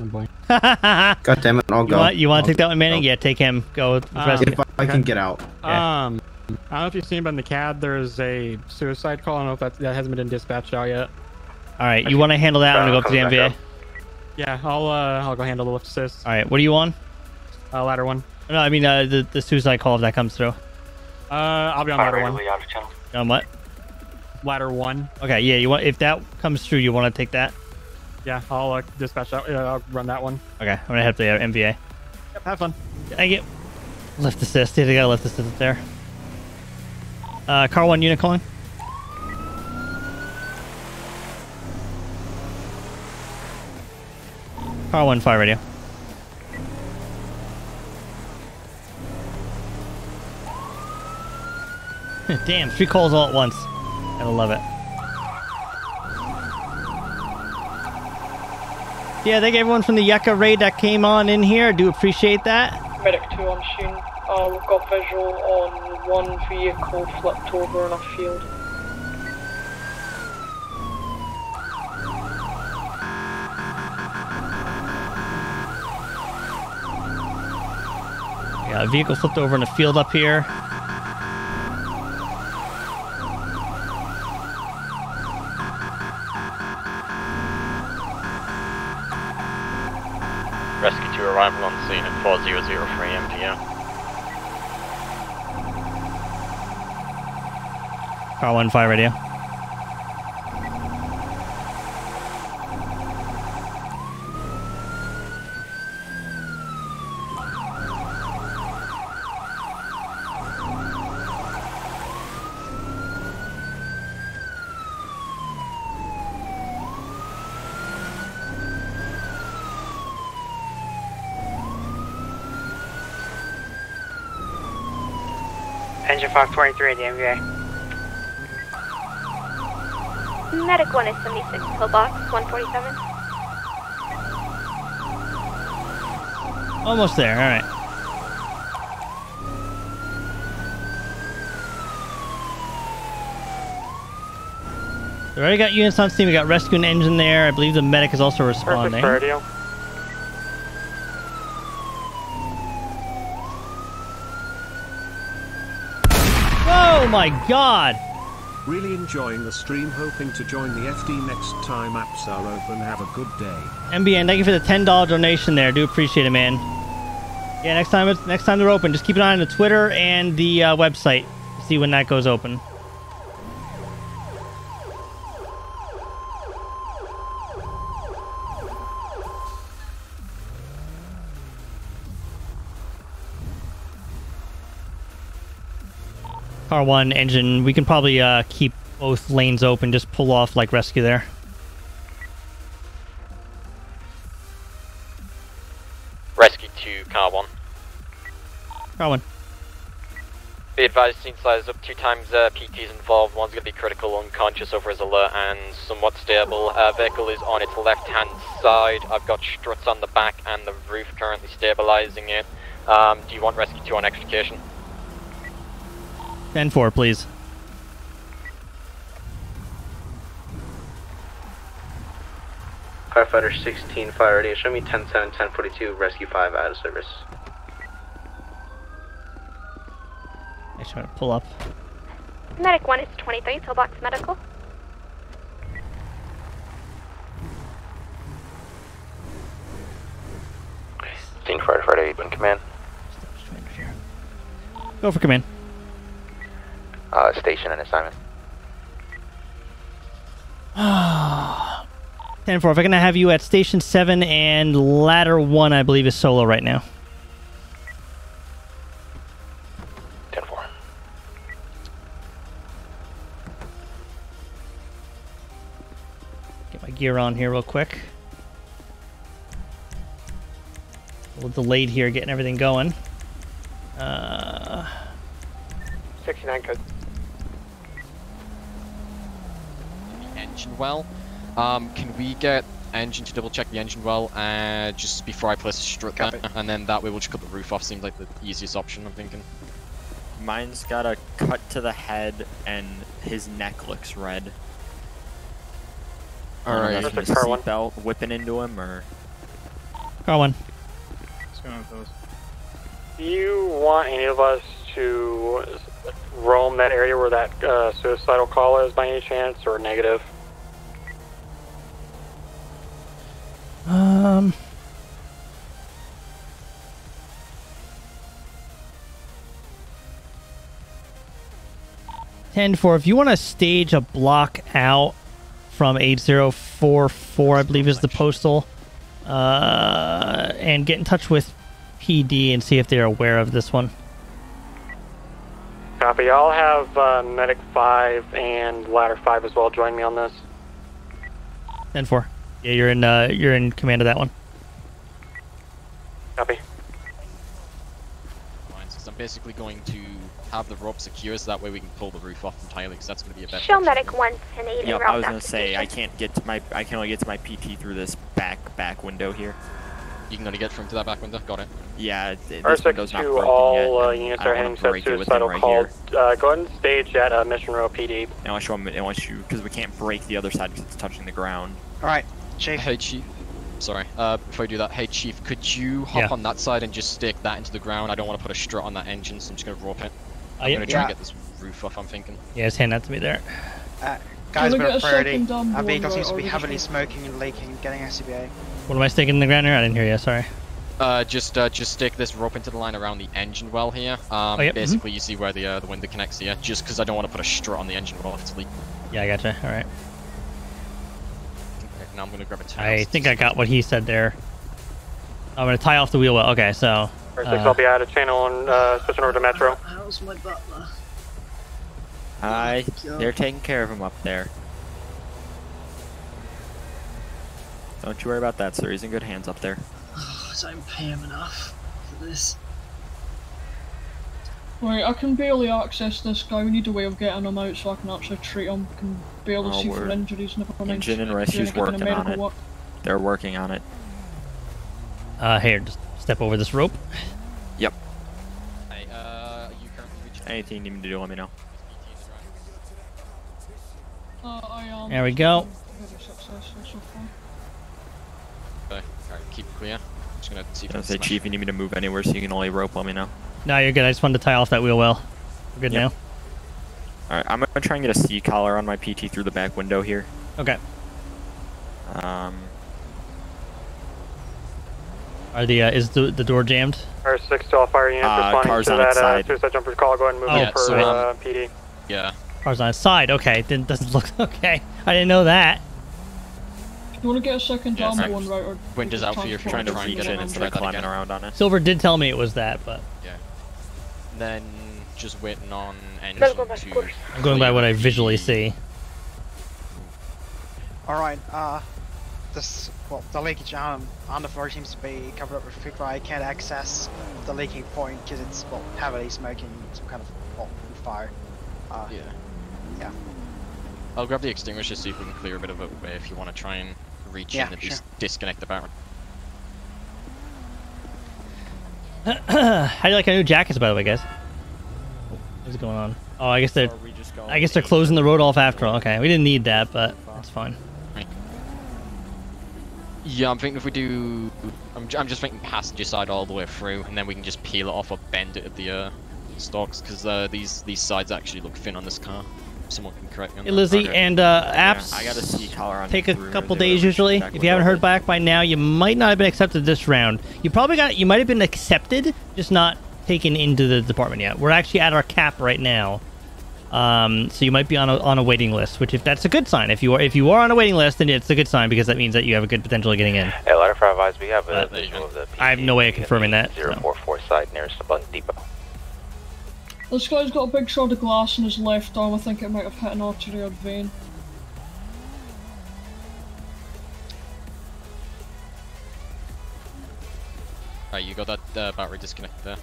Oh boy. God damn it! I'll go. You want to take that one, Manning? Yeah, take him. Go. With if I can get out. Yeah. I don't know if you've seen, but in the cab there's a suicide call. I don't know if that hasn't been dispatched out yet. Alright, you want to handle that? I'm going to go up to the MVA. Up. Yeah, I'll go handle the lift assist. Alright, what are you on? Ladder 1. No, I mean the suicide call if that comes through. I'll be on ladder 1. On what? Ladder 1. Okay, yeah, you want if that comes through, you want to take that? Yeah, I'll dispatch that. I'll run that one. Okay, I'm going to head to the MVA. Yep, have fun. Thank you. Lift assist. Yeah, they got a lift assist there. Car 1 unit calling. Car 1 fire radio. Damn, 3 calls all at once. I love it. Yeah, thank everyone from the Yekka raid that came on in here. I do appreciate that. Medic 2 on machine. We've got visual on one vehicle flipped over in our field. Yeah, a vehicle flipped over in a field up here. Rescue 2 arrival on scene at 4003 MDM. Car 1-5 radio. Engine 523, the MVA. Medic 1 is 76, pillbox 147. Almost there, alright. We already got units on scene, we got rescue and engine there. I believe the medic is also responding. Perfect radio. Oh my god! Really enjoying the stream, hoping to join the FD next time apps are open. Have a good day. MBN, thank you for the $10 donation there. Do appreciate it, man. Yeah, next time they're open, just keep an eye on the Twitter and the website to see when that goes open. R1 engine, we can probably keep both lanes open, just pull off like rescue there. Rescue 2, car 1. Car 1. Be advised, scene size up 2 times, PT's involved, one's going to be critical, unconscious over his alert, and somewhat stable. Vehicle is on its left-hand side, I've got struts on the back and the roof currently stabilizing it. Do you want rescue 2 on extrication? 10-4, please. Firefighter 16, fire radio. Show me 10-7, 10-42, rescue 5 out of service. I try to pull up. Medic 1 is 23, pillbox medical. 15 Friday 8 1 command. Go for command. Station and assignment. 10-4, if I'm gonna have you at station 7 and ladder 1, I believe, is solo right now. 10-4. Get my gear on here real quick. A little delayed here getting everything going. 69 code. Engine well. Can we get engine to double check the engine well just before I place a strut down, and then that way we'll just cut the roof off? Seems like the easiest option, I'm thinking. Mine's got a cut to the head and his neck looks red. Alright. Is the car belt whipping into him or? Car one. What's going on with those? Do you want any of us to roam that area where that suicidal call is by any chance, or negative? Ten-4, if you want to stage a block out from 8044, I believe is the postal, and get in touch with PD and see if they're aware of this one. Copy. I'll have Medic 5 and Ladder 5 as well join me on this. 10-4. Yeah, you're in command of that one. Copy. Fine, so I'm basically going to have the rope secure so that way we can pull the roof off entirely, because that's going to be a better. Show medic 11080. Yeah, I was going to say I can't get to my I can only get to my PT through this back window here. You can only get through to that back window. Got it. Yeah. R6 to all units are heading to suicidal call. Go ahead and stage at Mission Row PD. Now I show them because we can't break the other side because it's touching the ground. All right. Chief. Hey Chief, sorry, before I do that, hey Chief, could you hop on that side and just stick that into the ground? I don't want to put a strut on that engine, so I'm just going to rope it. I'm going to try and get this roof off, I'm thinking. Yeah, it's hand that to me there. Guys, we're at priority. Our vehicle seems to be heavily smoking and leaking, getting SCBA. What am I sticking in the ground here? I didn't hear you, sorry. Just stick this rope into the line around the engine well here. Basically, you see where the window connects here, just because I don't want to put a strut on the engine well if it's leaking. Yeah, I gotcha, alright. Now I'm gonna grab a tie. I think I got what he said there. I'm gonna tie off the wheel well. Okay, so. I'll be out of channel and switching over to Metro. How's my butler? Hi. They're taking care of him up there. Don't you worry about that, sir. He's in good hands up there. Oh, I don't pay him enough for this. Right, I can barely access this guy. We need a way of getting him out so I can actually treat him. I can barely see for injuries. Engine and rescue's working on it. They're working on it. Here, just step over this rope. Yep. Hey, you currently reaching? Anything you need me to do, let me know. There we go. Okay, alright, keep clear. I'm just gonna see if I can. Chief, you need me to move anywhere so you can only rope, let me know. No, you're good. I just wanted to tie off that wheel well. We're good now. Alright, I'm gonna try and get a C collar on my PT through the back window here. Okay. Are the is the door jammed? R6 to all fire units responding to that suicide jumper call. Go ahead and move over for PD. Yeah. Cars on its side. Okay, then doesn't look okay. I didn't know that. You want to get a second down one right or windows out for you trying to reach in and start climbing around on it. Silver did tell me it was that, but yeah. Then just waiting on engine to. I'm going by what I visually see. All right, this the leakage on the floor seems to be covered up with thick fire. I can't access the leaking point because it's heavily smoking some kind of fire. Yeah. I'll grab the extinguisher so you can clear a bit of it away if you want to try and. Reach in and disconnect the battery. How do you like our new jackets, by the way, guys? What's going on? Oh, I guess they're closing the road off after all. Okay, we didn't need that, but that's fine. Yeah, I'm thinking if we do, I'm just thinking passenger side all the way through, and then we can just peel it off or bend it at the stalks, because these sides actually look thin on this car. someone can correct me on that. Lizzie and Apps, yeah, I gotta see color on take a couple days usually. If you haven't heard back by now, you might not have been accepted this round. You probably got, you might have been accepted, just not taken into the department yet. We're actually at our cap right now. So you might be on a waiting list, which if that's a good sign. If you are on a waiting list, then it's a good sign because that means that you have a good potential of getting in. Hey, Ladder 5 Eyes, we have a visual of the PC. I have no way of confirming that. 044 side nearest the bus depot. This guy's got a big shard of glass in his left arm. I think it might have hit an artery or vein. Right, you got that battery disconnect there.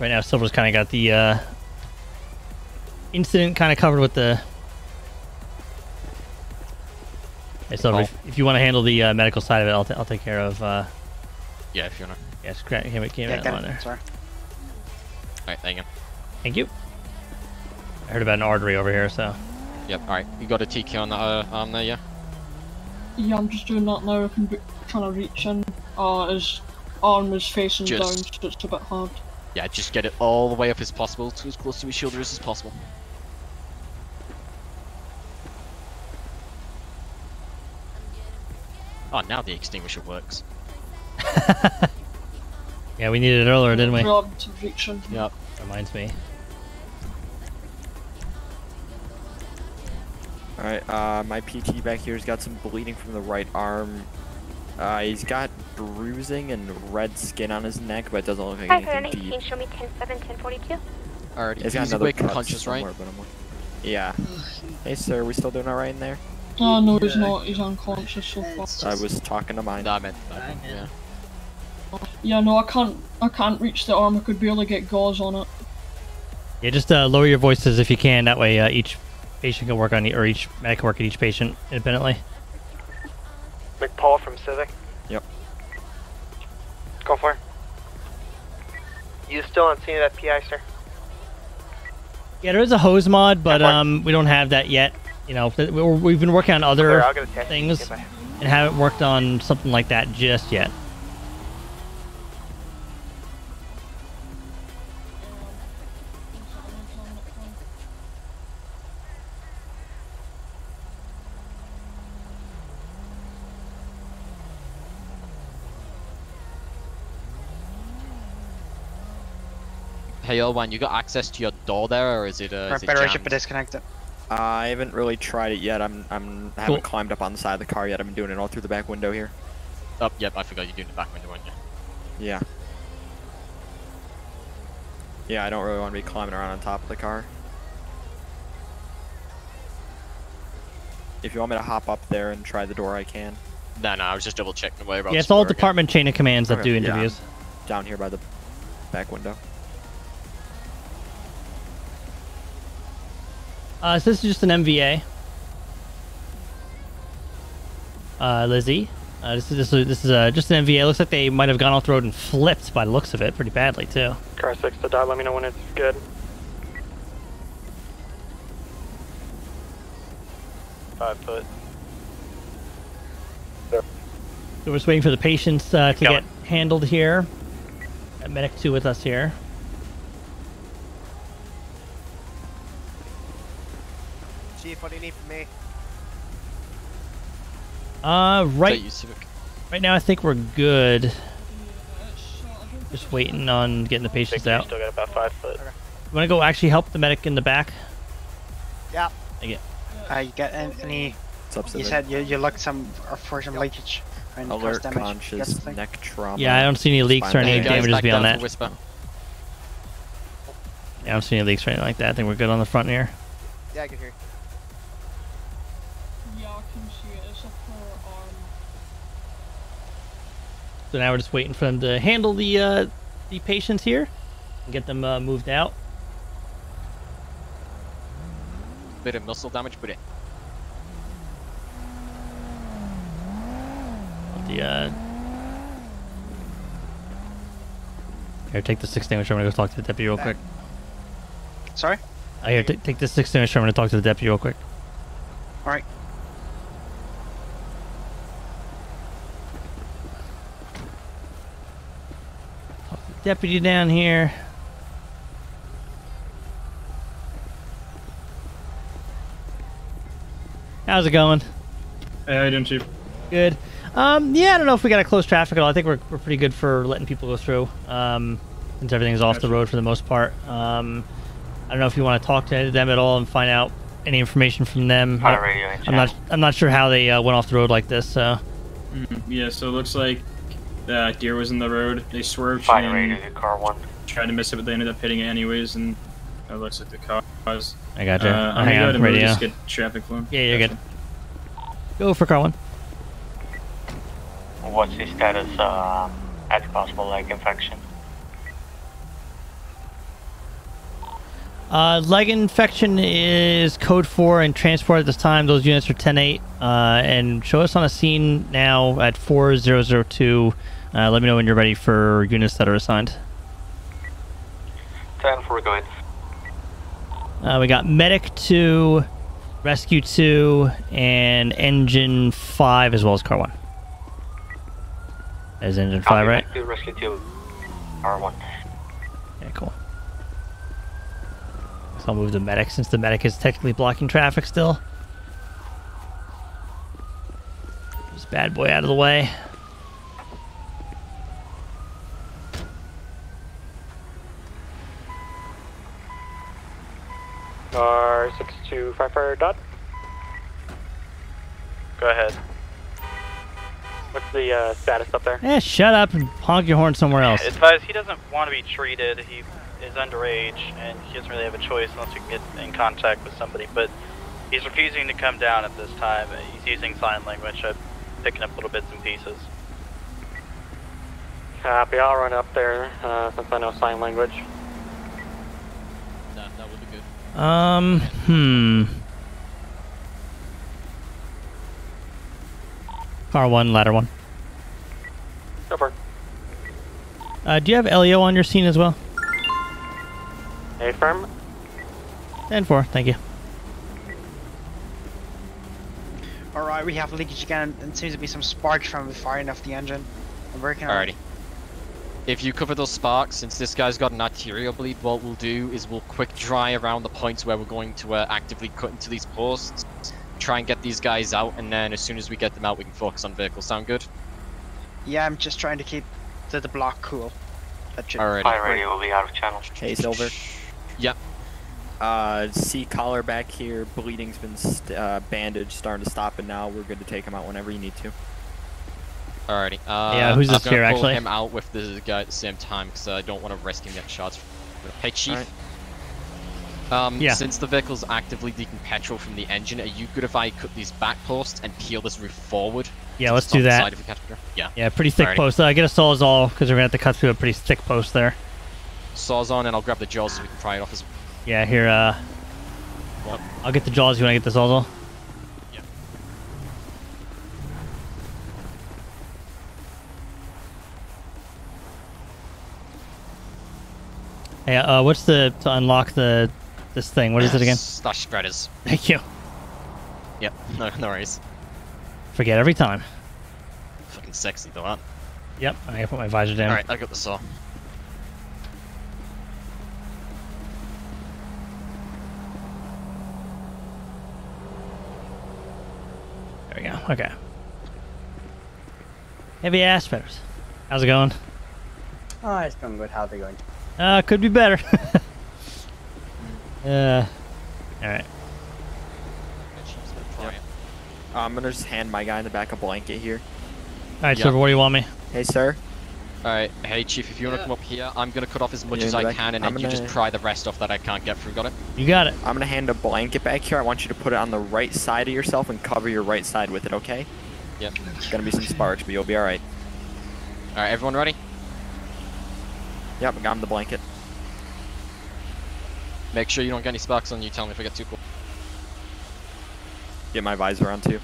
Right now, Silver's kind of got the incident kind of covered with the... Hey, Silver, if you want to handle the medical side of it, I'll take care of... Yeah, if you want to. Yes, Grant came out on there. Sorry. Alright, thank you. Thank you. I heard about an artery over here, so... Yep, alright. You got a TK on that arm there, yeah? Yeah, I'm just doing that now. I'm trying to reach in. His arm is facing down, so it's a bit hard. Yeah, just get it all the way up as possible, to as close to his shoulder as possible. Oh, now the extinguisher works. Yeah, we needed it earlier, didn't we? Yep. Reminds me. Alright, my PT back here's got some bleeding from the right arm. He's got bruising and red skin on his neck, but it doesn't look like anything deep. 19, show me 10-7, 10-42. Alright, he's got another conscious, right? But I'm like, yeah. Hey, sir, we still doing alright in there? Oh, no, he's not. He's unconscious so far. I was talking to mine. Yeah. Yeah, no, I can't reach the arm. I could barely get gauze on it. Yeah, just lower your voices if you can. That way, each patient can work on the, or each medic can work on each patient independently. McPaul from Civic. Yep. Call for. You still on scene of that PI, sir? Yeah, there is a hose mod, but we don't have that yet. You know, we've been working on other things and haven't worked on something like that just yet. Hey, L1, you got access to your door there, or is it Preparation for disconnect it. I haven't really tried it yet. I haven't climbed up on the side of the car yet. I've been doing it all through the back window here. Oh, yep. I forgot you're doing the back window, weren't you? Yeah. Yeah, I don't really want to be climbing around on top of the car. If you want me to hop up there and try the door, I can. No, I was just double checking the way about. Yeah, it's all department chain of commands that do interviews. Yeah, down here by the back window. So this is just an MVA. Lizzie, this is just an MVA. Looks like they might have gone off the road and flipped by the looks of it, pretty badly too. Car 6 to dot. Let me know when it's good. There. So we're just waiting for the patients to get handled here. Medic 2 with us here. Chief, what do you need from me? Right now I think we're good. Just waiting on getting the patients out. Still got about 5 foot. Okay. You want to go actually help the medic in the back? Yeah. You got any? You said you looked for some leakage. Alert conscious neck trauma. Yeah, I don't see any leaks or any damages beyond that. Yeah, I don't see any leaks or anything like that. I think we're good on the front here. Yeah, I can hear you. So now we're just waiting for them to handle the patients here and get them moved out. Bit of muscle damage, but it. Here, take the 6 damage. I'm gonna go talk to the deputy real quick. Sorry? Here, take this 6 damage. I'm gonna talk to the deputy real quick. All right. deputy down here. How's it going? Hey, how you doing, Chief? Good. Yeah, I don't know if we got to close traffic at all. I think we're pretty good for letting people go through, since everything's off the road for the most part. I don't know if you want to talk to them at all and find out any information from them. I'm not sure how they went off the road like this. So. Yeah, so it looks like the deer was in the road. They swerved and car one tried to miss it, but they ended up hitting it anyways, and it looks like the car was. I got you. Hang on, radio. Just get traffic flow. Yeah, you're good. Go for car one. What's the status at possible leg infection? Leg infection is code 4 and transport at this time. Those units are 10-8. And show us on a scene now at 4002. Let me know when you're ready for units that are assigned. 10-4, go ahead. We got medic 2, rescue 2, and engine 5 as well as car 1. That is engine 5, right? Medic 2, rescue 2, car 1. Yeah, cool. So I'll move the medic since the medic is technically blocking traffic still. Get this bad boy out of the way. R6255 dot. Go ahead. What's the status up there? Yeah, shut up and honk your horn somewhere else. Advise he doesn't want to be treated. He is underage and he doesn't really have a choice unless you can get in contact with somebody, but he's refusing to come down at this time. He's using sign language. I'm picking up little bits and pieces. Copy, I'll run up there since I know sign language. No, that would be good. Car 1, ladder 1. Go for it. Do you have LEO on your scene as well? Affirm. 10-4, thank you. Alright, we have leakage again, and seems to be some sparks from the firing of the engine. I'm working on it. Alrighty. If you cover those sparks, since this guy's got an arterial bleed, what we'll do is we'll quick dry around the points where we're going to actively cut into these posts, try and get these guys out, and then as soon as we get them out, we can focus on vehicles. Sound good? Yeah, I'm just trying to keep the block cool. Alright. Fire radio will be out of channel. Hey, Silver. Yep. See collar back here. Bleeding's been bandaged, starting to stop it now. We're good to take him out whenever you need to. Alrighty. Yeah, who's this here actually? I'm gonna pull him out with the guy at the same time because I don't want to risk him getting shots. Hey, Chief. Right. Yeah. Since the vehicle's actively leaking petrol from the engine, are you good if I cut these back posts and peel this roof forward? Yeah, let's do that. Yeah. Yeah, pretty thick post. Get a sawzall because we're gonna have to cut through a pretty thick post there. Saws on, and I'll grab the jaws so we can pry it off as well. Yeah, here, I'll get the jaws. You want to get the sawzall? Yeah. Hey, what's the, to unlock the, this thing, what is it again? Slash spreaders. Thank you. Yep, no worries. Forget every time. Fucking sexy though, huh? Yep, I gotta put my visor down. Alright, I got the saw. There we go, okay. Heavy ass peppers. How's it going? Oh, it's going good. How's it going? Could be better. Alright. I'm gonna just hand my guy in the back a blanket here. Alright, Silver, what do you want me? Hey, sir. Alright, hey, Chief, if you wanna come up here, I'm gonna cut off as much as I can, and then you just pry the rest off that I can't get through, got it? You got it. I'm gonna hand a blanket back here. I want you to put it on the right side of yourself and cover your right side with it, okay? Yep. It's gonna be some sparks, but you'll be alright. Alright, everyone ready? Yep, I got him the blanket. Make sure you don't get any sparks on you, tell me if I get too cool. Get my visor on too.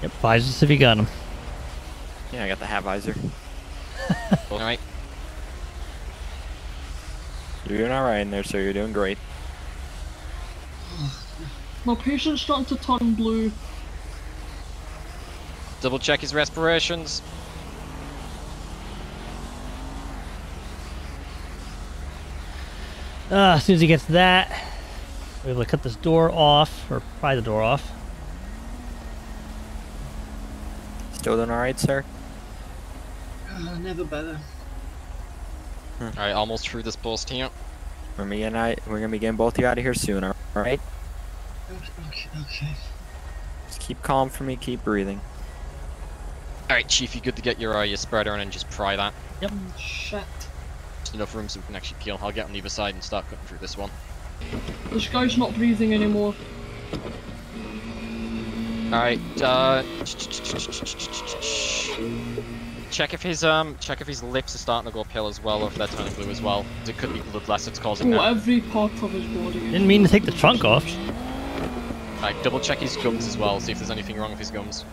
Yep, visors if you got them. Yeah, I got the hat visor. Alright. You're doing alright in there, sir. You're doing great. My patient's starting to turn blue. Double check his respirations. As soon as he gets that, we're able to cut this door off, or pry the door off. Still doing alright, sir? Never better. Alright, almost through this bull's camp. We're gonna be getting both of you out of here soon, alright? Okay. Just keep calm for me, keep breathing. Alright, Chief, you good to get your spreader on and just pry that? Yep. Shit. Just enough room so we can actually peel. I'll get on the other side and start cutting through this one. This guy's not breathing anymore. Alright, check if his lips are starting to go pale as well, or if they're turning blue as well. It could be bloodless. It's causing that. Every part of his body. Didn't mean to take the trunk off. Alright, double check his gums as well. See if there's anything wrong with his gums.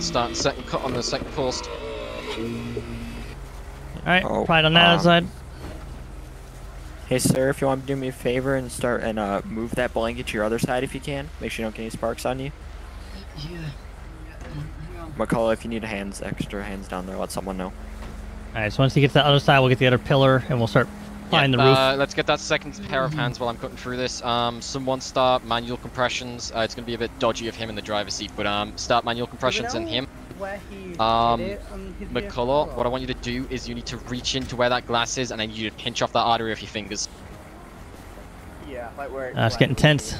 Start second cut on the second post. Alright, pride on that side. Hey sir, if you want to do me a favor and start and move that blanket to your other side if you can. Make sure you don't get any sparks on you. Yeah. McCullough, if you need extra hands down there, let someone know. Alright, so once he gets to the other side, we'll get the other pillar and we'll start plying the roof. Let's get that second pair of hands while I'm cutting through this. Someone start manual compressions. It's going to be a bit dodgy of him in the driver's seat, but start manual compressions in him. McCullough, what I want you to do is you need to reach into where that glass is, and then you need to pinch off that artery with your fingers. Yeah, like where it's getting tense.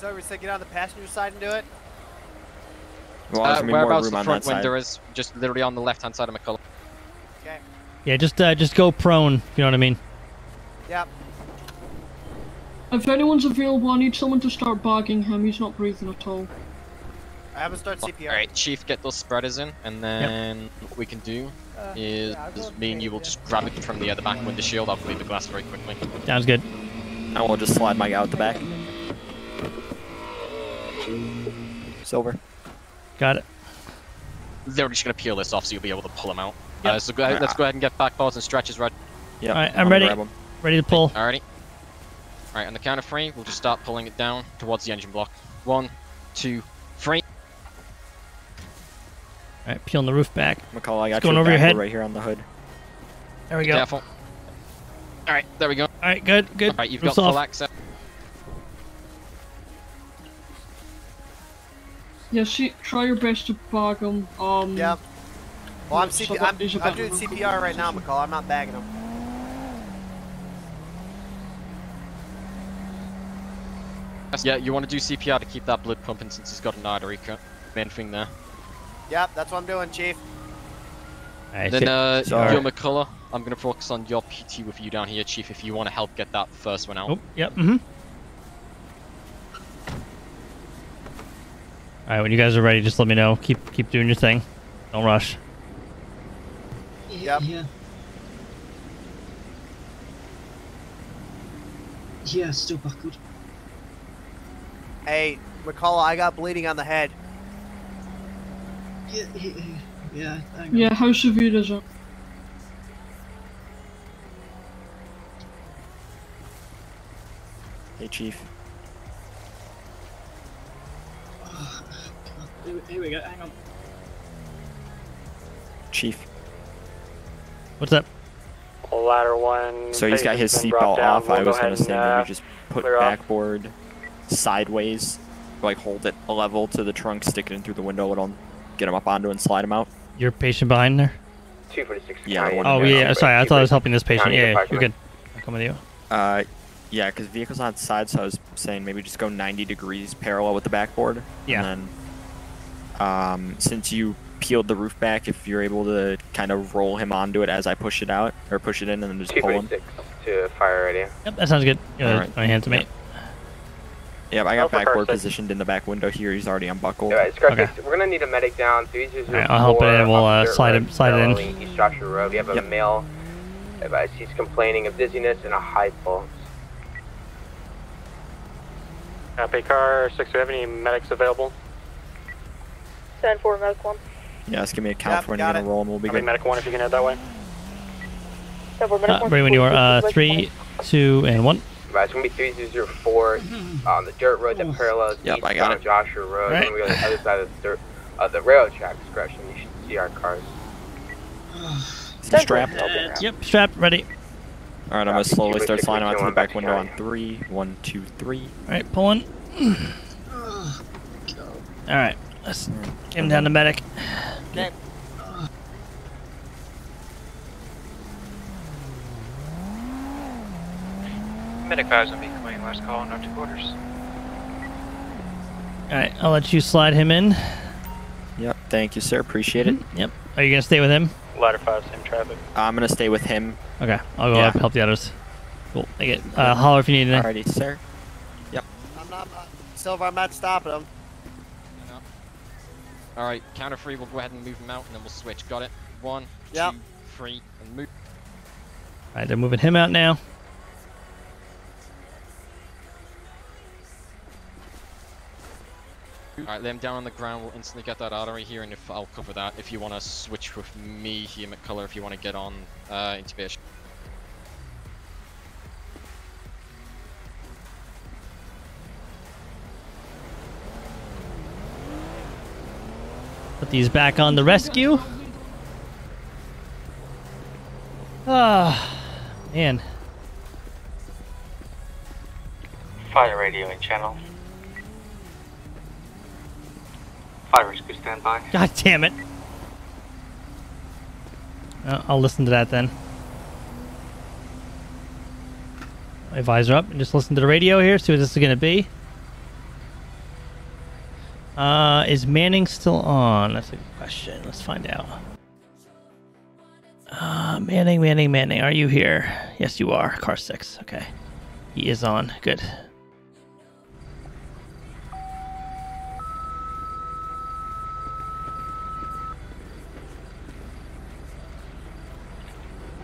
So we're saying get on the passenger side and do it? Well, whereabouts the front window is, just literally on the left-hand side of McCullough. Okay. Yeah, just go prone, if you know what I mean. Yep. If anyone's available, I need someone to start bagging him. He's not breathing at all. I haven't started CPR. Alright, Chief, get those spreaders in, and then what we can do is me and you will just grab it from the other back window shield. I'll clean the glass very quickly. Sounds good. I will just slide my guy out the back. Silver. Got it. They're just going to peel this off so you'll be able to pull him out. Yep. So let's go ahead and get back bars and stretches ready. Yep. Alright, I'm ready. Ready to pull. Alrighty. Alright, on the count of three, we'll just start pulling it down towards the engine block. 1, 2, 3. Alright, peeling the roof back. McCall, I got you. Going over your head. Right here on the hood. There we go. Careful. Alright, there we go. Alright, good. Alright, you've got full access. Yeah, try your best to bag them. Yep. Well, I'm doing CPR right now, McCall. I'm not bagging him. Yeah, you want to do CPR to keep that blood pumping since he's got an artery cut. Main thing there. Yep, that's what I'm doing, Chief. Right, then, you're McCullough. I'm going to focus on your PT with you down here, Chief, if you want to help get that first one out. Oh, yep, Alright, when you guys are ready, just let me know. Keep doing your thing. Don't rush. Yep. Yeah. Yeah, still buckled. Hey, McCullough, I got bleeding on the head. Yeah, how severe is it? Hey, Chief. Oh, here we go, hang on. Chief. What's up? Ladder one. So he's got his seatbelt off. I was gonna say maybe just put backboard sideways, like hold it level to the trunk, stick it in through the window, it'll get him up onto and slide him out. Your patient behind there? 246. Yeah. Oh yeah. Sorry, I thought I was helping this patient. Yeah, you're good. I'll come with you. Yeah, because vehicle's on its side, so I was saying maybe just go 90 degrees parallel with the backboard. Yeah. And then, since you peeled the roof back, if you're able to kind of roll him onto it as I push it out, or push it in and then just pull him. To fire radio. Yep, that sounds good. Alright. My hands to me. Yep, I got backboard positioned in the back window here. He's already unbuckled. Alright, we're going to need a medic down. So he's just I'll help it in. We'll slide it in. East Joshua Road. We have a male. He's complaining of dizziness and a high pulse. Car 6, do we have any medics available? 7-4, medic 1. Yeah, just give me a count for when you're going to roll and we'll be good. Medic 1 if you can head that way. Ready when you are, 3, 2, and 1. Right, it's going to be 3004 on the dirt road that parallels east on Joshua Road. Right. And we go to the other side of the dirt the railroad tracks crashing, you should see our cars. Strapped. Yep, strapped, ready. Alright, I'm gonna slowly start sliding out through the back window on 3, 1, 2, 3. Alright, pulling. Alright, let's get him down to medic. Okay. Medic 5's gonna be coming last call on our 2 quarters. Alright, I'll let you slide him in. Yep, thank you, sir. Appreciate it. Yep. Are you gonna stay with him? Ladder 5, same traffic. I'm gonna stay with him. Okay, I'll go up help the others. Cool. Thank you. Holler if you need anything. Alrighty, sir. Yep. Silver, I'm not stopping him. Alright, counter free, we'll go ahead and move him out and then we'll switch. Got it? 1, 2, 3, and move. Alright, they're moving him out now. Alright, lay him down on the ground, we'll instantly get that artery here, and if I'll cover that. If you want to switch with me here, McCullough, if you want to get on intubation. Put these back on the rescue. Ah, man. Fire radio in channel. Fire rescue standby. God damn it! I'll listen to that then. My visor up and just listen to the radio here. See what this is gonna be. Is Manning still on? That's a good question. Let's find out. Manning, are you here? Yes, you are. Car 6. Okay, he is on. Good.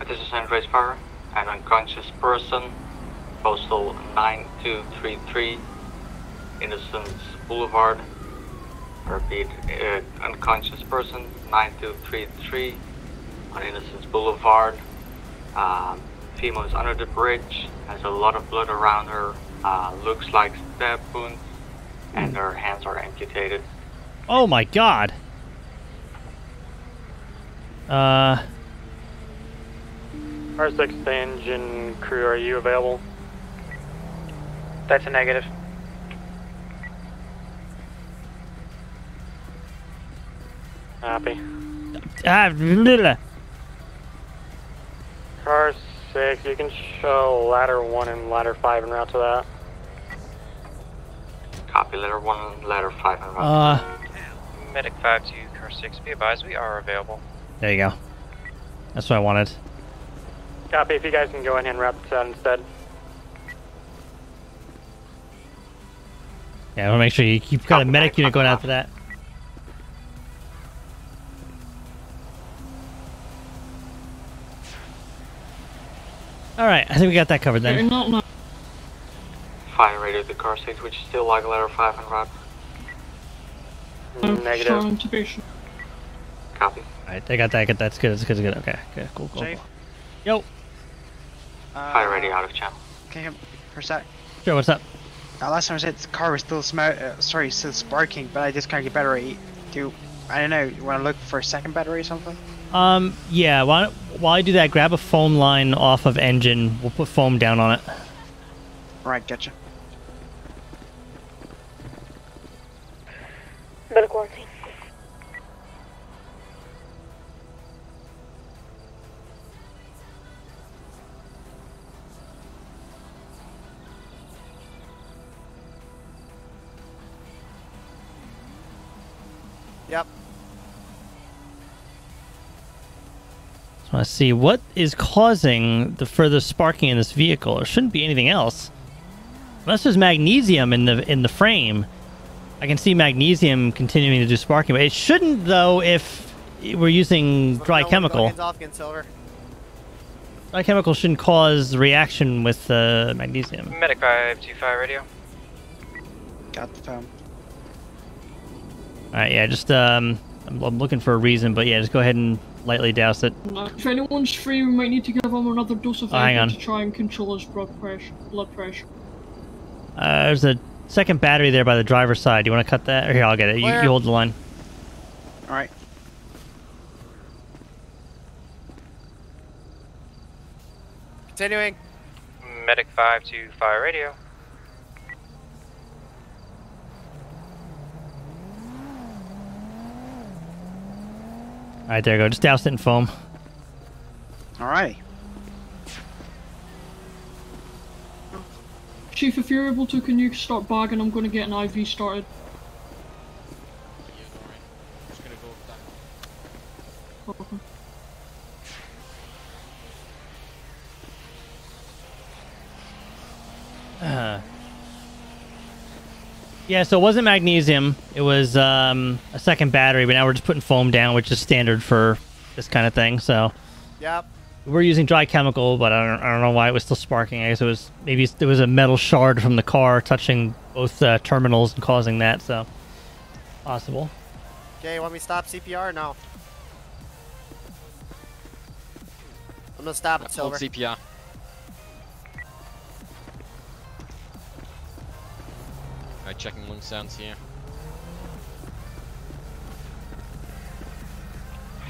This is Andres Fire, an unconscious person, postal 9233, Innocence Boulevard. Repeat, unconscious person, 9233, on Innocence Boulevard. Female is under the bridge, has a lot of blood around her, looks like stab wounds, and her hands are amputated. Oh my god! R6, the engine crew, are you available? That's a negative. Copy. Car 6, you can show ladder 1 and ladder 5 en route to that. Copy, ladder 1 and ladder 5 en route. Medic 5 to car 6, be advised, we are available. There you go. That's what I wanted. Copy, if you guys can go in and wrap this out instead. Yeah, I want to make sure you keep got a medic unit going after that. Alright, I think we got that covered then. Fire radio to car 6, which is still like letter 5 and wrap. Negative. Copy. Alright, they got that. That's good, that's good, that's good. Okay, okay, cool, cool. Safe. Yo. Fire radio out of channel. Can you hear me for a sec? Sure, what's up? Last time I said the car was still still sparking, but I just can't get battery. I don't know, you want to look for a second battery or something? Yeah, while I do that, grab a foam line off of engine. We'll put foam down on it. Alright, gotcha. Better quarantine. Yep. Just want to see what is causing the further sparking in this vehicle. There shouldn't be anything else, unless there's magnesium in the frame. I can see magnesium continuing to do sparking, but it shouldn't though if we're using dry chemical. Dry chemical shouldn't cause reaction with magnesium. Medic 525 radio. Got the phone. Alright, yeah, just, I'm looking for a reason, but yeah, just go ahead and lightly douse it. If anyone's free, we might need to give him another dose of air to try and control his blood pressure. There's a second battery there by the driver's side. Do you want to cut that? Or here, I'll get it. You hold the line. All right. Continuing. Medic 5 to fire radio. All right, there you go. Just doused it in foam. All right. Chief, if you're able to, can you start bagging? I'm going to get an IV started. Yeah, so it wasn't magnesium. It was a second battery, but now we're just putting foam down, which is standard for this kind of thing. So, yep. We're using dry chemical, but I don't know why it was still sparking. I guess it was maybe there was a metal shard from the car touching both terminals and causing that. So, possible. Okay, want me to stop CPR? No. I'm gonna stop it, Silver. CPR. Alright, checking lung sounds here.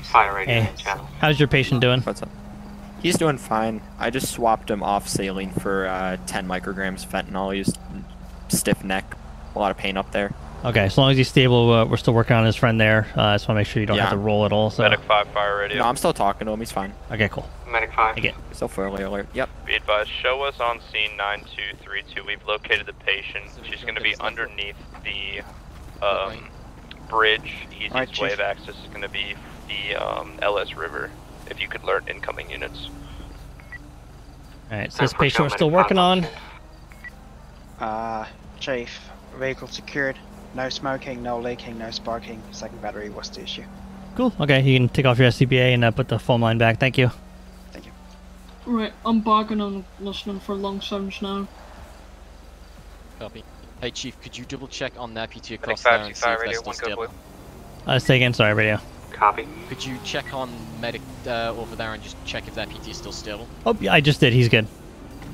Fire radio channel. How's your patient doing? What's up? He's doing fine. I just swapped him off saline for 10 micrograms fentanyl. He's stiff neck, a lot of pain up there. Okay, as long as he's stable, we're still working on his friend there. I just want to make sure you don't have to roll at all. So. Medic 5, fire radio. No, I'm still talking to him. He's fine. Okay, cool. Medic 5. Again. Still fairly alert. Yep. Be advised, show us on scene 9232. We've located the patient. She's going to be underneath the bridge. Easiest way of access is going to be the LS River. If you could alert incoming units. All right, so this patient we're still working on. Chief, vehicle secured. No smoking, no leaking, no sparking. Second battery, what's the issue? Cool, okay, you can take off your SCBA and put the foam line back, thank you. Thank you. Right, I'm bargaining on listening for long sounds now. Copy. Hey Chief, could you double check on that PT across there and see if that's still stable? Say again, sorry, radio. Copy. Could you check on medic over there and just check if that PT is still stable? Oh, yeah, I just did, he's good.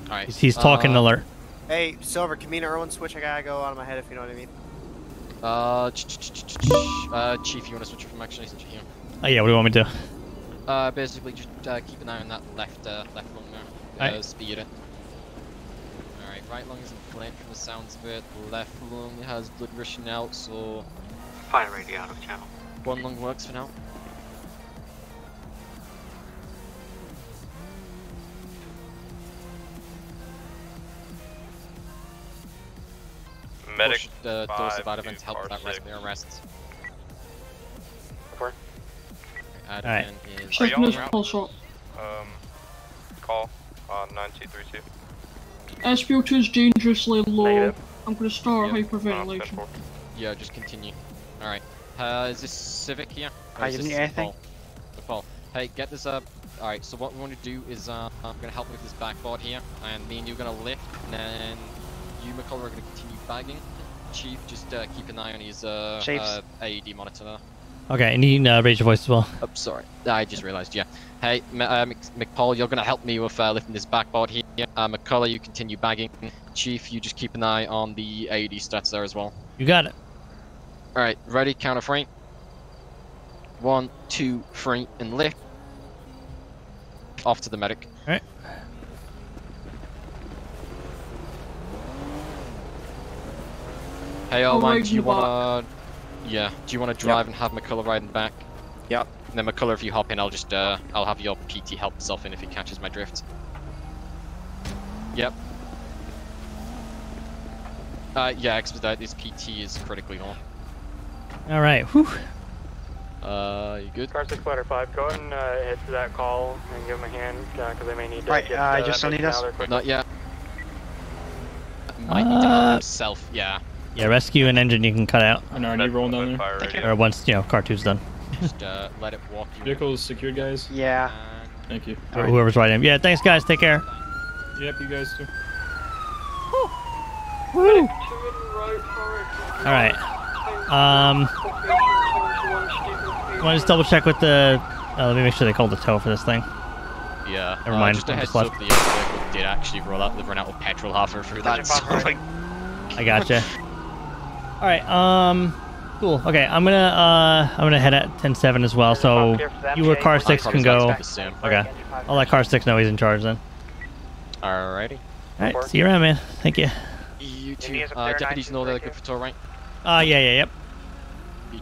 Alright. He's talking alert. Hey, Silver, Kamina Irwin switch, I gotta go out of my head if you know what I mean. Chief, you want to switch from action isn't you here? Oh yeah, what do you want me to do? Basically just keep an eye on that left lung there. Speed it. Alright, right lung isn't inflamed from the sounds of it. Left lung has blood rushing out, so... Fire radio out of channel. One lung works for now. Medic the dose of vitamins help that arrest. All right. Call on 9232. SPO2 is dangerously low. Negative. I'm gonna start hyperventilation. Yeah, just continue. All right. Is this Civic here? I didn't hear anything. McPaul. Hey, get this up. All right. So what we want to do is I'm gonna help with this backboard here, and me and you are gonna lift, and then you, McCall, are gonna continue. Bagging. Chief, just keep an eye on his AED monitor. Okay, and you need raise your voice as well. Oh, sorry. I just realized, yeah. Hey, McPaul, you're going to help me with lifting this backboard here. McCullough, you continue bagging. Chief, you just keep an eye on the AED stats there as well. You got it. Alright, ready, count of three. 1, 2, 3, and lift. Off to the medic. Alright. Hey, Almighty, do you wanna... Yeah, do you wanna drive and have McCullough ride in the back? Yep. And then McCullough, if you hop in, I'll just, I'll have your PT help himself in if he catches my drift. Yep. Yeah, expedite, this PT is critically low. Alright, whew. You good? Car 6, letter 5, go ahead and head to that call and give him a hand, because they may need to get... Right, just don't need us. Not yet. Might need to help himself, yeah. Yeah, rescue and engine you can cut out. An R&D roll down there. Or once, you know, car 2's done. Just let it walk. Vehicle's secured, guys. Yeah. Thank you. Or whoever's riding. Yeah, thanks, guys. Take care. Yep, you guys too. Woo! Alright. I want to just double check with the... let me make sure they called the tow for this thing. Yeah. Never mind. Just a heads up, the vehicle did actually roll out. They've run out of petrol halfway through that. So, like, I gotcha. Alright, Cool. Okay, I'm gonna head at 10-7 as well. So you or Car 6 can go. Okay, I'll let Car 6 know he's in charge then. Alrighty. Alright, see you around, man. Thank you. You too. Deputies know they're looking for tow, right? Yeah.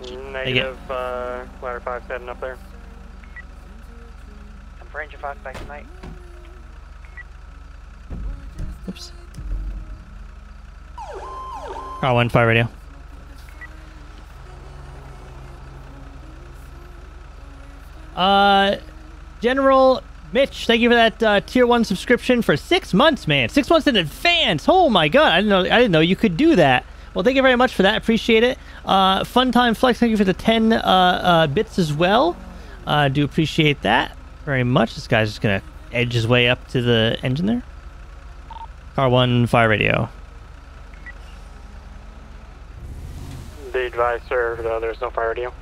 Negative, ladder 5-7 up there. I'm for Ranger 5 back tonight. Oops. Car 1-5 radio. General Mitch, thank you for that tier 1 subscription for 6 months, man. 6 months in advance. Oh my god, I didn't know you could do that. Well, thank you very much for that. Appreciate it. Fun Time Flex, thank you for the 10 bits as well. Do appreciate that very much. This guy's just gonna edge his way up to the engine there. Car 1-5 radio. The advice, sir, there's no fire radio.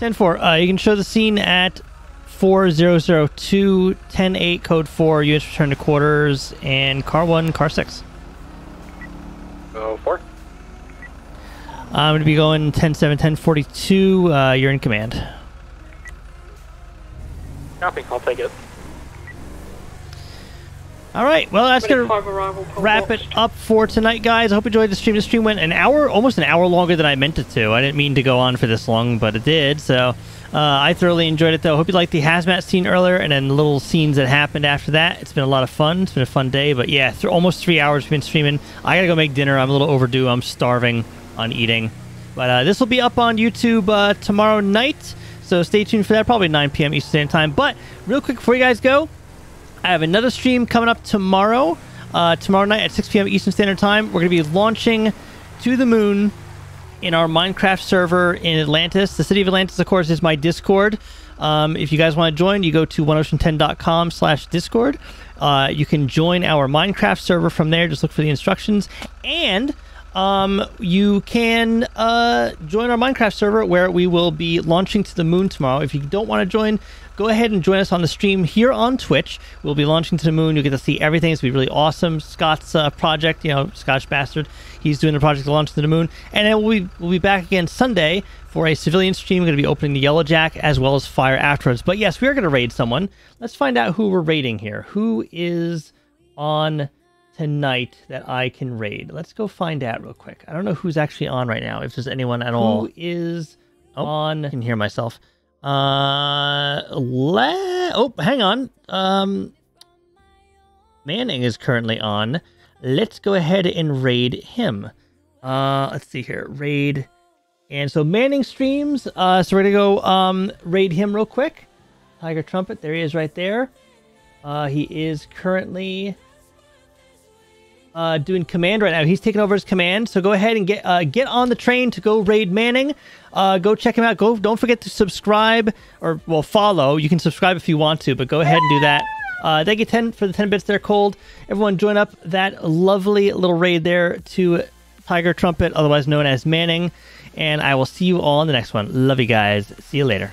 10-4. You can show the scene at 4002, 10-8, code 4, units return to quarters, and car 1, car 6. Go 4. I'm going to be going 10-7, 1042, you're in command. Copy, I'll take it. Alright, well that's going to wrap it up for tonight, guys. I hope you enjoyed the stream. The stream went almost an hour longer than I meant it to. I didn't mean to go on for this long, but it did, so I thoroughly enjoyed it, though. Hope you liked the hazmat scene earlier and then the little scenes that happened after that. It's been a lot of fun. It's been a fun day, but yeah, almost 3 hours we've been streaming. I gotta go make dinner. I'm a little overdue. I'm starving on eating. But this will be up on YouTube tomorrow night, so stay tuned for that. Probably 9 p.m. Eastern Standard Time. But real quick before you guys go, I have another stream coming up tomorrow. Tomorrow night at 6 p.m. Eastern Standard Time, we're going to be launching to the moon in our Minecraft server in Atlantis. The city of Atlantis, of course, is my Discord. If you guys want to join, you go to oneocean10.com/discord. You can join our Minecraft server from there. Just look for the instructions. And you can join our Minecraft server where we will be launching to the moon tomorrow. If you don't want to join, go ahead and join us on the stream here on Twitch. We'll be launching to the moon. You'll get to see everything. It's going to be really awesome. Scott's project, you know, Scotch Bastard, he's doing the project to launch to the moon. And then we'll be back again Sunday for a civilian stream. We're going to be opening the Yellow Jack as well as Fire afterwards. But yes, we are going to raid someone. Let's find out who we're raiding here. Who is on tonight that I can raid? Let's go find out real quick. I don't know who's actually on right now, if there's anyone at all. Who is on? I can hear myself. Oh, hang on. Manning is currently on. Let's go ahead and raid him. Let's see here. Raid. And so Manning streams. So we're going to go raid him real quick. Tiger Trumpet. There he is right there. He is currently doing command right now. He's taking over his command, so go ahead and get on the train to go raid Manning. Go check him out. Go, don't forget to subscribe, or well, follow. You can subscribe if you want to, but go ahead and do that. Thank you 10 for the 10 bits there, Cold. Everyone join up that lovely little raid there to Tiger Trumpet, otherwise known as Manning, and I will see you all in the next one. Love you guys. See you later.